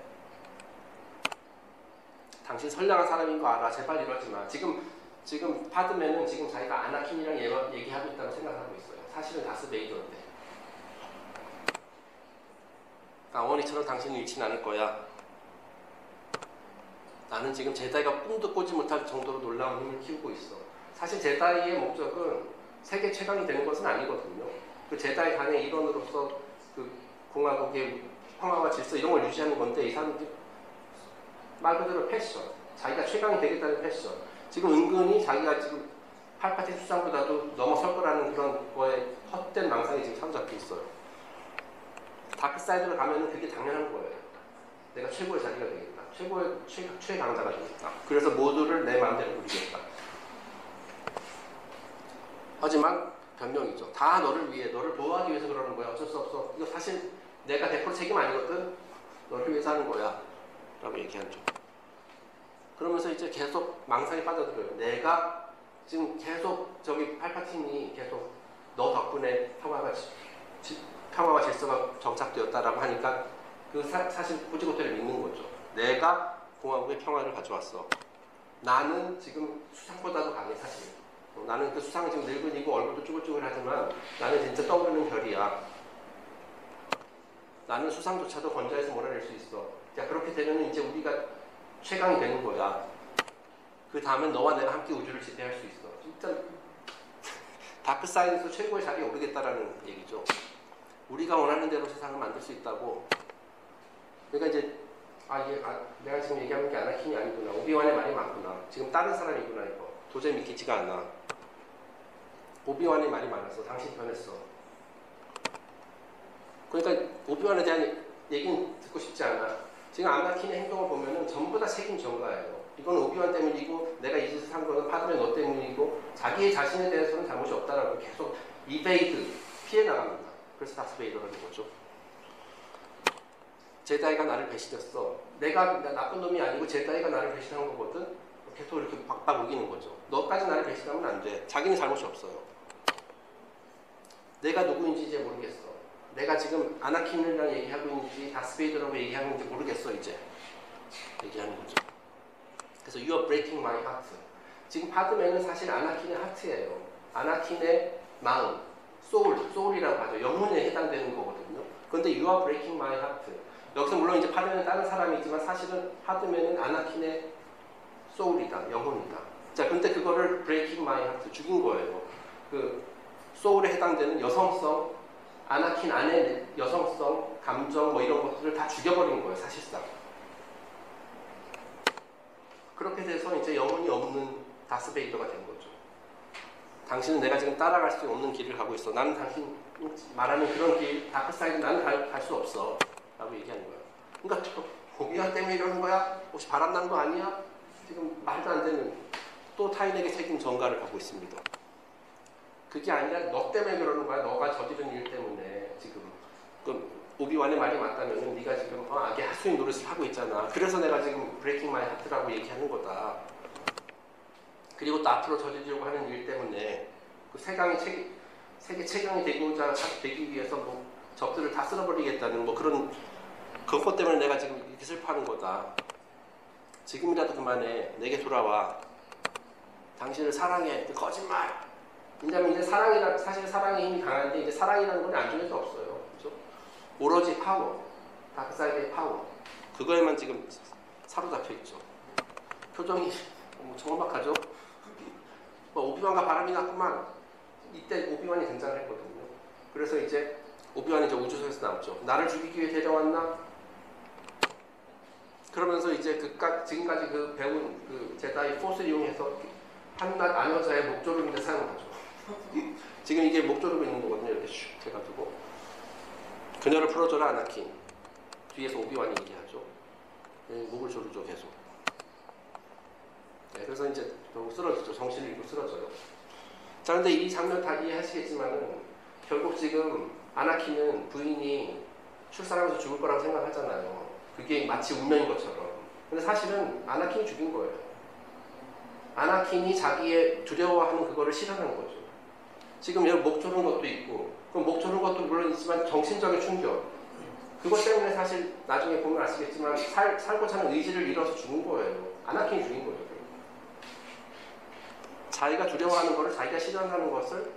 당신 선량한 사람인 거 알아. 제발 이러지 마. 지금 파드메는 지금 자기가 아나킨이랑 얘기하고 있다고 생각하고 있어요. 사실은 다스베이더인데. 나 원이처럼 당신을 잃진 않을 거야. 나는 지금 제다이가 꿈도 꾸지 못할 정도로 놀라운 힘을 키우고 있어. 사실 제다이의 목적은 세계 최강이 되는 것은 아니거든요. 그 제다이 간의 일원으로서 그 공화국의 평화와 질서 이런 걸 유지하는 건데 이 사람들이 말 그대로 패션, 자기가 최강이 되겠다는 패션. 지금 은근히 자기가 지금 팔파틴 수상보다도 넘어설 거라는 그런 거에 헛된 망상이 지금 사로잡혀 있어요. 다크사이드로 가면은 그게 당연한 거예요. 내가 최고의 자기가 되겠다. 최고의 최강자가 되겠다. 그래서 모두를 내 마음대로 부리겠다. 하지만 변명이죠. 다 너를 위해, 너를 보호하기 위해서 그러는 거야. 어쩔 수 없어. 이거 사실 내가 100% 책임 아니거든. 너를 위해서 하는 거야. 라고 얘기한 적. 그러면서 이제 계속 망상에 빠져들어요. 내가 지금 계속 저기 팔파틴이 계속 너 덕분에 평화와 질서가 정착되었다라고 하니까 그 사실 꼬지꼬지를 믿는 거죠. 내가 공화국의 평화를 가져왔어. 나는 지금 수상보다도 강해 사실. 나는 그 수상은 지금 늙은이고 얼굴도 쭈글쭈글하지만 나는 진짜 떠오르는 별이야. 나는 수상조차도 권좌에서 몰아낼 수 있어. 야, 그렇게 되면 이제 우리가 최강이 되는 거야. 그 다음엔 너와 내가 함께 우주를 지배할 수 있어. 진짜 다크사이드에서 최고의 자리에 오르겠다라는 얘기죠. 우리가 원하는 대로 세상을 만들 수 있다고 그러니까 이제 내가 지금 얘기하는 게 아나킨이 아니구나, 오비완의 말이 맞구나, 지금 다른 사람이구나, 이거 도저히 믿기지가 않아. 오비완의 말이 많았어, 당신 변했어. 그러니까 오비완에 대한 얘기는 듣고 싶지 않아. 지금 아나킨의 행동을 보면은 전부 다 책임 전가예요. 이건 오비완 때문이고, 내가 이 짓을 한 거는 파드메 너 때문이고, 자기 자신에 대해서는 잘못이 없다라고 계속 이베이드 피해 나갑니다. 그래서 다스베이더라는 거죠. 제다이가 나를 배신했어. 내가 나쁜 놈이 아니고 제다이가 나를 배신한 거거든. 계속 이렇게 박박 우기는 거죠. 너까지 나를 배신하면 안 돼. 자기는 잘못이 없어요. 내가 누구인지 이제 모르겠어. 내가 지금 아나킨이랑 얘기하고 있는지 다스베이더라고 얘기하고 있는지 모르겠어 이제. 얘기하는 거죠. 그래서 you are breaking my heart. 지금 파드메는 사실 아나킨의 하트예요. 아나킨의 마음, 소울이라고 하죠. 영혼에 해당되는 거거든요. 그런데 you are breaking my heart. 여기서 물론 이제 파드메는 다른 사람이지만 사실은 파드메는 아나킨의 소울이다, 영혼이다. 자, 근데 그거를 breaking my heart, 죽인 거예요. 그 소울에 해당되는 여성성, 아나킨 안에 여성성, 감정 뭐 이런 것들을 다 죽여버린 거예요, 사실상. 그렇게 돼서 이제 영혼이 없는 다스베이더가 된 거죠. 당신은 내가 지금 따라갈 수 없는 길을 가고 있어. 나는 당신 말하는 그런 길, 다크사이드 나는 갈 수 없어. 라고 얘기하는 거야. 그러니까 고기가 때문에 이러는 거야? 혹시 바람난 거 아니야? 지금 말도 안 되는, 또 타인에게 책임 전가를 하고 있습니다. 그게 아니라 너 때문에 그러는 거야. 너가 저지른 일 때문에 지금. 그럼 오비완의 말이 맞다면 네가 지금 악의 하수인 노릇을 하고 있잖아. 그래서 내가 지금 브레이킹 마이 하트라고 얘기하는 거다. 그리고 또 앞으로 저지르려고 하는 일 때문에 그 세계 최강이 되기 위해서 뭐 적들을 다 쓸어버리겠다는 뭐 그런 것 때문에 내가 지금 이렇게 슬퍼하는 거다. 지금이라도 그만해. 내게 돌아와. 당신을 사랑해. 거짓말. 왜냐면 이제 사랑이라, 사실 사랑의 힘이 강한데 이제 사랑이라는 건 안중에도 없어요. 그죠? 오로지 파워, 다크사이드의 파워, 그거에만 지금 사로잡혀 있죠. 표정이 뭐 정박하죠. 뭐 오비완과 바람이 났구만. 이때 오비완이 등장을 했거든요. 그래서 이제 오비완이 이제 우주선에서 나오죠. 나를 죽이기 위해 데려왔나? 그러면서 이제 지금까지 그 배운 그 제다이 포스를 이용해서 한낱 아녀자의 목조름인데 사용하죠. 지금 이게 목조름이 있는 거거든요. 이렇게 슉 해가지고 그녀를 풀어줘라 아나킨. 뒤에서 오비완이 얘기하죠. 목을 조르죠 계속. 네, 그래서 이제 너무 쓰러지죠. 정신을 잃고 쓰러져요. 자, 근데 이 장면 다 이해하시겠지만은 결국 지금 아나킨은 부인이 출산하면서 죽을 거라고 생각하잖아요. 그게 마치 운명인 것처럼. 근데 사실은 아나킨이 죽인 거예요. 아나킨이 자기의 두려워하는 그거를 실현한 거죠. 지금 여기 목 조른 것도 있고, 그럼 목 조른 것도 물론 있지만 정신적인 충격. 그것 때문에 사실 나중에 보면 아시겠지만 살고자 하는 의지를 잃어서 죽은 거예요. 아나킨이 죽인 거죠. 자기가 두려워하는 것을 자기가 실현하는 것을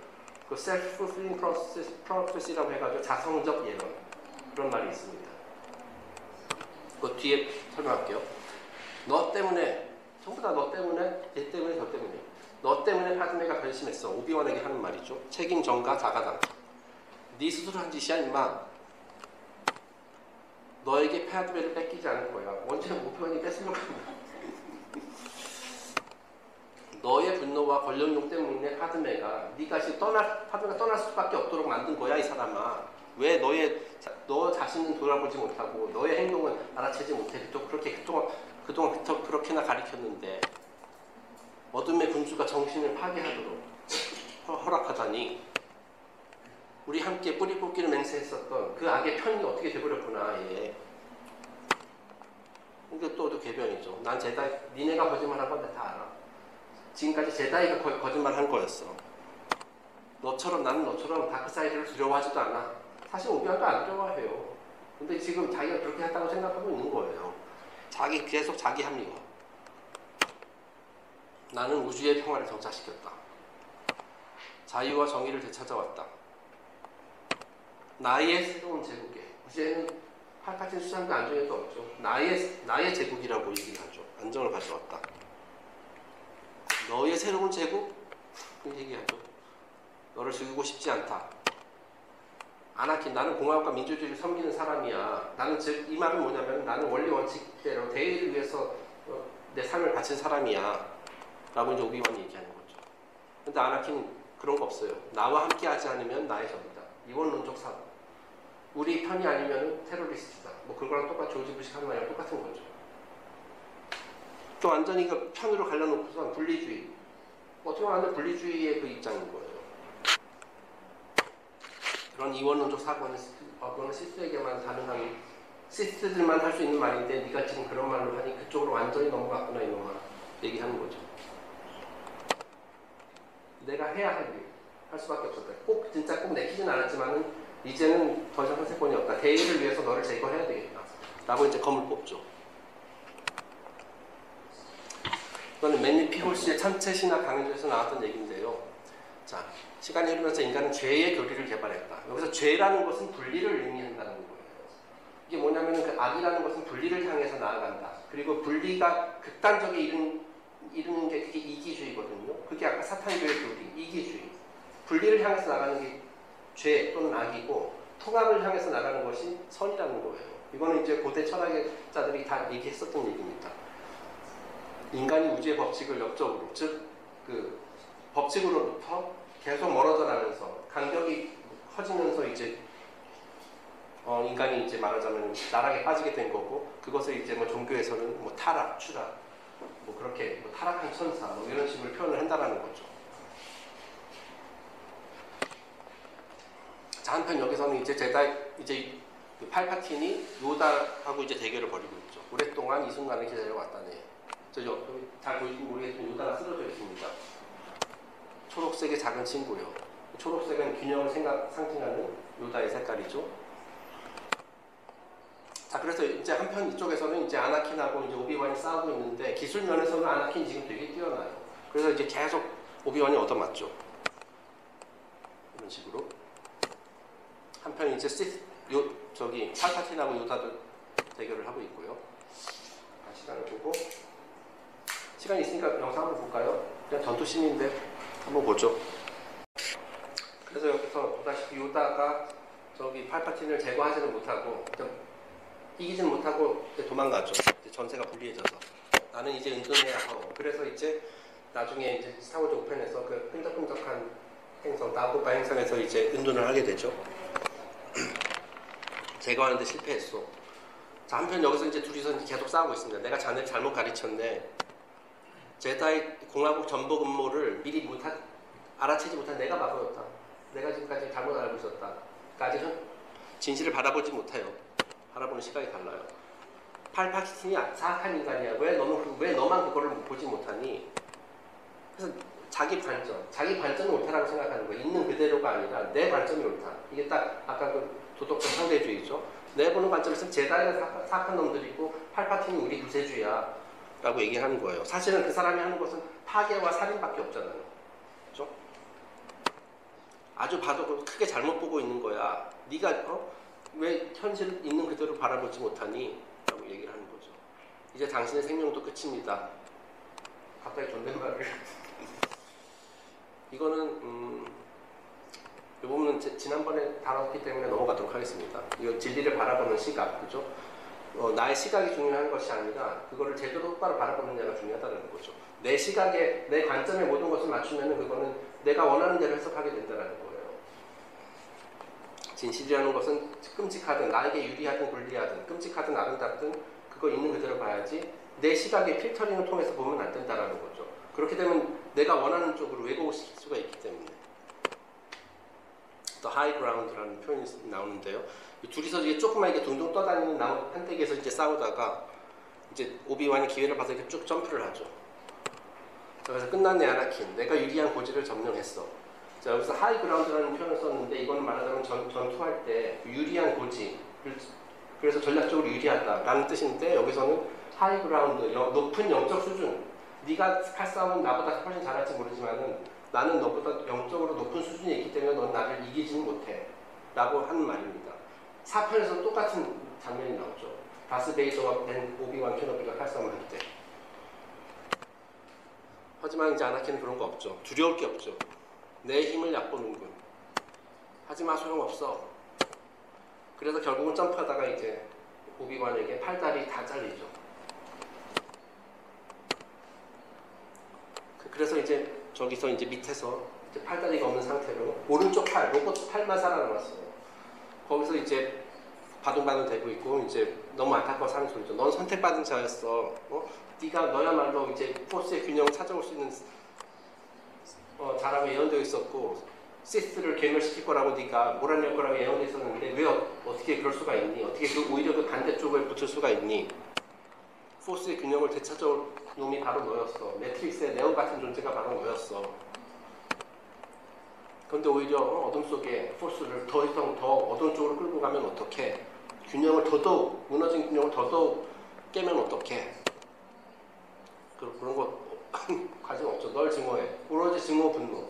그 Self-fulfilling prophecy라고 해가지고 자성적 예언, 그런 말이 있습니다. 그 뒤에 설명할게요. 너 때문에, 전부 다 너 때문에, 얘 때문에, 저 때문에. 너 때문에 파드메가 변심했어. 오비완에게 하는 말이죠. 책임 전가, 자가당. 네 스스로 한 짓이야 임마. 너에게 파드메를 뺏기지 않을 거야. 언제 오비완이 뺏으려고 하냐. 너의 분노와 권력욕 때문에 파드메가 네가 지금 파드메가 떠날 수밖에 없도록 만든 거야 이 사람아. 왜 너 자신은 돌아보지 못하고 너의 행동은 알아채지 못해. 또 그동안 그렇게나 가리켰는데 어둠의 군주가 정신을 파괴하도록 허락하다니. 우리 함께 뿌리 뽑기를 맹세했었던 그 악의 편이 어떻게 돼버렸구나 얘. 이게 또 개변이죠. 난 제다이, 니네가 거짓말한 건데 다 알아. 지금까지 제다이가 거짓말한 거였어. 나는 너처럼 다크사이드를 두려워하지도 않아. 사실 오비완도 안 두려워해요. 근데 지금 자기가 그렇게 했다고 생각하고 있는 거예요. 계속 자기 합리화. 나는 우주의 평화를 정착시켰다. 자유와 정의를 되찾아왔다. 나의 새로운 제국에. 이제는 팔파틴 수상도 안정에도 없죠. 나의 제국이라고 얘기하죠. 안정을 가져왔다. 너의 새로운 제국? 그 얘기하죠. 너를 죽이고 싶지 않다. 아나킨, 나는 공화국과 민주주의를 섬기는 사람이야. 나는 즉, 이 말은 뭐냐면 나는 원리 원칙대로 대의를 위해서 내 삶을 바친 사람이야. 라고 이제 오비완이 얘기하는 거죠. 근데 아나킨 그런 거 없어요. 나와 함께 하지 않으면 나의 적이다. 이원론적 사고. 우리 편이 아니면 테러리스트다. 뭐 그거랑 똑같이 조지 부시 하는 말이랑 똑같은 거죠. 또 완전히 그 편으로 갈라놓고선 분리주의. 어떻게 보면 분리주의의 그 입장인 거예요. 그런 이원론적 사고는 시스에게만 가능한, 시스들만 할 수 있는 말인데 네가 지금 그런 말로 하니 그쪽으로 완전히 넘어갔구나 이놈아 얘기하는 거죠. 내가 해야 할 일, 할 수밖에 없었다. 꼭 진짜 꼭 내키진 않았지만은 이제는 더 이상 선택권이 없다. 대의를 위해서 너를 제거해야 되겠다. 라고 이제 검을 뽑죠. 이거는 맨니피 홀씨의 참체 신학 강의에서 나왔던 얘기인데요. 자, 시간이 흐르면서 인간은 죄의 교리를 개발했다. 여기서 죄라는 것은 분리를 의미한다는 거예요. 이게 뭐냐면은 그 악이라는 것은 분리를 향해서 나아간다. 그리고 분리가 극단적인 이루는 게 그게 이기주의거든요. 그게 아까 사탄교의 교리, 이기주의. 분리를 향해서 나가는 게 죄 또는 악이고 통합을 향해서 나가는 것이 선이라는 거예요. 이거는 이제 고대 철학자들이 다 얘기했었던 얘기입니다. 인간이 우주의 법칙을 역적으로, 즉 그 법칙으로부터 계속 멀어져 나면서 간격이 커지면서 이제 인간이 이제 말하자면 나락에 빠지게 된 거고, 그것을 이제 뭐 종교에서는 뭐 타락, 추락, 뭐 그렇게 뭐 타락한 천사 뭐 이런 식으로 표현을 한다라는 거죠. 자, 한편 여기서는 이제 제다이 이제 팔파틴이 요다하고 이제 대결을 벌이고 있죠. 오랫동안 이 순간을 기다려왔다네. 저죠? 잘 보이지 모르겠지만 요다가 쓰러져 있습니다. 초록색의 작은 친구요. 초록색은 균형을 상징하는 요다의 색깔이죠. 자, 그래서 이제 한편 이쪽에서는 이제 아나킨하고 이제 오비완이 싸우고 있는데 기술 면에서는 아나킨이 지금 되게 뛰어나요. 그래서 이제 계속 오비완이 얻어맞죠. 이런 식으로. 한편 이제 팔파틴하고 요다도 대결을 하고 있고요. 시간을 보고, 시간이 있으니까 영상 한번 볼까요? 그냥 전투씬인데 한번 보죠. 그래서 여기서 보다시피 요다가 저기 팔파틴을 제거하지는 못하고 이기진 못하고 이제 도망가죠. 이제 전세가 불리해져서 나는 이제 은둔해야 하고, 그래서 이제 나중에 이제 스타워즈 5편에서 그 끈적끈적한 행성 나고바 행성에서 이제 은둔을 하게 되죠. 제거하는데 실패했어. 자, 한편 여기서 이제 둘이서 계속 싸우고 있습니다. 내가 자네를 잘못 가르쳤네. 제다이 공화국 전복 음모를 미리 알아채지 못한 내가 바보였다. 내가 지금까지 잘못 알고 있었다. 까지 진실을 바라보지 못해요. 바라보는 시각이 달라요. 팔파틴이 사악한 인간이야. 왜 너만 그거를 보지 못하니? 그래서 자기 반전은 옳다라고 생각하는 거야. 있는 그대로가 아니라 내 반전이 옳다. 이게 딱 아까 그 도덕적 상대주의죠. 내 보는 관점에서 쓰면 제다이가 사악한 놈들이고 팔파틴이 우리 구세주야 라고 얘기하는 거예요. 사실은 그 사람이 하는 것은 파괴와 살인밖에 없잖아요. 그렇죠? 아주 봐도 크게 잘못 보고 있는 거야. 네가 왜 현실을 있는 그대로 바라보지 못하니? 라고 얘기를 하는 거죠. 이제 당신의 생명도 끝입니다. 갑자기 존댓말을. 이거는 이 부분은 지난번에 다뤘기 때문에 넘어가도록 하겠습니다. 이거 진리를 바라보는 시각, 그죠? 나의 시각이 중요한 것이 아니라 그거를 제대로 똑바로 바라보느냐가 중요하다는 거죠. 내 시각에, 내 관점에 모든 것을 맞추면 그거는 내가 원하는 대로 해석하게 된다는 거예요. 진실이라는 것은 끔찍하든 나에게 유리하든 불리하든 끔찍하든 아름답든 그거 있는 그대로 봐야지 내 시각의 필터링을 통해서 보면 안 된다라는 거죠. 그렇게 되면 내가 원하는 쪽으로 왜곡시킬 수가 있기 때문에 또 하이 그라운드라는 표현이 나오는데요. 둘이서 이게 조금만 이렇게 둥둥 떠다니는 나무 판때기에서 이제 싸우다가 이제 오비완이 기회를 봐서 이렇게 쭉 점프를 하죠. 그래서 끝났네 아나킨, 내가 유리한 고지를 점령했어. 자, 여기서 하이 그라운드라는 표현을 썼는데 이거는 말하자면 전투할 때 유리한 고지, 그래서 전략적으로 유리하다라는 뜻인데 여기서는 하이 그라운드, 높은 영적 수준, 네가 칼싸움은 나보다 훨씬 잘할지 모르지만은 나는 너보다 영적으로 높은 수준이 있기 때문에 넌 나를 이기지는 못해 라고 하는 말입니다. 4편에서 똑같은 장면이 나오죠. 다스 베이더와 오비완 케노비가 칼싸움을 할 때. 하지만 이제 아나킨은 그런 거 없죠. 두려울 게 없죠. 내 힘을 얕보는군. 하지마, 소용없어. 그래서 결국은 점프하다가 이제 오비완에게 팔다리 다 잘리죠. 그래서 이제 저기서 이제 밑에서 이제 팔다리가 없는 상태로 오른쪽 팔, 로봇 팔만 살아남았어요. 거기서 이제 바둥바둥 되고 있고 이제 너무 안타까워서 하는 소리죠. 넌 선택받은 자였어. 네가 너야말로 이제 포스의 균형을 찾아올 수 있는 자라고 예언되어 있었고 시스를 괴멸시킬 거라고 네가 몰아낼 거라고 예언되어 있었는데 왜 어떻게 그럴 수가 있니? 어떻게 그 오히려 그 반대쪽을 붙일 수가 있니? 포스의 균형을 되찾아올 놈이 바로 너였어. 매트릭스의 네오 같은 존재가 바로 너였어. 그런데 오히려 어둠 속에 포스를 더 이상 더 어두운 쪽으로 끌고 가면 어떡해? 균형을 더더욱, 무너진 균형을 더더욱 깨면 어떡해? 그런 거 가진 없죠. 널 증오해. 오로지 증오, 분노.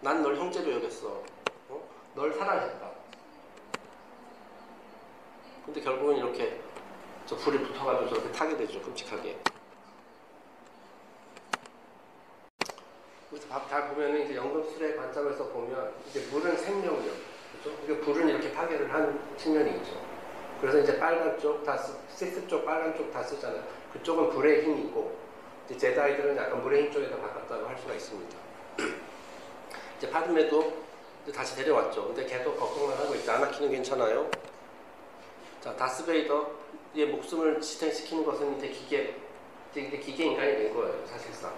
난 널 형제로 여겼어. 널 사랑했다. 근데 결국은 이렇게 저 불이 붙어가지고 저렇게 타게 되죠. 끔찍하게. 그래서 다 보면은 이제 연금술의 관점에서 보면 이제 물은 생명력, 그렇죠? 이게 불은 이렇게 파괴를 한 측면이 있죠. 그래서 이제 빨간 쪽 다 시스 쪽 빨간 쪽 다 쓰잖아요. 그쪽은 불의 힘이고 이제 제다이들은 약간 물의 힘 쪽에다 바꿨다고 할 수가 있습니다. 이제 파드메도 이제 다시 데려왔죠. 근데 걔도 걱정만 하고 있죠. 아나키는 괜찮아요. 자, 다스베이더의 목숨을 지탱시키는 것은 이제 기계 인간이 된 거예요, 사실상.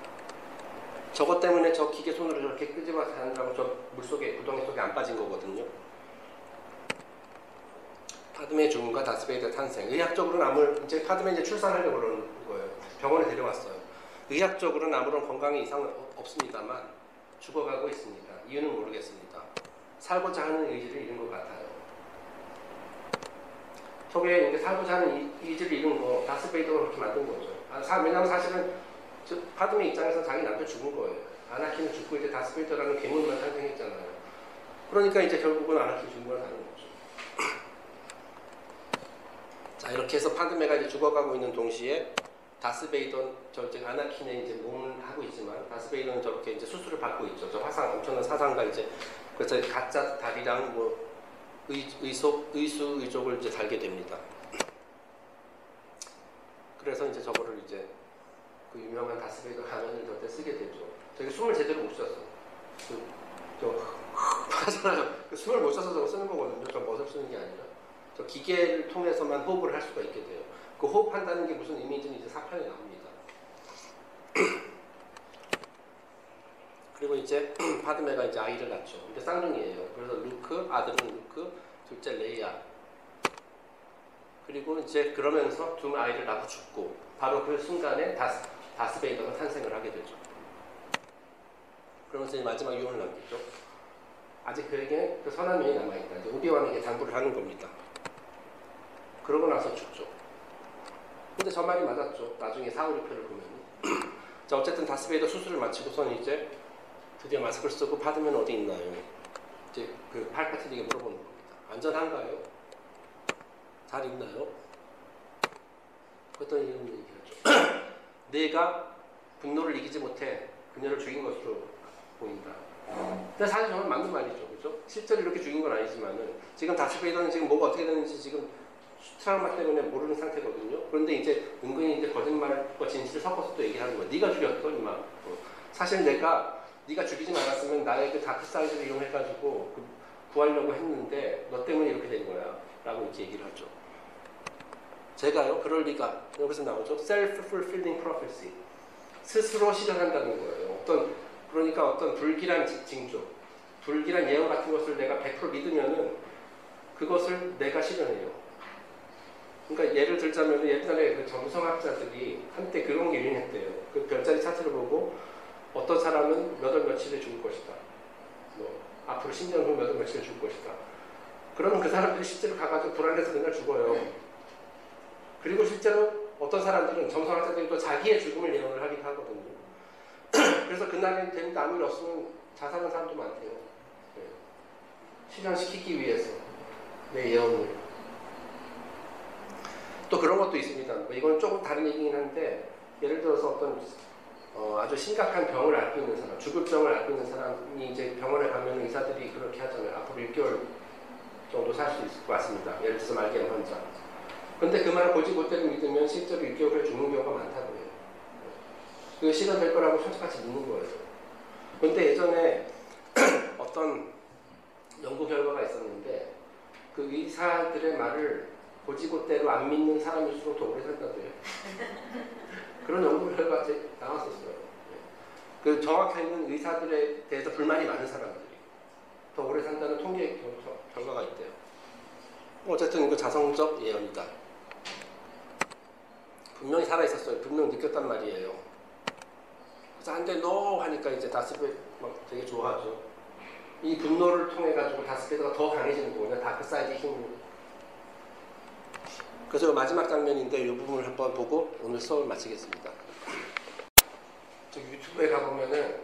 저것 때문에 저 기계 손으로 저렇게 끄집어서 하느라고 저 물속에, 구덩이 속에 안 빠진 거거든요. 파드메의 죽음과 다스베이더의 탄생. 의학적으로는 이제 파드메 이제 출산하려고 그러는 거예요. 병원에 데려왔어요. 의학적으로는 아무런 건강에 이상은 없습니다만 죽어가고 있습니다. 이유는 모르겠습니다. 살고자 하는 의지를 잃은 것 같아요. 저게 이제 살고자 하는 의지를 잃은 거, 다스베이더가 그렇게 만든 거죠. 왜냐면 사실은 파드메 입장에서 자기 남편 죽은 거예요. 아나킨은 죽고 이제 다스베이더라는 괴물만 탄생했잖아요. 그러니까 이제 결국은 아나킨 죽은 거랑 다른 거죠. 자, 이렇게 해서 파드메가 이제 죽어가고 있는 동시에 다스베이더는 아나킨의 이제 몸을 하고 있지만 다스베이더는 저렇게 이제 수술을 받고 있죠. 저 화상, 엄청난 사상과 이제 그래서 가짜 다리랑 뭐 의족을 이제 달게 됩니다. 그래서 이제 저거를 이제 그 유명한 다스베이더 가면을 저때 쓰게 되죠. 저게 숨을 제대로 못 쉬었어. 그 숨을 못 쉬어서 저거 쓰는 거거든요. 저 멋을 쓰는 게 아니라 저 기계를 통해서만 호흡을 할 수가 있게 돼요. 그 호흡한다는 게 무슨 의미인지는 이제 4편에 나옵니다. 그리고 이제 파드메가 이제 아이를 낳죠. 근데 쌍둥이에요. 그래서 루크, 아들은 루크, 둘째 레이아. 그리고 이제 그러면서 두 아이를 낳고 죽고 바로 그 순간에 다스베이더가 탄생을 하게 되죠. 그러면서 이제 마지막 유언을 남기죠. 아직 그에게 그 선한 면이 남아있다. 이제 오비완에게 당부를 하는 겁니다. 그러고 나서 죽죠. 근데 저 말이 맞았죠. 나중에 사울 2편을 보면. 자, 어쨌든 다스베이더 수술을 마치고선 이제 드디어 마스크를 쓰고 파드메는 어디 있나요? 이제 그 팔파틴에게 물어보는 겁니다. 안전한가요? 잘 있나요? 그랬더니 이런 얘기를 하죠. 내가 분노를 이기지 못해 그녀를 죽인 것으로 보인다. 근데 사실 저는 맞는 말이죠, 그렇죠? 실제로 이렇게 죽인 건 아니지만은 지금 다스베이더는 지금 뭐가 어떻게 되는지 지금 트라우마 때문에 모르는 상태거든요. 그런데 이제 은근히 이제 거짓말과 진실을 섞어서 또 얘기하는 거야. 네가 죽였어, 임마. 사실 내가 네가 죽이지 않았으면 나의 그 다크사이드를 이용해가지고 구하려고 했는데 너 때문에 이렇게 된 거야 라고 이렇게 얘기를 하죠. 제가요? 그럴 리가. 여기서 나오죠. Self-fulfilling prophecy. 스스로 실현한다는 거예요. 그러니까 어떤 불길한 징조, 불길한 예언 같은 것을 내가 100% 믿으면은 그것을 내가 실현해요. 그러니까 예를 들자면 옛날에 그 정성학자들이 한때 그런 게 유행했대요. 그 별자리 차트를 보고 어떤 사람은 몇 월 며칠에 죽을 것이다. 뭐 앞으로 10년 후 몇 월 며칠에 죽을 것이다. 그러면 그 사람들이 실제로 가가지고 불안해서 그날 죽어요. 그리고 실제로 어떤 사람들은 정성학자들이 또 자기의 죽음을 예언을 하기도 하거든요. 그래서 그날이 되면 아무 일 없으면 자살하는 사람도 많대요. 네. 실현시키기 위해서 내 예언을. 또 그런 것도 있습니다. 뭐 이건 조금 다른 얘기긴 한데 예를 들어서 어떤 아주 심각한 병을 앓고 있는 사람, 죽을 병을 앓고 있는 사람이 이제 병원에 가면 의사들이 그렇게 하잖아요. 앞으로 6개월 정도 살 수 있을 것 같습니다. 예를 들어서 말기에는 혼자. 근데 그 말을 보지 못해도 믿으면 실제로 6개월에 죽는 경우가 많다고 해요. 그 실현될 거라고 천천히 믿는 거예요. 근데 예전에 어떤 연구 결과가 있었는데 그 의사들의 말을 고지고대로 안 믿는 사람일수록 더 오래 산다고 해요. 그런 연구 결과가 나왔었어요. 그 정확히는 의사들에 대해서 불만이 많은 사람들이 더 오래 산다는 통계 결과가 있대요. 어쨌든 이거 자성적 예언이다. 분명히 살아있었어요. 분명히 느꼈단 말이에요. 그래서 한 대 넣어 하니까 이제 다스베이더 막 되게 좋아하죠. 이 분노를 통해 가지고 다스베이더가 더 강해지는 거예요. 다크사이드 힘으로. 그래서 마지막 장면인데 이 부분을 한번 보고 오늘 수업을 마치겠습니다. 저 유튜브에 가보면은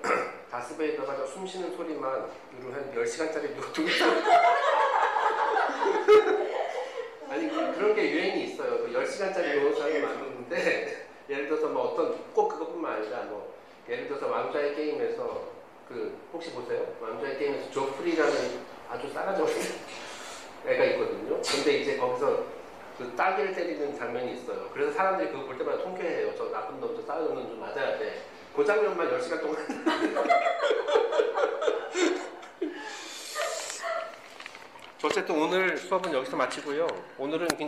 다스베이더가 저 숨쉬는 소리만 유로 한 10시간짜리 유튜브 아니 그런 게 유행이 있어요. 그 10시간짜리 영상이 많은데 예를 들어서 뭐 어떤 꼭 그것뿐만 아니라 뭐 예를 들어서 왕좌의 게임에서 그 혹시 보세요? 왕좌의 게임에서 조프리라는 아주 싸가지 없는 애가 있거든요. 근데 이제 거기서 그 따귀를 때리는 장면이 있어요. 그래서 사람들이 그거 볼 때마다 통쾌해요. 저 나쁜 놈, 저 싸가지 없는 놈 맞아야 돼. 그 장면만 10시간 동안 어쨌든 오늘 수업은 여기서 마치고요. 오늘은